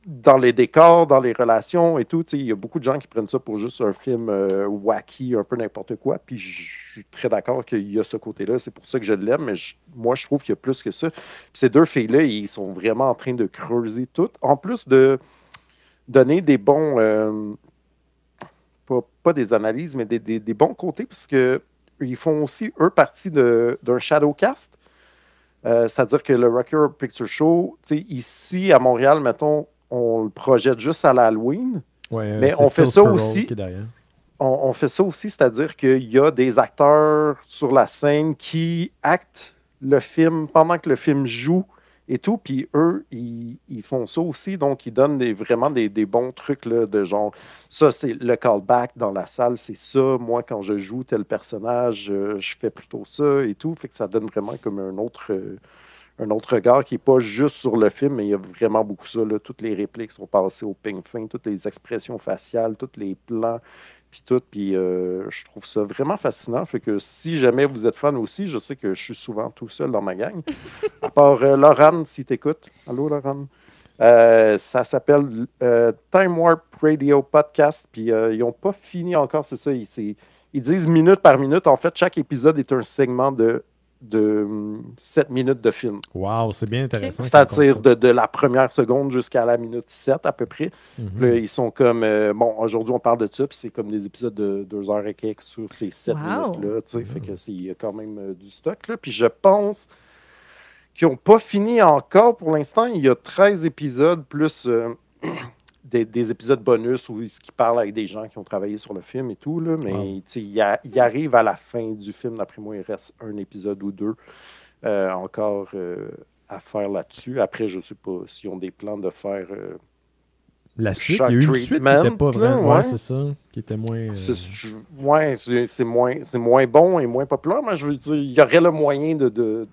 dans les décors, dans les relations et tout. Tu sais, il y a beaucoup de gens qui prennent ça pour juste un film euh, wacky, un peu n'importe quoi. Puis je suis très d'accord qu'il y a ce côté-là. C'est pour ça que je l'aime, mais je... moi, je trouve qu'il y a plus que ça. Puis ces deux filles-là, ils sont vraiment en train de creuser tout. En plus de donner des bons... Euh... Pas, pas des analyses, mais des, des, des bons côtés, parce que ils font aussi, eux, partie de, d'un shadowcast. Euh, c'est-à-dire que le Rocky Horror Picture Show, ici, à Montréal, mettons, on le projette juste à l'Halloween, ouais, mais on fait ça aussi... On, on fait ça aussi, c'est-à-dire qu'il y a des acteurs sur la scène qui actent le film pendant que le film joue et tout, puis eux, ils, ils font ça aussi, donc ils donnent des, vraiment des, des bons trucs, là, de genre, ça, c'est le callback dans la salle, c'est ça, moi, quand je joue tel personnage, je, je fais plutôt ça, et tout, fait que ça donne vraiment comme un autre, euh, un autre regard qui n'est pas juste sur le film, mais il y a vraiment beaucoup ça, là, toutes les répliques sont passées au ping-pong, toutes les expressions faciales, tous les plans, puis tout, puis euh, je trouve ça vraiment fascinant, fait que si jamais vous êtes fan aussi, je sais que je suis souvent tout seul dans ma gang, à part euh, Laurent, si t'écoutes. Allô, Laurent. Euh, ça s'appelle euh, Time Warp Radio Podcast, puis euh, ils n'ont pas fini encore, c'est ça, ils, c'est, ils disent minute par minute, en fait, chaque épisode est un segment de de sept minutes de film. Wow, c'est bien intéressant. C'est-à-dire de, de la première seconde jusqu'à la minute sept à peu près. Mm-hmm. Là, ils sont comme, euh, bon, aujourd'hui on parle de ça, puis c'est comme des épisodes de deux heures et quelques sur ces sept minutes-là. Tu sais, mm-hmm. Fait que c'est quand même euh, du stock. Là. Puis je pense qu'ils n'ont pas fini encore pour l'instant. Il y a treize épisodes plus euh, des, des épisodes bonus où ils parlent avec des gens qui ont travaillé sur le film et tout. Là, mais wow. il, il arrive à la fin du film. D'après moi, il reste un épisode ou deux euh, encore euh, à faire là-dessus. Après, je ne sais pas s'ils ont des plans de faire... Euh, La suite, il y a eu une suite qui n'était pas vraiment... Ouais, ouais, c'est ça, qui était moins... Euh... C'est, ouais, c'est, c'est, moins, c'est moins bon et moins populaire, mais je veux dire, il y aurait le moyen de, de,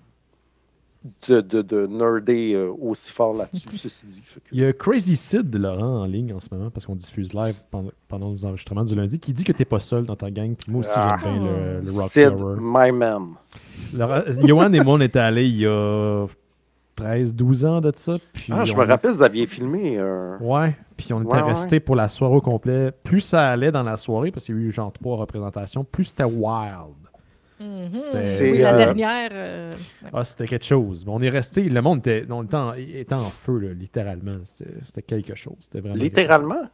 de, de, de nerder aussi fort là-dessus, ceci dit. Que... Il y a Crazy Sid, Laurent, en ligne en ce moment, parce qu'on diffuse live pendant, pendant nos enregistrements du lundi, qui dit que t'es pas seul dans ta gang, puis moi aussi, ah, j'aime bien le, le Rock Sid, Tower. My man. Laurent, Yoann et moi, on était allés il y a... treize douze ans de ça. Puis ah, je on... me rappelle, vous aviez filmé. Euh... Ouais, puis on était ouais, restés ouais. pour la soirée au complet. Plus ça allait dans la soirée, parce qu'il y a eu genre trois représentations, plus c'était wild. Mm-hmm. C'était... C'est, oui, euh... la dernière. Euh... Ah, c'était quelque chose. On est resté, le monde était, on était, en, était en feu, là, littéralement. C'était, c'était quelque chose. C'était vraiment littéralement?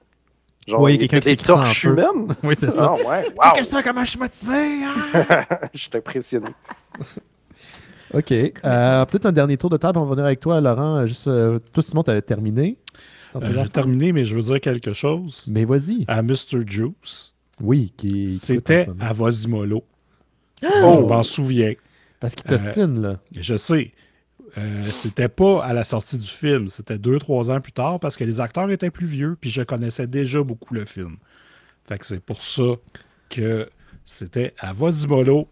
Genre, oui, quelqu'un qui s'est crissé en feu. Oui, c'est ça. Oh, ouais. Wow. Check ça, comment je suis motivé! Hein? Je suis impressionné. OK. Euh, peut-être un dernier tour de table. On va venir avec toi, Laurent. Juste, euh, toi, Simon, tu avais terminé. Euh, J'ai terminé, mais je veux dire quelque chose. Mais vas-y. À mister Juice. Oui. qui. C'était à Vasimolo. Oh! Je m'en souviens. Parce qu'il t'ostine, euh, là. Je sais. Euh, c'était pas à la sortie du film. C'était deux, trois ans plus tard parce que les acteurs étaient plus vieux puis je connaissais déjà beaucoup le film. Fait que c'est pour ça que c'était à Vasimolo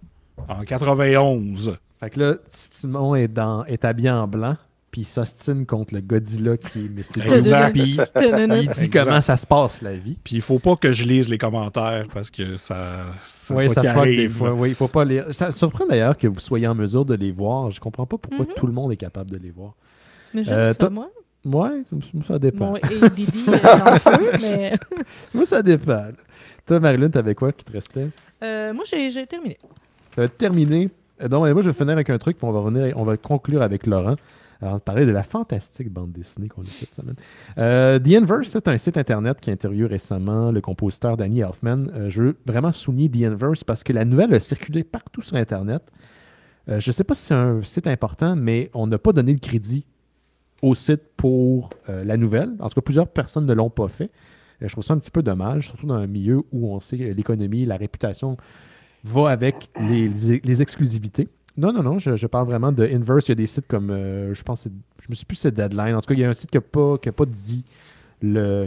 en quatre-vingt-onze. Fait que là, Simon est, dans, est habillé en blanc, puis il s'ostine contre le Godzilla qui est mister Exact. Puis il dit comment ça se passe, la vie. Puis il faut pas que je lise les commentaires, parce que ça, c'est oui, ça, ça qui arrive. Oui, il faut pas lire. Ça surprend d'ailleurs que vous soyez en mesure de les voir. Je comprends pas pourquoi mm-hmm. tout le monde est capable de les voir. Mais j'aime euh, ça, toi... moi. Ouais, ça dépend. Bon, et Didi, j'en feu, mais... moi, ça dépend. Toi, Marie-Lune, t'avais quoi qui te restait? Euh, moi, j'ai, j'ai terminé. T'as terminé? Donc, moi, je vais finir avec un truc, puis on va revenir, on va conclure avec Laurent. Alors, on parlait de la fantastique bande dessinée qu'on a faite cette semaine. Euh, The Inverse, c'est un site internet qui a interviewé récemment le compositeur Danny Elfman. Euh, je veux vraiment souligner The Inverse parce que la nouvelle a circulé partout sur Internet. Euh, je ne sais pas si c'est un site important, mais on n'a pas donné le crédit au site pour euh, la nouvelle. En tout cas, plusieurs personnes ne l'ont pas fait. Euh, je trouve ça un petit peu dommage, surtout dans un milieu où on sait l'économie, la réputation... va avec les, les, les exclusivités. Non, non, non, je, je parle vraiment de Inverse. Il y a des sites comme, euh, je pense, c'est, je me suis plus c'est Deadline. En tout cas, il y a un site qui n'a pas, qui a pas dit le...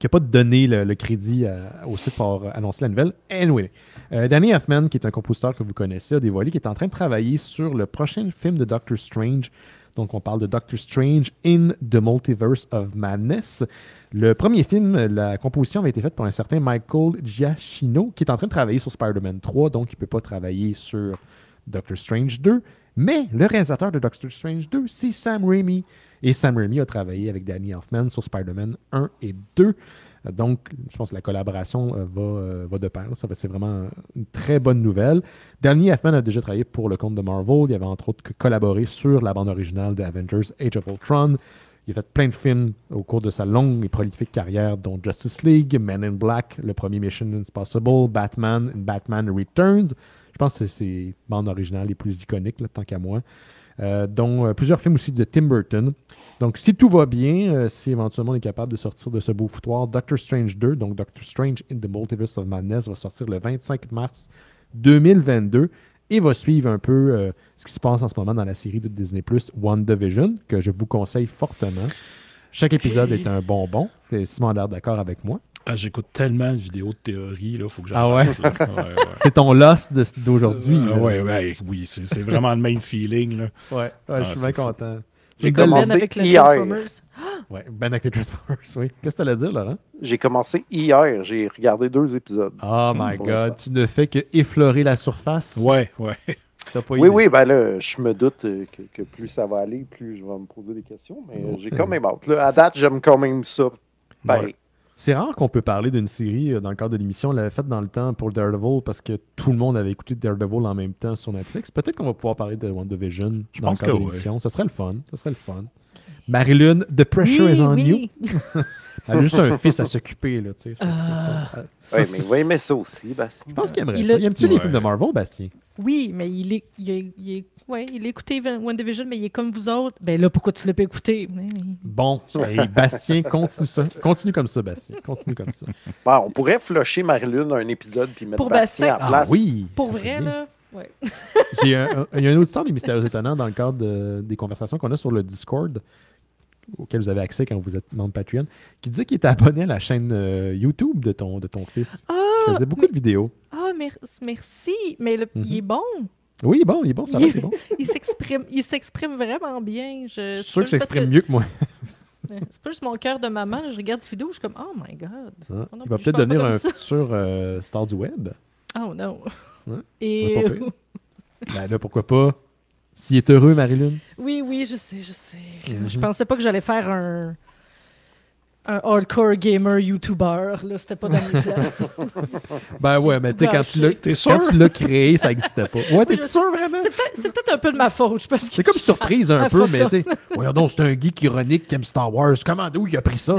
qui n'a pas donné le, le crédit à, au site pour annoncer la nouvelle. Anyway, euh, Danny Elfman, qui est un compositeur que vous connaissez, a dévoilé qu'il est en train de travailler sur le prochain film de Doctor Strange. Donc, on parle de Doctor Strange in the Multiverse of Madness. Le premier film, la composition avait été faite par un certain Michael Giacchino, qui est en train de travailler sur Spider-Man trois, donc il ne peut pas travailler sur Doctor Strange deux. Mais le réalisateur de Doctor Strange deux, c'est Sam Raimi. Et Sam Raimi a travaillé avec Danny Elfman sur Spider-Man un et deux. Donc, je pense que la collaboration va, va de pair. Ça, c'est vraiment une très bonne nouvelle. Danny Elfman a déjà travaillé pour le compte de Marvel. Il avait entre autres collaboré sur la bande originale de Avengers Age of Ultron. Il a fait plein de films au cours de sa longue et prolifique carrière, dont Justice League, Men in Black, le premier Mission Impossible, Batman, Batman Returns. Je pense que c'est ses bandes originales les plus iconiques, là, tant qu'à moi. Euh, dont euh, plusieurs films aussi de Tim Burton. Donc, si tout va bien, euh, si éventuellement on est capable de sortir de ce beau foutoir, Doctor Strange deux, donc Doctor Strange in the Multiverse of Madness, va sortir le vingt-cinq mars deux mille vingt-deux et va suivre un peu euh, ce qui se passe en ce moment dans la série de Disney plus, WandaVision, que je vous conseille fortement. Chaque épisode est un bonbon. Simon a l'air d'accord avec moi. Ah, j'écoute tellement de vidéos de théorie, il faut que j'en ah ouais. ouais, ouais. C'est ton loss de, d'aujourd'hui. Euh, ouais, ouais, oui, c'est, c'est vraiment le même feeling. Là. Ouais, ouais ah, je suis bien content. J'ai commencé avec les Transformers. Ouais, ben avec les Transformers, oui. Qu'est-ce que tu allais dire, Laurent? J'ai commencé hier, j'ai regardé deux épisodes. Oh my God, tu ne fais que effleurer la surface. Ouais, ouais. T'as pas oui, idée. Oui, ben là, je me doute que, que plus ça va aller, plus je vais me poser des questions, mais j'ai quand même hâte. Là, à date, j'aime quand même ça. Ben, ouais. C'est rare qu'on peut parler d'une série dans le cadre de l'émission. On l'avait faite dans le temps pour Daredevil parce que tout le monde avait écouté Daredevil en même temps sur Netflix. Peut-être qu'on va pouvoir parler de WandaVision Je dans pense le cadre que de l'émission. Ouais. Ça serait le fun. Ça serait le fun. Marie-Lune, the pressure oui, is on oui. you. Elle a juste un fils à s'occuper, là, tu sais. Uh... Oui, mais il va aimer ça aussi, Bastien. Je pense qu'il aimerait il ça. A... Il aime-tu ouais. les films de Marvel, Bastien? Oui, mais il est... Il est... Il est... Oui, il a écouté WandaVision, mais il est comme vous autres. Ben là, pourquoi tu ne l'as pas écouté? Bon, hey, Bastien, continue ça. Continue comme ça, Bastien. Continue comme ça. Bon, on pourrait flusher Marie-Lune un épisode puis mettre pour Bastien en ah, place. Oui, pour vrai, là. Ouais. J'ai un, un, il y a un auditeur des Mystérieux Étonnants dans le cadre de, des conversations qu'on a sur le Discord, auquel vous avez accès quand vous êtes membre Patreon, qui disait qu'il était abonné à la chaîne euh, YouTube de ton, de ton fils. Ah, il faisait beaucoup mais, de vidéos. Ah, merci. Mais le, mm-hmm. il est bon. Oui, bon, il est bon, ça va, il, il est bon. Il s'exprime, il s'exprime vraiment bien. Je, je suis sûr que s'exprime que... mieux que moi. C'est pas juste mon cœur de maman. Je regarde ces vidéos, je suis comme, oh my God. Hein? Oh non, il va peut-être devenir un ça. futur euh, star du web. Oh non. Hein? Et... Ça serait pas pire. Ben là, pourquoi pas? S'il est heureux, Marie-Lune. Oui, oui, je sais, je sais. Mm-hmm. Je pensais pas que j'allais faire un... un hardcore gamer YouTuber, là, c'était pas dans mes plans. Ben ouais, mais tu sais, quand tu l'as créé, ça n'existait pas. Ouais, t'es oui, sûr, vraiment? C'est, peut- c'est peut-être un peu de ma faute, je pense. C'est comme surprise un peu, mais tu sais, voyons donc, c'est un geek ironique qui aime Star Wars. Comment, d'où il a pris ça?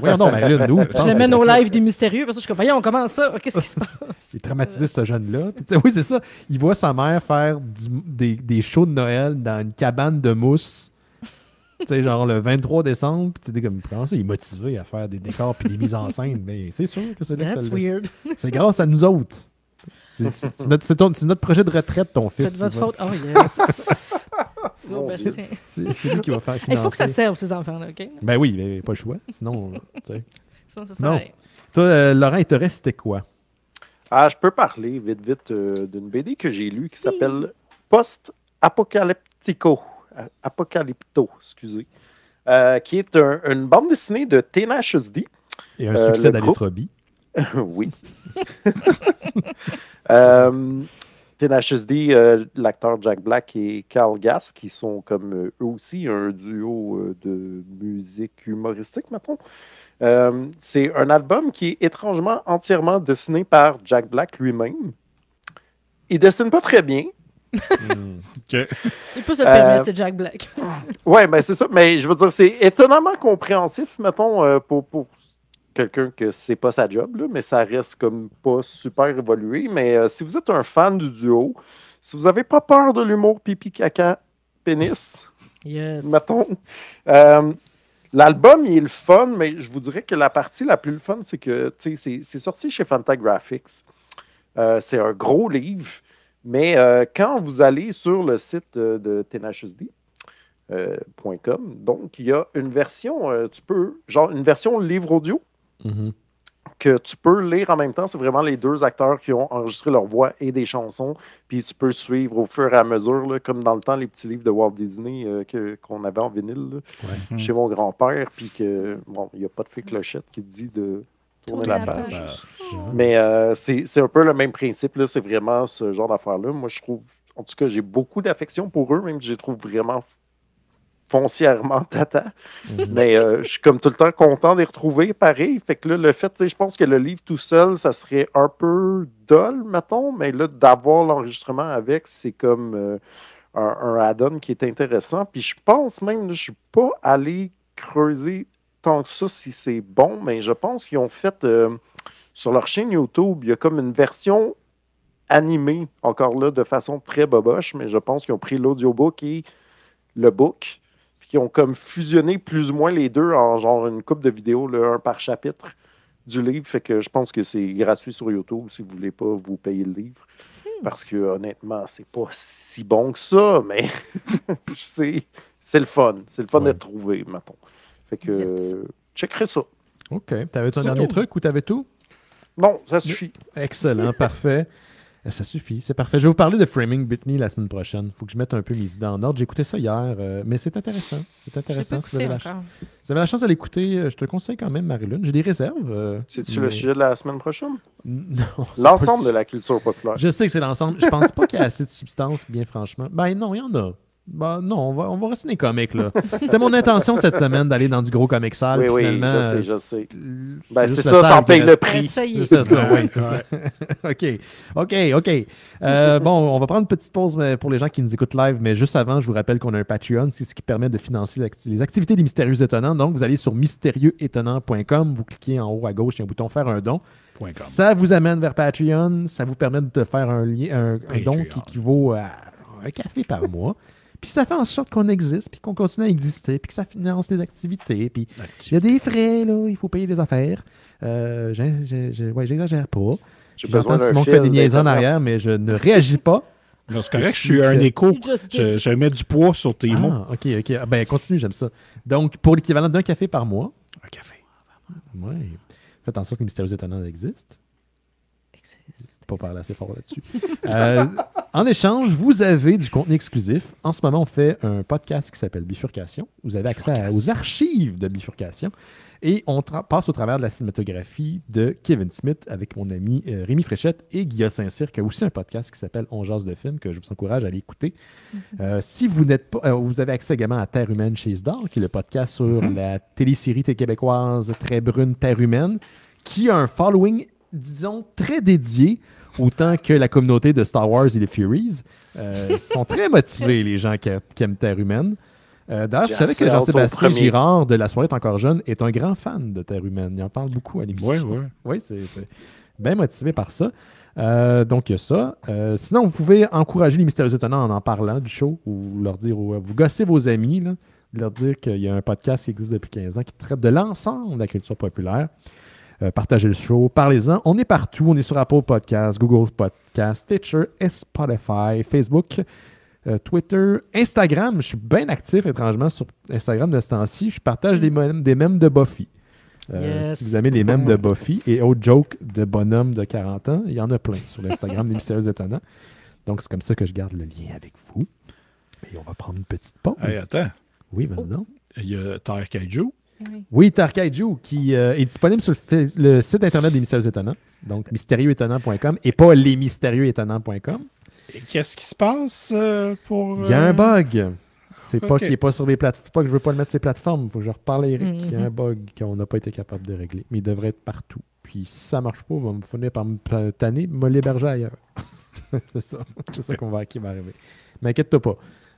Voyons donc, Marie-Lune, d'où? Je l'amène au live des Mystérieux, parce que je suis comme, voyons, on commence ça, qu'est-ce qui se passe? C'est traumatisé, ce jeune-là. Oui, c'est ça. Il voit sa mère faire des shows de Noël dans une cabane de mousse. Tu sais, genre le vingt-trois décembre, puis tu sais, comme, comment ça, il est motivé à faire des décors puis des mises en scène. Mais c'est sûr que c'est là que ça weird. C'est grâce à nous autres. C'est, c'est, c'est, notre, c'est, ton, c'est notre projet de retraite, ton c'est fils. C'est de votre faute. Oh yes! Oh, ben, c'est, c'est, c'est lui qui va faire financer. Il faut que ça serve, ces enfants-là, OK? Ben oui, mais pas le choix. Sinon, tu sais. Sinon, ça serait... Toi, euh, Laurent, il te reste, c'était quoi? Ah, je peux parler vite, vite euh, d'une B D que j'ai lue qui s'appelle Post-Apocalyptico. Apocalypto, excusez, euh, qui est un, une bande dessinée de Tenacious D. Et un euh, succès d'Alice Robbie. Oui. euh, Tenacious D, euh, l'acteur Jack Black et Carl Gass, qui sont comme euh, eux aussi un duo euh, de musique humoristique, mettons. Euh, c'est un album qui est étrangement entièrement dessiné par Jack Black lui-même. Il dessine pas très bien. mm, okay. Il peut se permettre, euh, c'est Jack Black. Ouais, mais c'est ça. Mais je veux dire, c'est étonnamment compréhensif, mettons, euh, pour, pour quelqu'un que c'est pas sa job, là, mais ça reste comme pas super évolué. Mais euh, si vous êtes un fan du duo, si vous avez pas peur de l'humour pipi caca pénis, yes. mettons, euh, l'album il est le fun, mais je vous dirais que la partie la plus le fun, c'est que tu sais, c'est, c'est sorti chez Fantagraphics. Euh, c'est un gros livre. Mais euh, quand vous allez sur le site euh, de tenacious d point com, donc il y a une version, euh, tu peux, genre une version livre audio mm-hmm. que tu peux lire en même temps. C'est vraiment les deux acteurs qui ont enregistré leur voix et des chansons. Puis tu peux suivre au fur et à mesure, là, comme dans le temps, les petits livres de Walt Disney euh, que, qu'on avait en vinyle là, ouais. chez mon grand-père. Puis que, bon, il n'y a pas de fée clochette qui dit de. Tourner la page. Euh, Mais euh, c'est, c'est un peu le même principe, là. C'est vraiment ce genre d'affaire-là. Moi, je trouve, en tout cas, j'ai beaucoup d'affection pour eux, même que je les trouve vraiment foncièrement tata. Mm-hmm. Mais euh, je suis comme tout le temps content de les retrouver, pareil. Fait que là, le fait, je pense que le livre tout seul, ça serait un peu dull, mettons. Mais là, d'avoir l'enregistrement avec, c'est comme euh, un, un add-on qui est intéressant. Puis je pense même, je suis pas allé creuser tant que ça, si c'est bon, mais je pense qu'ils ont fait, euh, sur leur chaîne YouTube, il y a comme une version animée, encore là, de façon très boboche, mais je pense qu'ils ont pris l'audiobook et le book, puis qu'ils ont comme fusionné plus ou moins les deux en genre une couple de vidéos, là, un par chapitre du livre, fait que je pense que c'est gratuit sur YouTube, si vous voulez pas vous payer le livre, hmm. parce que honnêtement, c'est pas si bon que ça, mais c'est, c'est le fun, c'est le fun ouais. de trouver, mettons. Fait que euh, checkerai ça. OK. T'avais-tu un c'est dernier tout. truc ou t'avais tout? Non, ça suffit. Excellent, parfait. Ça suffit, c'est parfait. Je vais vous parler de Framing Britney la semaine prochaine. Faut que je mette un peu mes idées en ordre. J'ai écouté ça hier, euh, mais c'est intéressant. C'est intéressant. Si vous, avez la ch- si vous avez la chance de l'écouter, je te le conseille quand même, Marie-Lune. J'ai des réserves. Euh, C'est-tu mais... le sujet de la semaine prochaine? Non. L'ensemble pas... de la culture populaire. Je sais que c'est l'ensemble. Je pense pas qu'il y a assez de substance, bien franchement. Ben non, il y en a. Bah non, on va, on va rester dans les comics, là. C'était mon intention cette semaine d'aller dans du gros comics sale. Oui, finalement, oui, je sais, je sais. C'est, ben, c'est ça, t'en payes le prix. C'est ça, ça, oui, c'est ça. OK, OK, OK. Euh, bon, on va prendre une petite pause pour les gens qui nous écoutent live, mais juste avant, je vous rappelle qu'on a un Patreon, c'est ce qui permet de financer les activités des Mystérieux Étonnants. Donc, vous allez sur mystérieux étonnant point com, vous cliquez en haut à gauche, il y a un bouton « Faire un don ». Ça vous amène vers Patreon, ça vous permet de faire un, li- un, un don qui équivaut à un café par mois. Puis ça fait en sorte qu'on existe, puis qu'on continue à exister, puis que ça finance les activités. Puis il y a des frais, là, il faut payer des affaires. Euh, j'ai, j'ai, j'ai, ouais, j'exagère pas. J'ai J'entends Simon faire des niaises en arrière, mais je ne réagis pas. Non, c'est correct, je suis un écho. Je, je mets du poids sur tes ah, mots. OK, OK. Ben, continue, j'aime ça. Donc, pour l'équivalent d'un café par mois. Un café. Oui. Faites en sorte que les Mystérieux Étonnants existent. Pas parler assez fort là-dessus. Euh, en échange, vous avez du contenu exclusif. En ce moment, on fait un podcast qui s'appelle Bifurcation. Vous avez accès à, aux archives de Bifurcation. Et on tra- passe au travers de la cinématographie de Kevin Smith avec mon ami euh, Rémi Fréchette et Guillaume Saint-Cyr, qui a aussi un podcast qui s'appelle On jase de films, que je vous encourage à aller écouter. Mm-hmm. Euh, si vous n'êtes pas, euh, vous avez accès également à Terre humaine chez Isdor, qui est le podcast sur mm-hmm. la télésérie québécoise très brune Terre humaine, qui a un following, disons, très dédié, autant que la communauté de Star Wars et les Furies. Euh, sont très motivés, les gens qui, qui aiment Terre humaine. Euh, d'ailleurs, tu savais que Jean-Sébastien Girard de La Soirée est encore jeune est un grand fan de Terre humaine. Il en parle beaucoup à l'émission. Oui, oui. Oui, c'est, c'est bien motivé par ça. Euh, donc, il y a ça. Euh, sinon, vous pouvez encourager les Mystérieux Étonnants en en parlant du show ou leur dire, aux, vous gossez vos amis, là, leur dire qu'il y a un podcast qui existe depuis quinze ans qui traite de l'ensemble de la culture populaire. Euh, partagez le show, parlez-en. On est partout. On est sur Apple Podcasts, Google Podcasts, Stitcher, Spotify, Facebook, euh, Twitter, Instagram. Je suis bien actif, étrangement, sur Instagram de ce temps-ci. Je partage les mèmes, des mèmes de Buffy. Euh, yes. Si vous aimez les mèmes de Buffy et autres jokes de bonhomme de quarante ans, il y en a plein sur l'Instagram des Mystérieux Étonnants. Donc, c'est comme ça que je garde le lien avec vous. Et on va prendre une petite pause. Hey, attends. Oui, vas-y donc. Il y a Terre Kaiju. Oui, oui Tarkaiju, qui euh, est disponible sur le, le site internet des Mystérieux Étonnants, donc mystérieux étonnant point com et pas les mystérieux étonnants point com. Et qu'est-ce qui se passe euh, pour... Il y a un bug. C'est okay. pas qu'il n'est pas sur les plateformes. Pas que je ne veux pas le mettre sur les plateformes. Il faut que je reparle à Eric. Mm-hmm. Il y a un bug qu'on n'a pas été capable de régler, mais il devrait être partout. Puis si ça ne marche pas, on va me finir par me tanner, me l'héberger ailleurs. C'est ça. C'est ça qu'on va, qui va arriver. Mais inquiète-toi pas.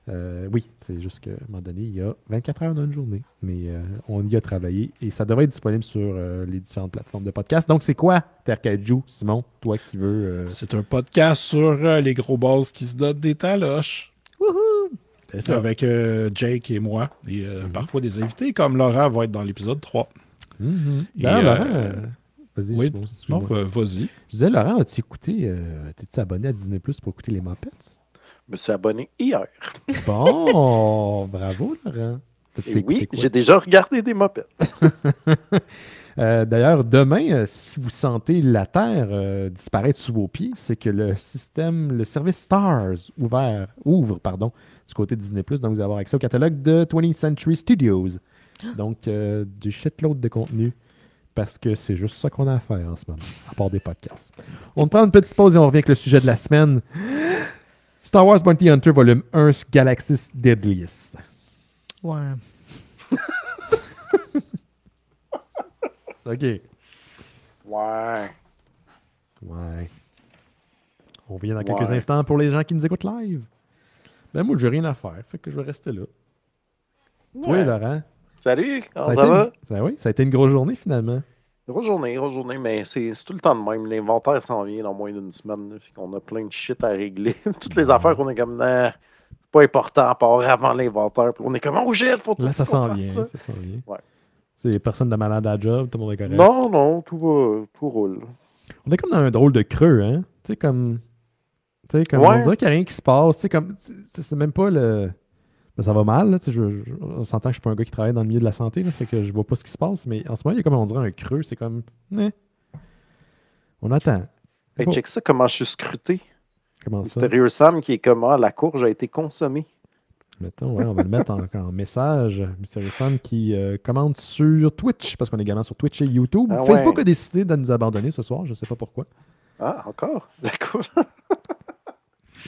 Euh, oui, c'est juste qu'à un moment donné, il y a vingt-quatre heures dans une journée, mais euh, on y a travaillé et ça devrait être disponible sur euh, les différentes plateformes de podcast. Donc, c'est quoi Terre Kaiju, Simon, toi qui veux... Euh... C'est un podcast sur euh, les gros boss qui se donnent des taloches. Wouhou! C'est ça. Avec euh, Jake et moi, et euh, mm-hmm. parfois des invités, comme Laurent va être dans l'épisode trois. Mm-hmm. Et, non, euh, Laurent... Euh... Vas-y, oui, bon, non, vas-y. Je disais, Laurent, as-tu écouté... Euh, t'es-tu abonné à Disney Plus pour écouter les Muppets? Je me suis abonné hier. Bon, bravo, Laurent. Et oui, j'ai déjà regardé des mopettes. euh, d'ailleurs, demain, euh, si vous sentez la Terre euh, disparaître sous vos pieds, c'est que le système, le service Stars ouvert, ouvre pardon, du côté de Disney+. Donc, vous avez accès au catalogue de twentieth century studios. Donc, euh, du shitload de contenu. Parce que c'est juste ça qu'on a à faire en ce moment, à part des podcasts. On prend une petite pause et on revient avec le sujet de la semaine. Star Wars Bounty Hunter Volume un, Galaxy's Deadliest. Ouais. OK. Ouais. Ouais. On revient dans ouais. quelques instants pour les gens qui nous écoutent live. Ben moi, j'ai rien à faire, fait que je vais rester là. Ouais. Oui, Laurent. Salut, comment ça, ça va? Une... Ben oui, ça a été une grosse journée, finalement. Grosse journée, grosse journée, mais c'est, c'est tout le temps de même. L'inventaire s'en vient dans moins d'une semaine. Là, on a plein de shit à régler. Toutes les affaires qu'on est comme euh, pas important à part avant l'inventaire. On est comme oh shit, faut tout là, ça s'en vient. Ça, ça s'en vient. Ouais. C'est personne de malade à la job, tout le monde est correct. Non, non, tout va, tout roule. On est comme dans un drôle de creux, hein. Tu sais comme, tu sais comme ouais. on dirait qu'il n'y a rien qui se passe. C'est comme, t'sais, c'est même pas le. Ben, ça va mal, là, je, je, on s'entend que je suis pas un gars qui travaille dans le milieu de la santé, là, fait que je vois pas ce qui se passe, mais en ce moment, il y a comme, on dirait, un creux, c'est comme, eh. on attend. Hey, oh. Check ça, comment je suis scruté. Comment ça? Mystérieux Sam qui est comment, ah, la courge a été consommée. Mettons, ouais, on va le mettre en, en message. Mystérieux Sam qui euh, commande sur Twitch, parce qu'on est également sur Twitch et YouTube. Ah, Facebook ouais. a décidé de nous abandonner ce soir, je sais pas pourquoi. Ah, encore? La courge?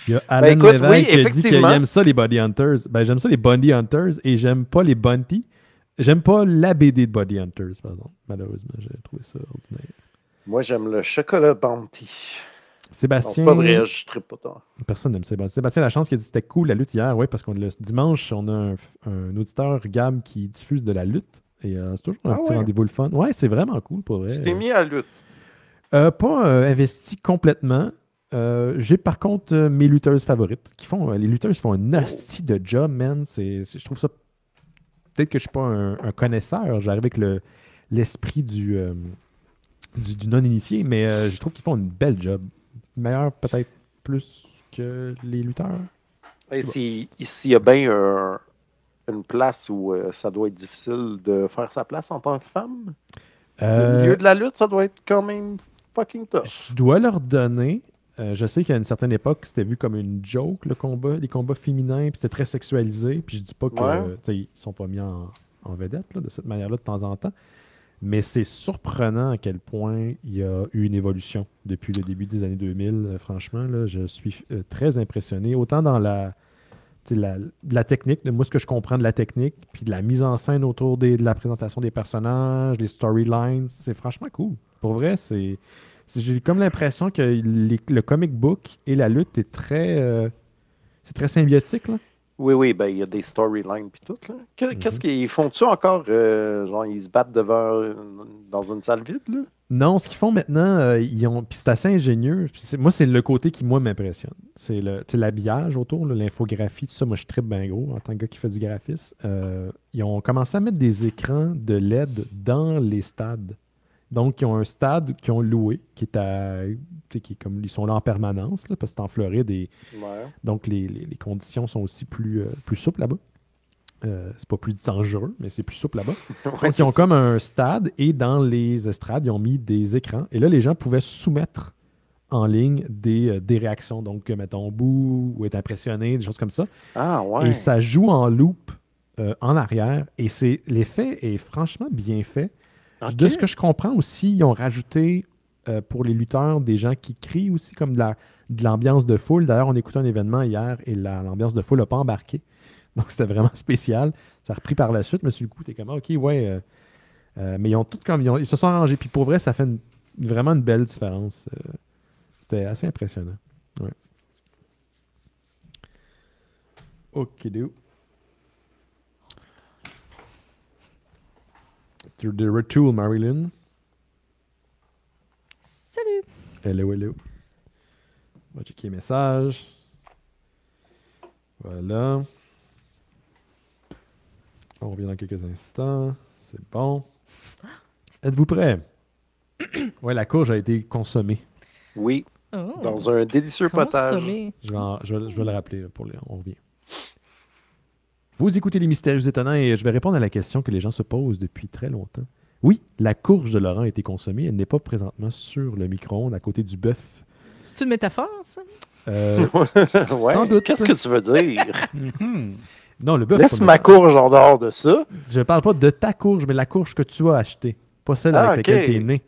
Il y a Alan ben écoute, Lévesque oui, qui a dit qu'il aime ça les Body Hunters. Ben j'aime ça les Body Hunters et j'aime pas les Bounty. J'aime pas la B D de Body Hunters, par exemple. Malheureusement, j'ai trouvé ça ordinaire. Moi, j'aime le chocolat Bounty. Sébastien. Non, c'est pas vrai, je tripe pas tant. Personne n'aime Sébastien. Sébastien Lachance qui a dit c'était cool la lutte hier. Oui, parce qu'on le dimanche, on a un, un auditeur Gab qui diffuse de la lutte. Et euh, c'est toujours un ah petit ouais. rendez-vous le fun. Ouais, c'est vraiment cool pour vrai. Tu t'es mis à la lutte. Euh, pas euh, investi complètement. Euh, j'ai par contre euh, mes lutteuses favorites. Qui font, euh, les lutteuses font un nasty de job, man. C'est, c'est, je trouve ça. Peut-être que je ne suis pas un, un connaisseur. J'arrive avec le, l'esprit du, euh, du, du non-initié, mais euh, je trouve qu'ils font une belle job. Meilleur, peut-être plus que les lutteurs. Et si, s'il y a bien euh, une place où euh, ça doit être difficile de faire sa place en tant que femme, euh, le milieu de la lutte, ça doit être quand même fucking tough. Je dois leur donner. Euh, je sais qu'à une certaine époque, c'était vu comme une joke, le combat, les combats féminins, puis c'était très sexualisé, puis je dis pas que ouais. euh, ils sont pas mis en, en vedette là, de cette manière-là de temps en temps, mais c'est surprenant à quel point il y a eu une évolution depuis le début des années deux mille. Euh, franchement, là, je suis euh, très impressionné, autant dans la, la, la technique, de, moi ce que je comprends de la technique, puis de la mise en scène autour des, de la présentation des personnages, des storylines, c'est franchement cool. Pour vrai, c'est... J'ai comme l'impression que les, le comic book et la lutte est très, euh, c'est très symbiotique, là. Oui, oui, ben il y a des storylines puis tout, là. Que, mm-hmm. Qu'est-ce qu'ils font-tu encore? Euh, genre, ils se battent devant dans une salle vide, là? Non, ce qu'ils font maintenant, euh, ils ont. Puis c'est assez ingénieux. C'est, moi, c'est le côté qui, moi, m'impressionne. C'est le, l'habillage autour, là, l'infographie, tout ça. Moi, je tripe bien gros en tant que gars qui fait du graphisme. Euh, ils ont commencé à mettre des écrans de L E D dans les stades. Donc, ils ont un stade qu'ils ont loué, qui est à. Qui est comme, ils sont là en permanence, là, parce que c'est en Floride. Et, ouais. Donc, les, les, les conditions sont aussi plus, euh, plus souples là-bas. Euh, c'est pas plus dangereux, mais c'est plus souple là-bas. Ouais, donc, ils ont ça. Comme un stade et dans les estrades, ils ont mis des écrans. Et là, les gens pouvaient soumettre en ligne des, euh, des réactions. Donc, mettons boue ou être impressionné, des choses comme ça. Ah, ouais. Et ça joue en loop euh, en arrière. Et c'est, l'effet est franchement bien fait. Okay. De ce que je comprends aussi, ils ont rajouté euh, pour les lutteurs des gens qui crient aussi comme de, la, de l'ambiance de foule. D'ailleurs, on écoutait un événement hier et la, l'ambiance de foule n'a pas embarqué. Donc, c'était vraiment spécial. Ça a repris par la suite, mais sur le coup, t'es comme « OK, ouais. Euh, » euh, mais ils ont tout comme... Ils, ont, ils se sont arrangés. Puis pour vrai, ça fait une, vraiment une belle différence. Euh, c'était assez impressionnant. Ouais. OK, do. De retour, Marie-Lune. Salut! Hello, hello. On va checker les messages. Voilà. On revient dans quelques instants. C'est bon. Êtes-vous prêts? Ouais, la courge a été consommée. Oui. Oh. Dans un délicieux potage. Je vais, en, je, vais, je vais le rappeler pour les. On revient. Vous écoutez Les Mystérieux Étonnants et je vais répondre à la question que les gens se posent depuis très longtemps. Oui, la courge de Laurent a été consommée. Elle n'est pas présentement sur le micro-ondes à côté du bœuf. C'est une métaphore, ça? Euh, ouais. Sans doute. Qu'est-ce que tu veux dire? Mm-hmm. Non, le bœuf. Laisse ma métaphore. Courge en dehors de ça. Je ne parle pas de ta courge, mais la courge que tu as achetée. Pas celle ah, avec okay. laquelle tu es né.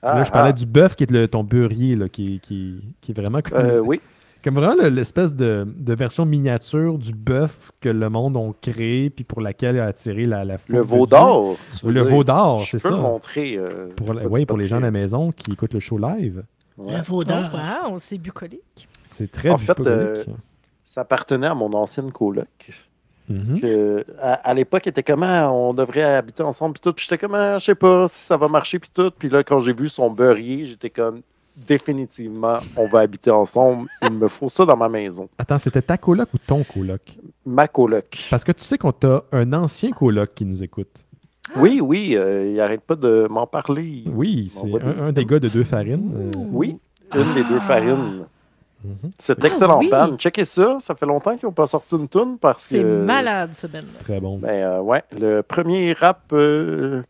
Ah, là, je parlais ah. du bœuf qui est le, ton beurrier, là, qui, qui, qui est vraiment... Cool. Euh, oui. Comme vraiment l'espèce de, de version miniature du bœuf que le monde a créé puis pour laquelle a attiré la, la foule. Le Waldorf. Le Waldorf, c'est ça. Je peux le montrer. Euh, pour la, ouais, pour les gens à la maison qui écoutent le show live. Ouais. Le Waldorf. Oh, wow, c'est bucolique. C'est très en bucolique. En fait, euh, ça appartenait à mon ancienne coloc. Mm-hmm. Que, à, à l'époque, il était comment on devrait habiter ensemble puis tout. Puis j'étais comme, ah, je sais pas si ça va marcher puis tout. Puis là, quand j'ai vu son beurrier, j'étais comme... Définitivement, on va habiter ensemble. Il me faut ça dans ma maison. Attends, c'était ta coloc ou ton coloc? Ma coloc. Parce que tu sais qu'on t'a un ancien coloc qui nous écoute. Oui, oui, euh, il n'arrête pas de m'en parler. Oui, c'est un, un des gars de Deux Farines. Euh... Oui, une ah. des Deux Farines. Mm-hmm. C'est excellent, fan. Ah, oui. Checkez ça, ça fait longtemps qu'ils n'ont pas sorti une toune parce c'est que... C'est malade, ce ben. Très bon. Ben euh, ouais, le premier rap euh,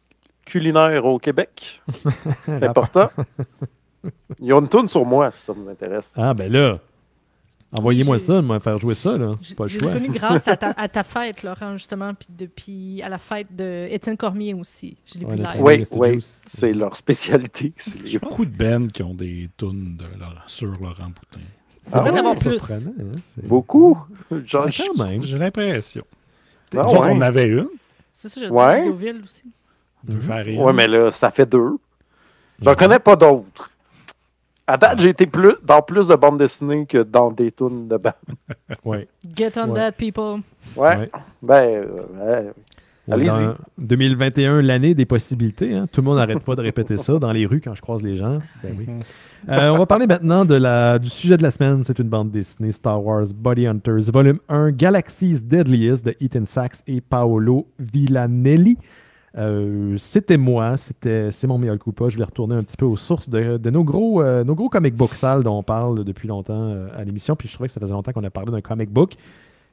culinaire au Québec. C'est important. Ils ont une toune sur moi, si ça vous intéresse. Ah, ben là, envoyez-moi j'ai... ça, me faire jouer ça, là. C'est pas le choix. J'ai connu grâce à ta, à ta fête, Laurent, justement, puis depuis à la fête d'Étienne Cormier aussi. Je l'ai ouais, vu live. Oui, oui, c'est leur spécialité. C'est les... J'ai beaucoup de bands qui ont des tounes de Laurent, sur Laurent Boutin. C'est vrai d'avoir plus. Beaucoup. Genre, quand même, j'ai l'impression. Nous autres, on avait une. C'est ça, j'ai dit Vidéoville aussi. Oui, mais là, ça fait deux. J'en connais pas d'autres. À date, j'ai été plus, dans plus de bandes dessinées que dans des tunes de bandes. Ouais. Get on ouais. that, people. Ouais. ouais. Ben, euh, ouais. allez-y. deux mille vingt et un, l'année des possibilités. Hein. Tout le monde n'arrête pas de répéter ça dans les rues quand je croise les gens. Ben oui. euh, on va parler maintenant de la, du sujet de la semaine. C'est une bande dessinée Star Wars Body Hunters, volume un, Galaxy's Deadliest de Ethan Sachs et Paolo Villanelli. Euh, c'était moi, c'était c'est mon meilleur coup pas. Je vais retourner un petit peu aux sources de, de nos gros euh, nos gros comic book sales dont on parle depuis longtemps euh, à l'émission. Puis je trouvais que ça faisait longtemps qu'on a parlé d'un comic book.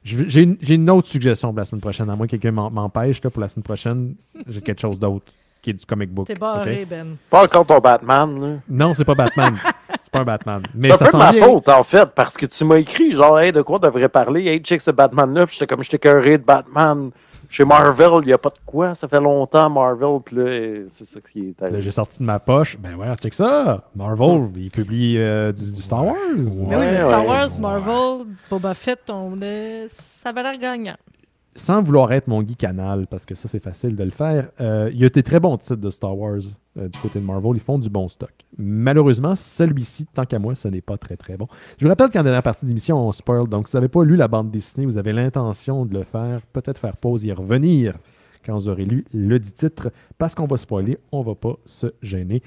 Je, j'ai, une, j'ai une autre suggestion pour la semaine prochaine. À moins que quelqu'un m'en, m'empêche là, pour la semaine prochaine, j'ai quelque chose d'autre qui est du comic book. T'es barré, okay? Ben. Pas contre ton Batman. Là. Non, c'est pas Batman. C'est pas un Batman. Mais c'est ça un peu de ma bien. faute, en fait, parce que tu m'as écrit genre, hey, de quoi on devrait parler? Hey, check ce Batman-là. Puis j'étais comme, j'étais écœuré de Batman. Chez Marvel, il n'y a pas de quoi. Ça fait longtemps, Marvel. Puis là, c'est ça qui est arrivé. J'ai sorti de ma poche. Ben ouais, check ça. Marvel, il publie euh, du, du Star Wars. Ouais, mais oui, du Star Wars, ouais. Marvel, Boba Fett, on est... ça va l'air gagnant. Sans vouloir être mon geek anal, parce que ça, c'est facile de le faire, euh, il y a des très bons titres de Star Wars euh, du côté de Marvel. Ils font du bon stock. Malheureusement, celui-ci, tant qu'à moi, ce n'est pas très, très bon. Je vous rappelle qu'en dernière partie d'émission, on spoil. Donc, si vous n'avez pas lu la bande dessinée, vous avez l'intention de le faire, peut-être faire pause et revenir quand vous aurez lu le dit titre, parce qu'on va spoiler, on ne va pas se gêner.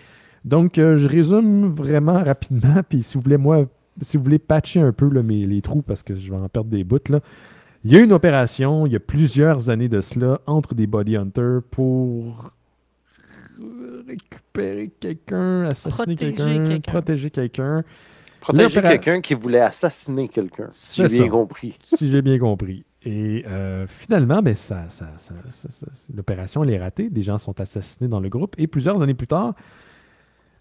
Donc, euh, je résume vraiment rapidement. Puis, si vous voulez, moi, si vous voulez patcher un peu là, mes, les trous, parce que je vais en perdre des bouts, là. Il y a une opération, il y a plusieurs années de cela, entre des body hunters pour récupérer quelqu'un, assassiner protéger quelqu'un, quelqu'un, protéger quelqu'un. Protéger L'opéra... quelqu'un qui voulait assassiner quelqu'un, si j'ai bien compris. Si j'ai bien compris. Et euh, finalement, ben, ça, ça, ça, ça, ça, l'opération elle est ratée, des gens sont assassinés dans le groupe, et plusieurs années plus tard,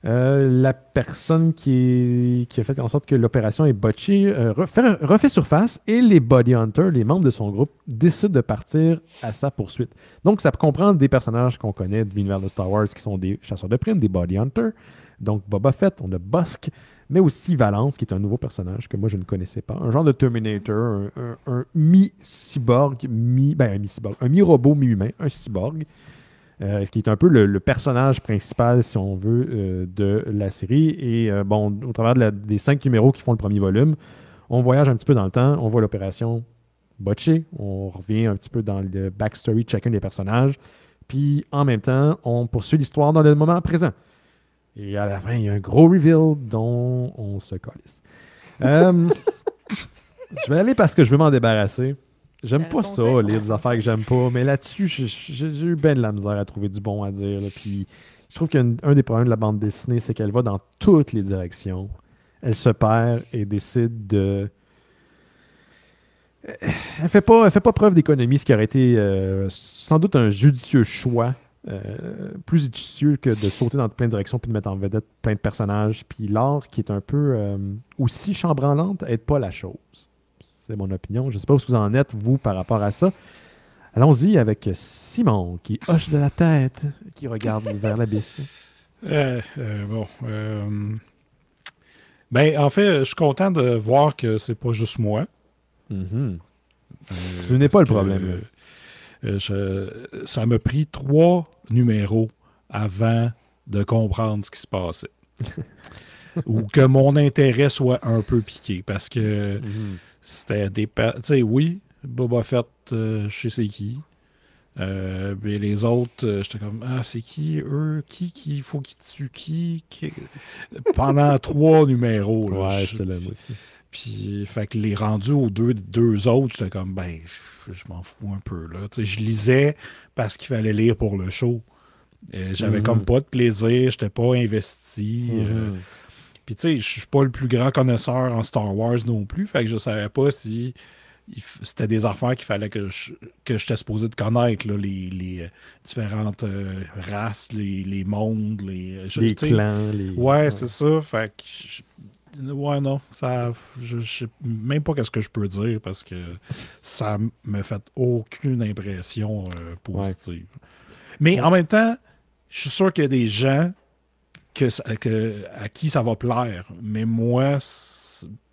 Euh, la personne qui, est, qui a fait en sorte que l'opération est botchée euh, refait, refait surface et les Body Hunters, les membres de son groupe, décident de partir à sa poursuite. Donc, ça comprend des personnages qu'on connaît de l'univers de Star Wars qui sont des chasseurs de primes, des Body Hunters. Donc, Boba Fett, on a Bosk, mais aussi Valance, qui est un nouveau personnage que moi, je ne connaissais pas. Un genre de Terminator, un, un, un mi-cyborg, mi, ben, un mi-cyborg, un mi-robot, mi-humain, un cyborg. Euh, qui est un peu le, le personnage principal, si on veut, euh, de la série. Et euh, bon, au travers de la, des cinq numéros qui font le premier volume, on voyage un petit peu dans le temps, on voit l'opération botchée, on revient un petit peu dans le backstory de chacun des personnages, puis en même temps, on poursuit l'histoire dans le moment présent. Et à la fin, il y a un gros reveal dont on se calisse. Euh, je vais aller parce que je veux m'en débarrasser. J'aime euh, pas ça, sait. lire des affaires que j'aime pas, mais là-dessus, j'ai, j'ai, j'ai eu bien de la misère à trouver du bon à dire. Là. Puis, je trouve qu'un des problèmes de la bande dessinée, c'est qu'elle va dans toutes les directions. Elle se perd et décide de... Elle fait pas, elle fait pas preuve d'économie, ce qui aurait été euh, sans doute un judicieux choix, euh, plus judicieux que de sauter dans plein de directions puis de mettre en vedette plein de personnages. Puis l'art qui est un peu euh, aussi chambranlante aide pas la chose. C'est mon opinion. Je ne sais pas où vous en êtes, vous, par rapport à ça. Allons-y avec Simon, qui hoche de la tête, qui regarde vers l'abysse. Euh, euh, bon. Euh, ben, en fait, je suis content de voir que c'est pas juste moi. Mm-hmm. Euh, Ce n'est pas le problème. Que, euh, je, ça m'a pris trois numéros avant de comprendre ce qui se passait. Ou que mon intérêt soit un peu piqué. Parce que... Mm-hmm. C'était des... Pa- tu sais, oui, Boba Fett, euh, je sais c'est qui. Euh, mais les autres, euh, j'étais comme, ah, c'est qui, eux? Qui, qui, faut qu'ils tuent qui? qui? Pendant trois numéros. Là, ouais, j'étais là, moi aussi. Puis, fait que les rendus aux deux, deux autres, j'étais comme, ben, je m'en fous un peu, là. Tu sais, je lisais parce qu'il fallait lire pour le show. Euh, j'avais mm-hmm. comme pas de plaisir, j'étais pas investi. Mm-hmm. Euh, Puis tu sais, je suis pas le plus grand connaisseur en Star Wars non plus, fait que je savais pas si c'était des affaires qu'il fallait que je, que j'étais supposé de connaître, là, les, les différentes euh, races, les, les mondes, les... Je, les clans, les... Ouais, ouais, c'est ça, fait que... Je, ouais, non, ça... Je, je sais même pas qu'est-ce que je peux dire, parce que ça me fait aucune impression euh, positive. Ouais. Mais ouais. en même temps, je suis sûr qu'il y a des gens... Que, que, à qui ça va plaire. Mais moi,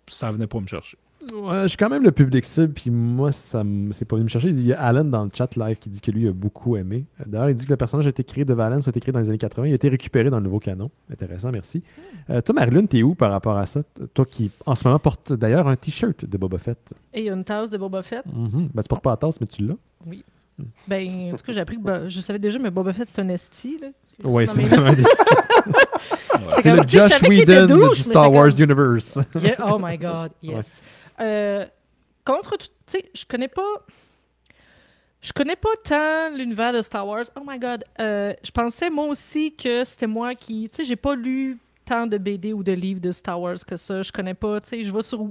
ça venait pas me chercher. Ouais, je suis quand même le public cible, puis moi, ça c'est pas venu me chercher. Il y a Alan dans le chat live qui dit que lui a beaucoup aimé. D'ailleurs, il dit que le personnage a été créé de Valen, ça a été créé dans les années quatre-vingt. Il a été récupéré dans le nouveau canon. Intéressant, merci. Euh, toi, Marie-Lune, t'es où par rapport à ça? Toi qui, en ce moment, portes d'ailleurs un t-shirt de Boba Fett. Et il y a une tasse de Boba Fett. Mm-hmm. Ben, tu portes pas la tasse, mais tu l'as. Oui. Mm. Ben, en tout cas, j'ai appris que Bo... je savais déjà, mais Boba Fett, c'est un esti, là. Oui, c'est vraiment un esti. C'est le Josh Whedon du Star Wars Universe. Oh my God, yes. Euh, contre tu sais, je connais pas je connais pas tant l'univers de Star Wars. Oh my God, euh, je pensais moi aussi que c'était moi qui, tu sais, j'ai pas lu tant de B D ou de livres de Star Wars que ça, je connais pas, tu sais, je vais sur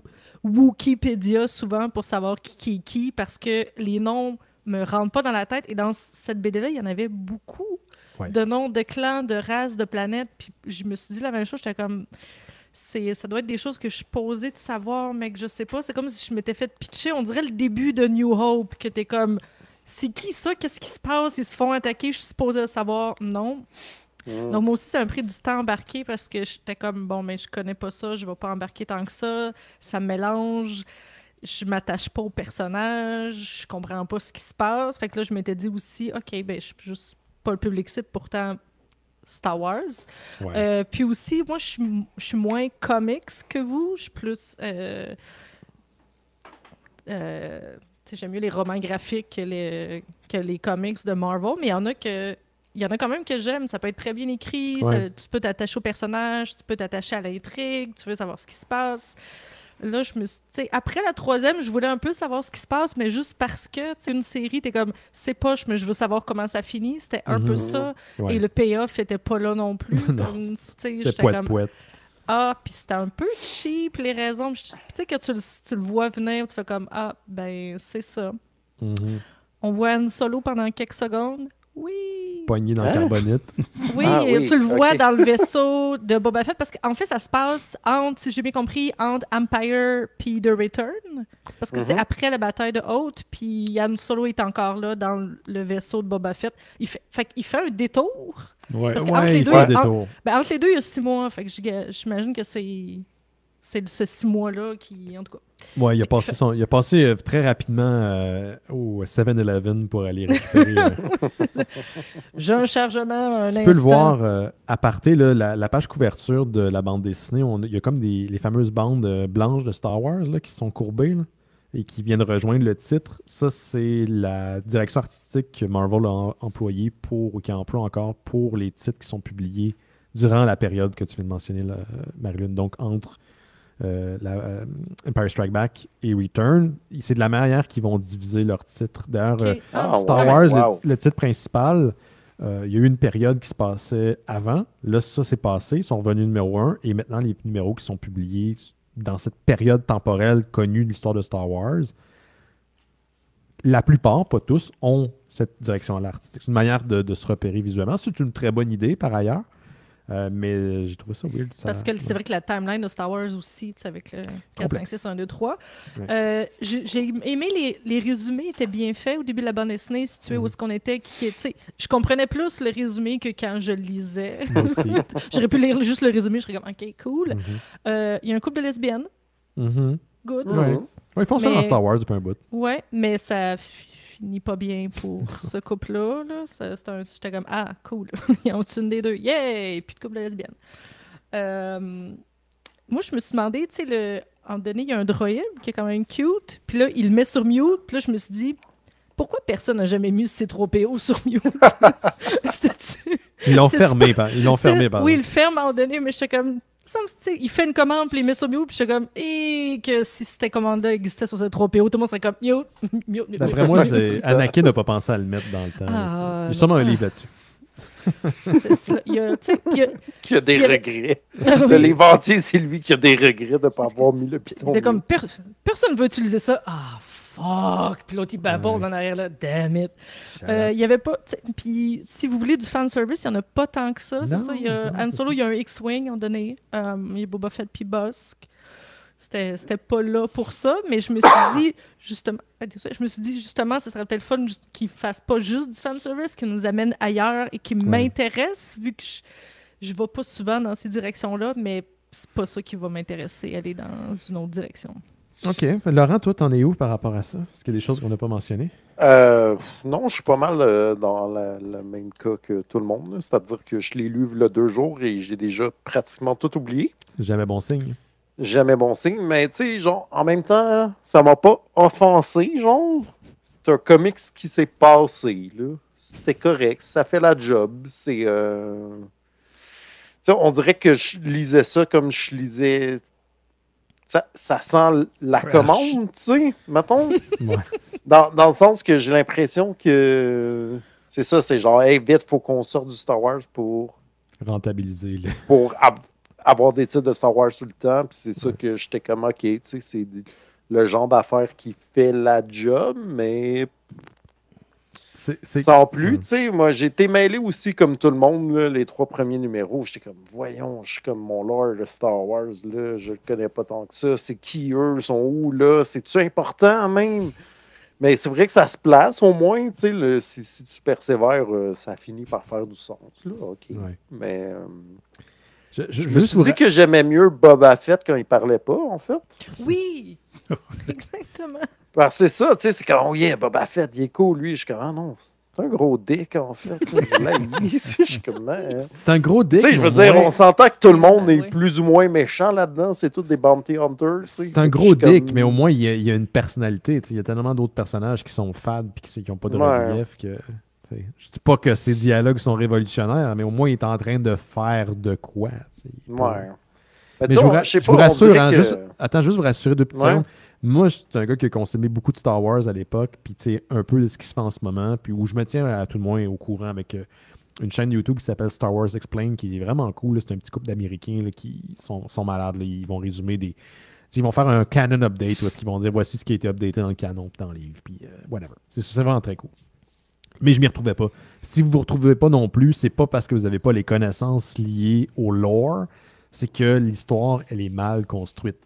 Wikipédia souvent pour savoir qui qui est qui parce que les noms me rentrent pas dans la tête et dans cette B D-là, il y en avait beaucoup ouais. de noms de clans, de races, de planètes, puis je me suis dit la même chose, j'étais comme C'est, ça doit être des choses que je suis posée de savoir, mais que je sais pas. C'est comme si je m'étais fait pitcher. On dirait le début de New Hope, que t'es comme, c'est qui ça? Qu'est-ce qui se passe? Ils se font attaquer, je suis supposée le savoir. Non. Mm. Donc, moi aussi, ça m'a pris du temps à embarquer parce que j'étais comme, bon, mais je connais pas ça, je vais pas embarquer tant que ça. Ça me mélange. Je m'attache pas au personnage. Je comprends pas ce qui se passe. Fait que là, je m'étais dit aussi, OK, ben, je suis juste pas le public cible, pourtant. Star Wars. Ouais. Euh, puis aussi, moi, je suis moins comics que vous. Je suis plus... Euh, euh, j'aime mieux les romans graphiques que les, que les comics de Marvel, mais il y en a que... Il y en a quand même que j'aime. Ça peut être très bien écrit. Ouais. Ça, tu peux t'attacher au personnage, tu peux t'attacher à l'intrigue, tu veux savoir ce qui se passe. Là, je me suis... Après la troisième, je voulais un peu savoir ce qui se passe, mais juste parce que, tu sais, une série, t'es comme, c'est poche, mais je veux savoir comment ça finit. C'était un mm-hmm. peu ça. Ouais. Et le payoff était pas là non plus. non. C'était poète-poète. Ah, puis c'était un peu cheap, les raisons. Tu sais, quand tu le, tu le vois venir, tu fais comme, ah, ben, c'est ça. Mm-hmm. On voit Han Solo pendant quelques secondes. Oui! Pogné dans hein? le carbonite. Oui, ah, oui, tu le vois okay. dans le vaisseau de Boba Fett, parce qu'en fait, ça se passe entre, si j'ai bien compris, entre Empire puis The Return, parce que mm-hmm. c'est après la bataille de Hoth, puis Han Solo est encore là dans le vaisseau de Boba Fett. Il fait, fait, il fait un détour. Oui, ouais, entre, il deux, fait un détour. En, ben, entre les deux, il y a six mois, fait que j'imagine que c'est... C'est ce six mois-là qui, en tout cas... Oui, il a passé, son, il a passé euh, très rapidement euh, au seven eleven pour aller récupérer... Euh... J'ai un chargement, un tu instant. Tu peux le voir euh, à parté, là, la, la page couverture de la bande dessinée. On, il y a comme des, les fameuses bandes euh, blanches de Star Wars là, qui sont courbées là, et qui viennent rejoindre le titre. Ça, c'est la direction artistique que Marvel a employée pour, ou qui emploie encore pour les titres qui sont publiés durant la période que tu viens de mentionner, là, Marie-Lune. Donc, entre... Euh, la, euh, Empire Strike Back et Return, c'est de la manière qu'ils vont diviser leurs titres. D'ailleurs, okay. euh, oh, Star wow. Wars, wow. Le, le titre principal, euh, il y a eu une période qui se passait avant. Là, ça s'est passé. Ils sont revenus numéro un et maintenant, les numéros qui sont publiés dans cette période temporelle connue de l'histoire de Star Wars, la plupart, pas tous, ont cette direction-là artistique. C'est une manière de, de se repérer visuellement. C'est une très bonne idée, par ailleurs. Euh, mais j'ai trouvé ça weird. Ça... Parce que c'est vrai que la timeline de Star Wars aussi, tu sais, avec le quatre, cinq, six, un, deux, trois. Ouais. Euh, j'ai, j'ai aimé les, les résumés, étaient bien faits au début de la bande dessinée, situé mm. où est-ce qu'on était. Qui, qui, je comprenais plus le résumé que quand je le lisais. J'aurais pu lire juste le résumé, je serais comme, OK, cool. Il mm-hmm. euh, y a un couple de lesbiennes. Mm-hmm. Good. Mm-hmm. Ouais. Ouais, ils font mais... ça dans Star Wars depuis un bout. Ouais, mais ça finit pas bien pour ce couple-là. Là. Ça, c'est un, j'étais comme, ah, cool. Ils ont tué une des deux. Yay! Puis de couple de lesbiennes. Euh, moi, je me suis demandé, tu sais, le... à un moment donné, il y a un droïde qui est quand même cute. Puis là, il le met sur mute. Puis là, je me suis dit, pourquoi personne n'a jamais mis C trois P O sur mute? C'était-tu... Ils l'ont C'était-tu fermé. Pas... Ils l'ont C'était... fermé, pardon. Oui, ils le ferment à un moment donné, mais j'étais comme... Il fait une commande, puis il met sur mute, puis je suis comme, et que si cette commande-là existait sur cette trois P O, tout le monde serait comme, mute, mute, mute. D'après moi, c'est... Anakin n'a pas pensé à le mettre dans le temps. Ah, il y a sûrement un livre là-dessus. C'est ça. Il y a, il y a, qui a des il y a... regrets. De l'éventier, c'est lui qui a des regrets de ne pas avoir mis le piton. T'es comme, per... personne ne veut utiliser ça. Ah, fuck! Puis l'autre, il babonne en arrière, là. Damn it! Il euh, y avait pas... Puis si vous voulez du fanservice, il n'y en a pas tant que ça. Non, c'est ça, il y a Han Solo, il y a un X-Wing, en donné. Um, il y a Boba Fett puis Bosk. C'était, c'était pas là pour ça, mais je me suis dit, justement, je me suis dit, justement, ce serait peut-être fun qu'ils fassent pas juste du fanservice, qu'ils nous amènent ailleurs et qu'ils ouais. m'intéressent, vu que je, je vais pas souvent dans ces directions-là, mais c'est pas ça qui va m'intéresser, aller dans une autre direction. OK. Laurent, toi, t'en es où par rapport à ça? Est-ce qu'il y a des choses qu'on n'a pas mentionnées? Euh, non, je suis pas mal euh, dans le même cas que tout le monde. Là. C'est-à-dire que je l'ai lu là deux jours et j'ai déjà pratiquement tout oublié. Jamais bon signe. Jamais bon signe, mais tu sais, genre, en même temps, ça m'a pas offensé, genre. C'est un comics qui s'est passé, là. C'était correct, ça fait la job. C'est... Euh... Tu sais, on dirait que je lisais ça comme je lisais... Ça, ça sent la commande, tu sais, mettons. Ouais. Dans, dans le sens que j'ai l'impression que... C'est ça, c'est genre, hey, vite, faut qu'on sorte du Star Wars pour... Rentabiliser. Là. Pour ab- avoir des titres de Star Wars tout le temps. Puis c'est ça ouais. que j'étais comme, OK, tu sais, c'est le genre d'affaire qui fait la job, mais... C'est, c'est... Sans plus, tu sais, moi, j'ai été mêlé aussi, comme tout le monde, là, les trois premiers numéros. J'étais comme, voyons, je suis comme mon lord de Star Wars, là, je le connais pas tant que ça. C'est qui, eux, sont où, là? C'est-tu important, même? Mais c'est vrai que ça se place, au moins, tu sais, le, si, si tu persévères, euh, ça finit par faire du sens, là, OK. Ouais. Mais euh, je, je, je me suis dit que j'aimais mieux Boba Fett quand il parlait pas, en fait. Oui! Exactement. Alors c'est ça, tu sais, c'est quand oh yeah, Boba Fett, il est cool, lui. Je suis comme, ah non, c'est un gros dick, en fait. Là, lui, je suis comme, hein. C'est un gros dick. Tu sais, je veux dire, ouais. on s'entend que tout le monde ouais. est plus ou moins méchant là-dedans. C'est tous des bounty hunters. C'est t'sais. Un gros dick, comme... mais au moins, il y a, il y a une personnalité. Il y a tellement d'autres personnages qui sont fades et qui n'ont pas de ouais. relief que... Je dis pas que ces dialogues sont révolutionnaires, mais au moins, il est en train de faire de quoi. Ouais. Pas... Mais, mais je vous, ra- je pas, je vous rassure, hein, que... juste... attends, juste vous rassurer deux petites ouais. secondes. Moi, je suis un gars qui a consommé beaucoup de Star Wars à l'époque, puis tu sais, un peu de ce qui se fait en ce moment, puis où je me tiens à tout le moins au courant avec euh, une chaîne YouTube qui s'appelle Star Wars Explained, qui est vraiment cool. Là. C'est un petit couple d'Américains là, qui sont, sont malades. Là. Ils vont résumer des... Ils vont faire un canon update, où est-ce qu'ils vont dire voici ce qui a été updaté dans le canon, puis dans le livre, puis euh, whatever. C'est, c'est vraiment très cool. Mais je m'y retrouvais pas. Si vous vous retrouvez pas non plus, c'est pas parce que vous n'avez pas les connaissances liées au lore, c'est que l'histoire, elle est mal construite.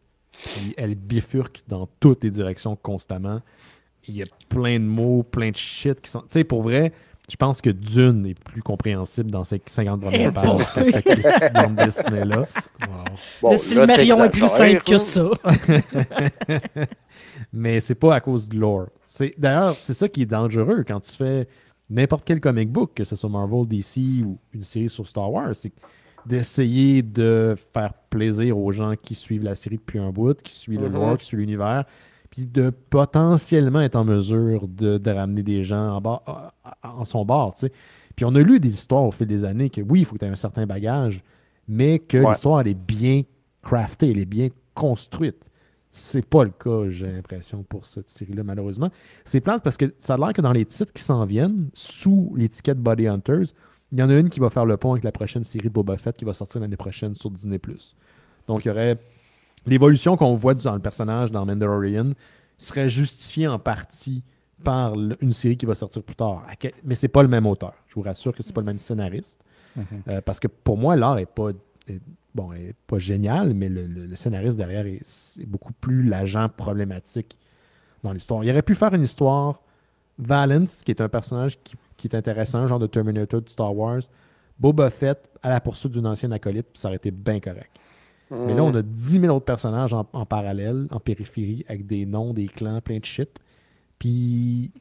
Puis elle bifurque dans toutes les directions constamment. Il y a plein de mots, plein de shit qui sont... Tu sais, pour vrai, je pense que Dune est plus compréhensible dans ces cinquante premières pages que cette petite bande dessinée-là. Le Silmarion est plus simple que ça. Mais c'est pas à cause de lore. C'est, d'ailleurs, c'est ça qui est dangereux quand tu fais n'importe quel comic book, que ce soit Marvel, D C ou une série sur Star Wars, c'est d'essayer de faire plaisir aux gens qui suivent la série depuis un bout, qui suivent le mm-hmm. lore, qui suivent l'univers, puis de potentiellement être en mesure de, de ramener des gens en, bas, en son bord, tu sais. Puis on a lu des histoires au fil des années que oui, il faut que tu aies un certain bagage, mais que ouais. l'histoire, elle est bien craftée, elle est bien construite. C'est pas le cas, j'ai l'impression, pour cette série-là, malheureusement. C'est plate parce que ça a l'air que dans les titres qui s'en viennent, sous l'étiquette Body Hunters, il y en a une qui va faire le pont avec la prochaine série de Boba Fett qui va sortir l'année prochaine sur Disney plus. Donc, il y aurait l'évolution qu'on voit dans le personnage dans Mandalorian serait justifiée en partie par une série qui va sortir plus tard. Mais c'est pas le même auteur. Je vous rassure que c'est pas le même scénariste. Mm-hmm. Euh, parce que pour moi, l'art est pas, est, bon, est pas génial, mais le, le, le scénariste derrière est, est beaucoup plus l'agent problématique dans l'histoire. Il aurait pu faire une histoire Valance, qui est un personnage qui qui est intéressant, genre de Terminator de Star Wars, Boba Fett à la poursuite d'une ancienne acolyte, puis ça aurait été bien correct. Mmh. Mais là, on a dix mille autres personnages en, en parallèle, en périphérie, avec des noms, des clans, plein de shit. Puis,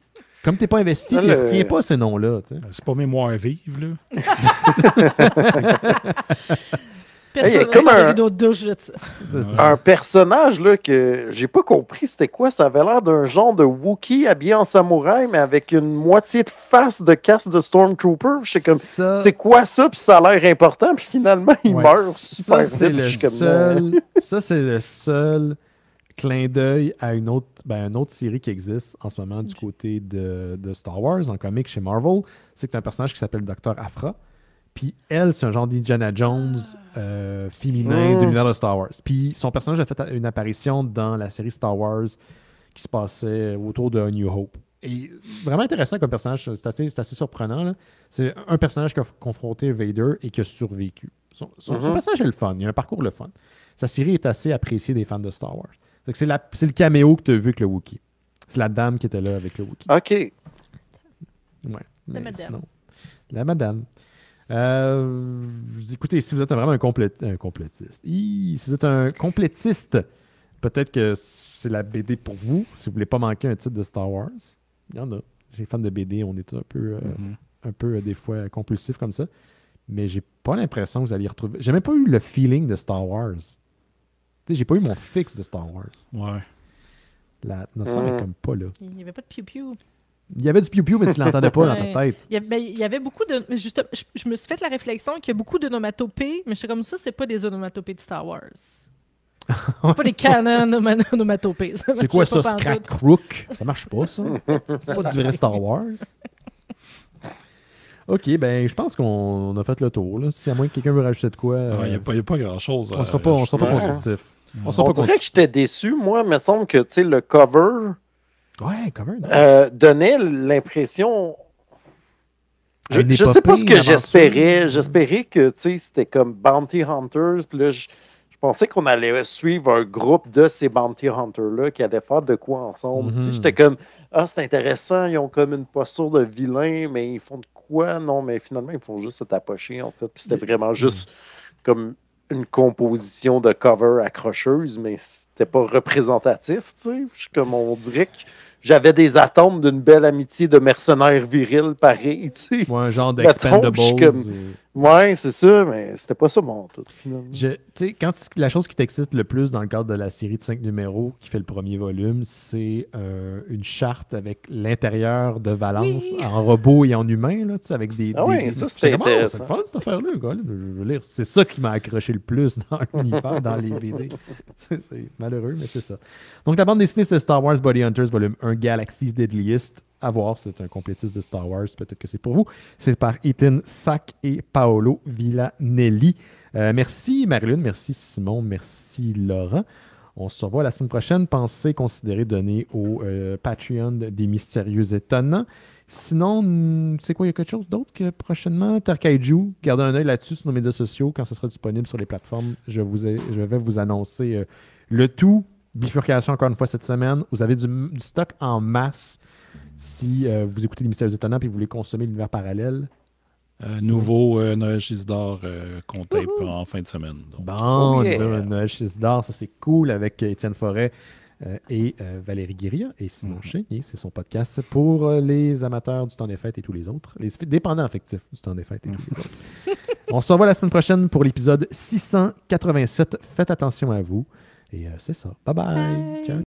comme t'es pas investi, tu le... retiens pas ces noms-là. T'sais. C'est pas mémoire vive, là. Personne hey, comme un... un personnage là, que j'ai pas compris c'était quoi. Ça avait l'air d'un genre de Wookiee habillé en samouraï, mais avec une moitié de face de casque de Stormtrooper. C'est comme ça... c'est quoi ça? Puis ça a l'air important. Puis finalement, il ouais, meurt super ça, vite. C'est le seul... ça, c'est le seul clin d'œil à une autre, ben, une autre série qui existe en ce moment du côté de, de Star Wars, en comic chez Marvel. C'est que t'as un personnage qui s'appelle docteur Aphra. Puis elle, c'est un genre d'Indiana Jones euh, féminin mmh. de l'univers de Star Wars. Puis son personnage a fait une apparition dans la série Star Wars qui se passait autour de A New Hope. Et vraiment intéressant comme personnage, c'est assez, c'est assez surprenant. Là. C'est un personnage qui a confronté Vader et qui a survécu. Son, son, mmh. son personnage est le fun, il a un parcours le fun. Sa série est assez appréciée des fans de Star Wars. C'est, que c'est, la, c'est le caméo que tu as vu avec le Wookiee. C'est la dame qui était là avec le Wookiee. OK. Ouais, mais la madame. Sinon, la madame. Euh, écoutez, si vous êtes vraiment un, complé... un complétiste, Hi, si vous êtes un complétiste, peut-être que c'est la B D pour vous. Si vous voulez pas manquer un titre de Star Wars, il y en a. J'ai fans de B D, on est tous un peu, euh, mm-hmm. un peu euh, des fois compulsifs comme ça. Mais j'ai pas l'impression que vous allez y retrouver. J'ai même pas eu le feeling de Star Wars. T'sais, j'ai pas eu mon fixe de Star Wars. Ouais. La notion n'est mm. comme pas là. Il n'y avait pas de piou-piou. Il y avait du piou-piou, mais tu ne l'entendais pas dans ta tête. Il y avait, mais il y avait beaucoup de... Juste, je, je me suis fait la réflexion qu'il y a beaucoup d'onomatopées, mais je suis comme ça, c'est pas des onomatopées de Star Wars. C'est pas des canons onomatopées. C'est quoi ça, Scrack Crook? Ça marche pas, ça. C'est pas du vrai Star Wars. OK, ben je pense qu'on a fait le tour. Là. Si à moins que quelqu'un veut rajouter de quoi... Il ouais, n'y euh, a, a pas grand-chose. On ne sera pas, on sera pas constructif. On, on dirait que j'étais déçu, moi. Il me semble que le cover, ouais, cover euh, donnait l'impression... Je ne sais pas ce que j'espérais. J'espérais que c'était comme Bounty Hunters. Puis là, je, je pensais qu'on allait suivre un groupe de ces Bounty Hunters-là qui allaient faire de quoi ensemble. Mm-hmm. J'étais comme, ah, c'est intéressant, ils ont comme une posture de vilain, mais ils font de quoi? Non, mais finalement, ils font juste se tapocher, en fait. Puis c'était vraiment juste mm-hmm. comme... une composition de cover accrocheuse, mais c'était pas représentatif, tu sais. Comme on dirait que j'avais des attentes d'une belle amitié de mercenaires virils pareil, tu sais. Ouais, un genre d'Expendables. Comme... Ou... Ouais, c'est ça, mais c'était pas ça mon tout, finalement. Tu sais, quand la chose qui t'excite le plus dans le cadre de la série de cinq numéros qui fait le premier volume, c'est euh, une charte avec l'intérieur de Valence oui. en robot et en humain, là, tu sais, avec des... Ah oui, des... ça, c'était vraiment, intéressant. C'est fun, cette affaire-là, gars. Je veux lire, c'est ça qui m'a accroché le plus dans l'univers, dans les B D. C'est, c'est malheureux, mais c'est ça. Donc, la bande dessinée, c'est Star Wars Body Hunters, volume un. Galaxy's Deadliest. À voir, c'est un complétiste de Star Wars. Peut-être que c'est pour vous. C'est par Ethan Sack et Paolo Villanelli. Euh, merci Marie-Lune, merci Simon, merci Laurent. On se revoit la semaine prochaine. Pensez, considérez donner au euh, Patreon des Mystérieux Étonnants. Sinon, c'est quoi, il y a quelque chose d'autre que prochainement? Terre Kaiju, gardez un œil là-dessus sur nos médias sociaux. Quand ce sera disponible sur les plateformes, je, vous ai, je vais vous annoncer euh, le tout. Bifurcation encore une fois cette semaine. Vous avez du, du stock en masse si euh, vous écoutez les Mystérieux Étonnants et vous voulez consommer l'univers parallèle. Euh, nouveau euh, Noël Chisdor euh, qu'on tape Woohoo! En fin de semaine. Donc. Bon, oh, yeah. euh, Noël Chisdor, ça c'est cool avec Étienne Forêt euh, et euh, Valérie Guéria et Simon mm-hmm. Chénier. C'est son podcast pour euh, les amateurs du temps des fêtes et tous les autres. Les dépendants affectifs du temps des fêtes et mm-hmm. tous les autres. On se revoit la semaine prochaine pour l'épisode six cent quatre-vingt-sept. Faites attention à vous. Et euh, c'est ça. Bye bye. Bye. Ciao.